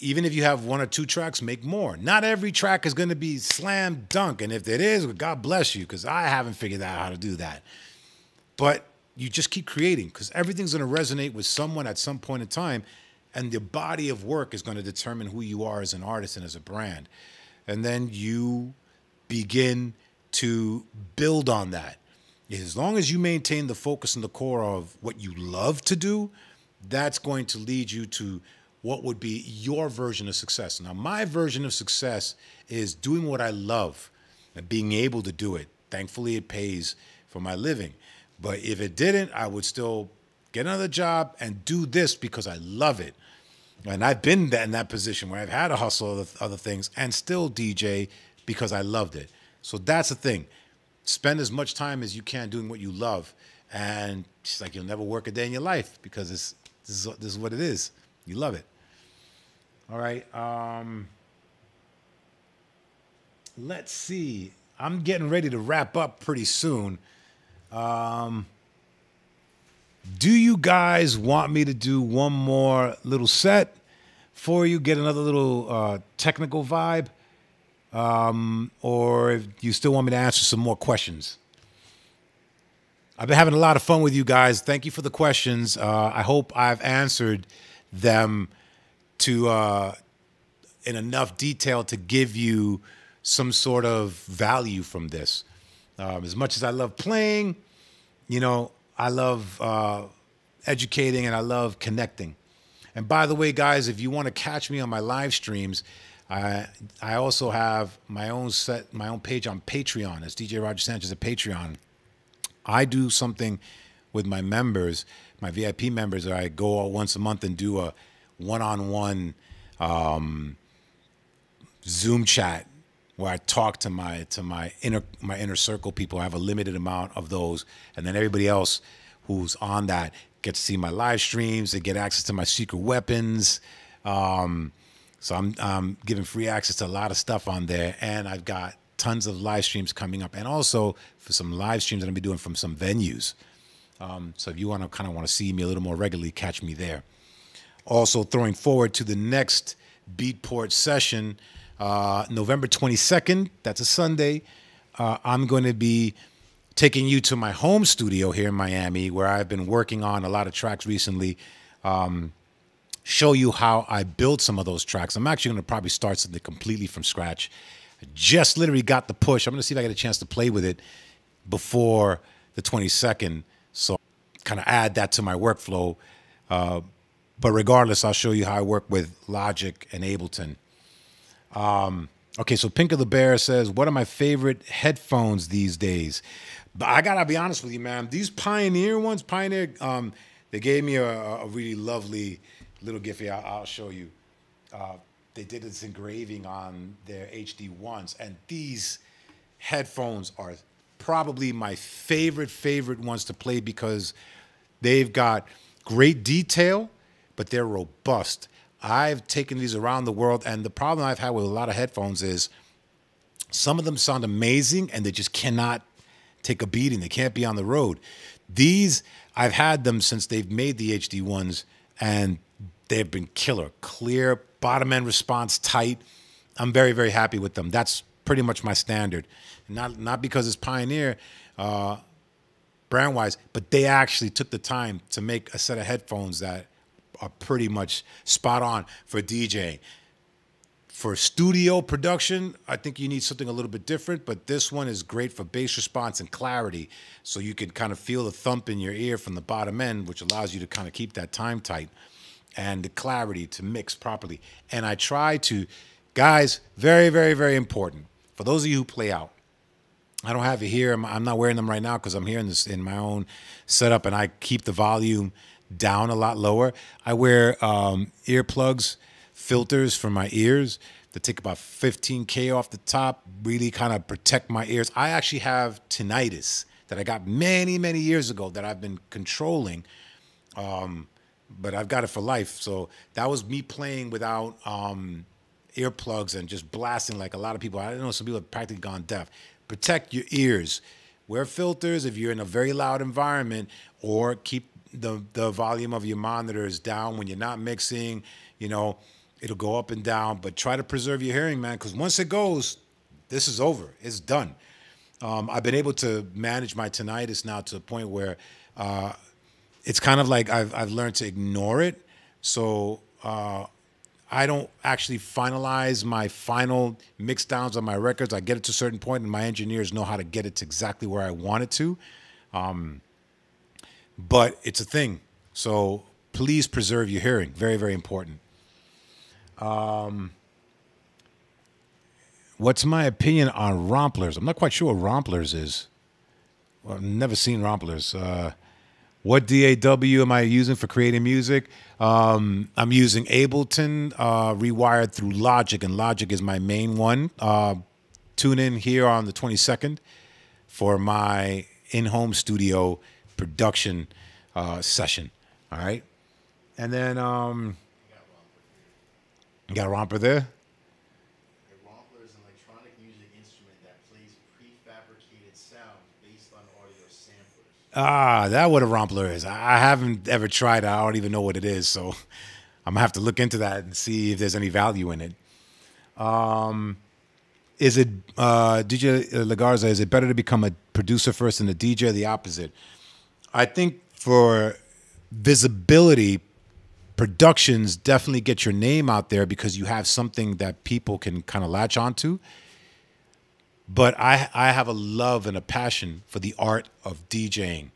Even if you have one or two tracks, make more. Not every track is going to be slam dunk. And if it is, well, God bless you, because I haven't figured out how to do that. But you just keep creating, because everything's going to resonate with someone at some point in time. And the body of work is going to determine who you are as an artist and as a brand. And then you begin to build on that. As long as you maintain the focus and the core of what you love to do, that's going to lead you to what would be your version of success. Now, my version of success is doing what I love and being able to do it. Thankfully, it pays for my living. But if it didn't, I would still get another job and do this because I love it. And I've been in that position where I've had a hustle of other things and still DJ because I loved it. So that's the thing. Spend as much time as you can doing what you love. And it's like you'll never work a day in your life, because this is what it is. You love it. All right. Let's see. I'm getting ready to wrap up pretty soon. Do you guys want me to do one more little set for you? Get another little technical vibe? Or if you still want me to answer some more questions? I've been having a lot of fun with you guys. Thank you for the questions. I hope I've answered them in enough detail to give you some sort of value from this. As much as I love playing, you know, I love educating and I love connecting. And by the way, guys, if you want to catch me on my live streams, I also have my own set, my own page on Patreon. It's DJ Roger Sanchez at Patreon. I do something with my members, my VIP members, that I go out once a month and do a one-on-one Zoom chat where I talk to my inner circle people. I have a limited amount of those, and then everybody else who's on that gets to see my live streams. They get access to my secret weapons. So I'm giving free access to a lot of stuff on there, and I've got tons of live streams coming up, and also for some live streams that I'll be doing from some venues. So if you kind of want to see me a little more regularly, catch me there. Also throwing forward to the next Beatport session, November 22nd, that's a Sunday. I'm going to be taking you to my home studio here in Miami, where I've been working on a lot of tracks recently. Show you how I build some of those tracks. I'm actually going to probably start something completely from scratch. I just literally got the push. I'm going to see if I get a chance to play with it before the 22nd. So kind of add that to my workflow. But regardless, I'll show you how I work with Logic and Ableton. Okay, so Pink of the Bear says, what are my favorite headphones these days? But I got to be honest with you, man. These Pioneer ones, they gave me a really lovely little gift. I'll show you. They did this engraving on their HD1s. And these headphones are probably my favorite ones to play because they've got great detail, but they're robust. I've taken these around the world, and the problem I've had with a lot of headphones is some of them sound amazing, and they just cannot take a beating. They can't be on the road. These, I've had them since they've made the HD ones, and they've been killer. Clear, bottom end response, tight. I'm very happy with them. That's pretty much my standard. Not because it's Pioneer brand wise, but they actually took the time to make a set of headphones that are pretty much spot on for DJing. For studio production, I think you need something a little bit different, but this one is great for bass response and clarity, so you can kind of feel the thump in your ear from the bottom end, which allows you to kind of keep that time tight and the clarity to mix properly. And I try to, guys, very important. For those of you who play out, I don't have it here. I'm not wearing them right now because I'm here in my own setup, and I keep the volume down a lot lower. I wear earplugs, filters for my ears that take about 15K off the top, really kind of protect my ears. I actually have tinnitus that I got many years ago that I've been controlling, but I've got it for life. So that was me playing without earplugs and just blasting like a lot of people. I don't know, some people have practically gone deaf. Protect your ears. Wear filters if you're in a very loud environment, or keep the volume of your monitors down when you're not mixing. You know, it'll go up and down, but try to preserve your hearing, man, because once it goes, this is over. It's done. I've been able to manage my tinnitus now to a point where it's kind of like I've learned to ignore it. So I don't actually finalize my final mix downs on my records. I get it to a certain point, and my engineers know how to get it to exactly where I want it to. But it's a thing. So please preserve your hearing. Very important. What's my opinion on romplers? I'm not quite sure what romplers is. Well, I've never seen romplers. What DAW am I using for creating music? I'm using Ableton, rewired through Logic, and Logic is my main one. Tune in here on the 22nd for my in-home studio production session. All right? And then... you got a romper there? A romper is an electronic music instrument that plays prefabricated sound based on audio samplers. Ah, that's what a rompler is. I haven't ever tried it. I don't even know what it is, so I'm going to have to look into that and see if there's any value in it. Is it, DJ Lagarza, is it better to become a producer first than a DJ, or the opposite? I think for visibility, productions definitely get your name out there because you have something that people can kind of latch onto. But I have a love and a passion for the art of DJing.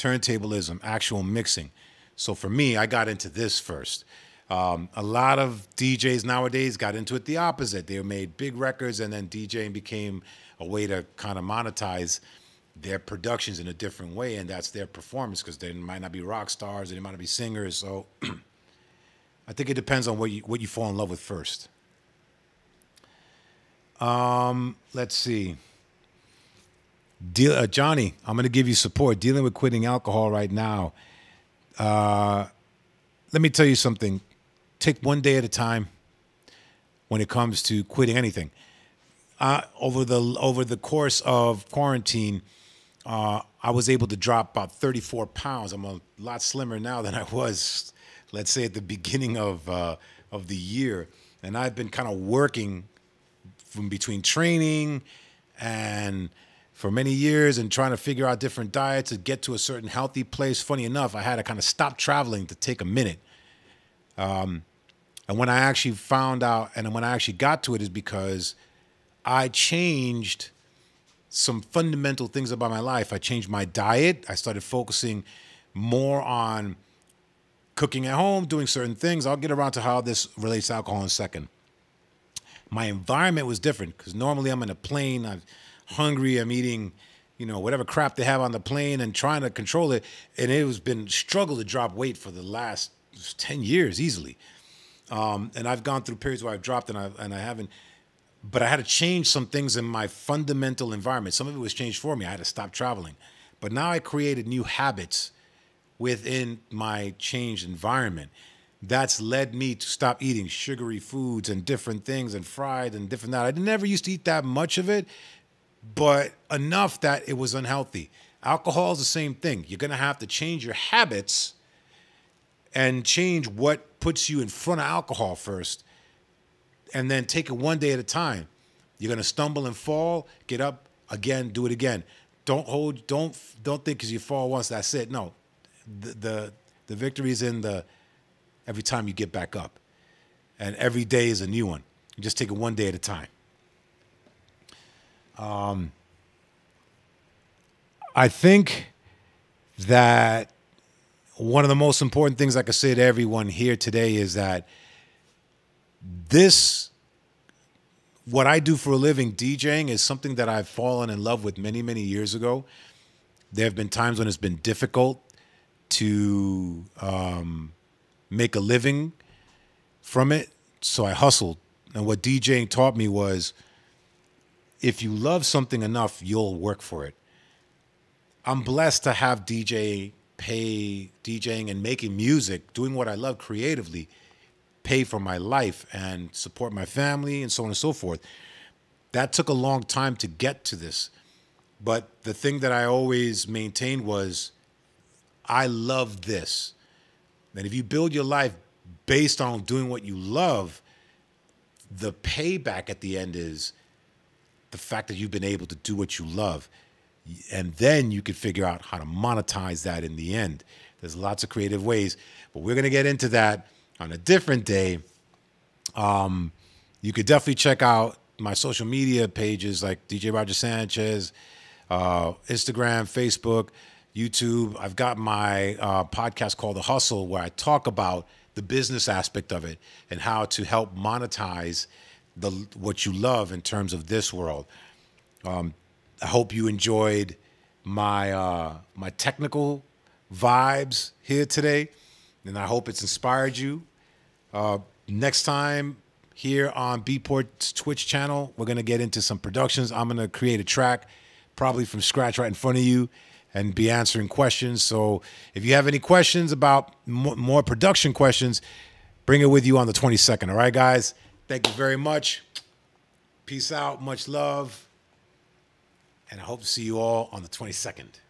turntablism, actual mixing. So for me, I got into this first. A lot of DJs nowadays got into it the opposite. They made big records, and then DJing became a way to kind of monetize their productions in a different way, and that's their performance, because they might not be rock stars, they might not be singers. So I think it depends on what you fall in love with first. Let's see. Johnny, I'm going to give you support. Dealing with quitting alcohol right now. Let me tell you something. Take one day at a time when it comes to quitting anything. Over the course of quarantine, I was able to drop about 34 pounds. I'm a lot slimmer now than I was, let's say, at the beginning of the year. And I've been kind of working from between training and for many years and trying to figure out different diets to get to a certain healthy place. Funny enough, I had to kind of stop traveling to take a minute. And when I actually found out, and when I actually got to it, is because I changed some fundamental things about my life. I changed my diet. I started focusing more on cooking at home, doing certain things. I'll get around to how this relates to alcohol in a second. My environment was different, because normally I'm in a plane, I'm hungry, I'm eating, you know, whatever crap they have on the plane and trying to control it. And it has been a struggle to drop weight for the last 10 years easily. And I've gone through periods where I've dropped and I haven't. But I had to change some things in my fundamental environment. Some of it was changed for me. I had to stop traveling. But now I created new habits within my changed environment. That's led me to stop eating sugary foods and different things and fried and different that. I never used to eat that much of it, but enough that it was unhealthy. Alcohol is the same thing. You're going to have to change your habits and change what puts you in front of alcohol first, and then take it one day at a time. You're going to stumble and fall, get up again, do it again. Don't think because you fall once, that's it. No, the victory is in the every time you get back up. And every day is a new one. You just take it one day at a time. I think that one of the most important things I could say to everyone here today is that this, what I do for a living, DJing, is something that I've fallen in love with many, many years ago. There have been times when it's been difficult to make a living from it, so I hustled. And what DJing taught me was, if you love something enough, you'll work for it. I'm blessed to have DJing and making music, doing what I love creatively, pay for my life and support my family and so on and so forth. That took a long time to get to this. But the thing that I always maintained was, I love this. And if you build your life based on doing what you love, the payback at the end is the fact that you've been able to do what you love. And then you can figure out how to monetize that in the end. There's lots of creative ways, but we're going to get into that on a different day. You could definitely check out my social media pages like DJ Roger Sanchez, Instagram, Facebook, YouTube. I've got my podcast called The Hustle, where I talk about the business aspect of it and how to help monetize what you love in terms of this world. I hope you enjoyed my my technical vibes here today, and I hope it's inspired you. Next time here on Beatport's Twitch channel, we're going to get into some productions. I'm going to create a track probably from scratch right in front of you and be answering questions. So if you have any questions about more production questions, bring it with you on the 22nd. All right, guys? Thank you very much. Peace out. Much love. And I hope to see you all on the 22nd.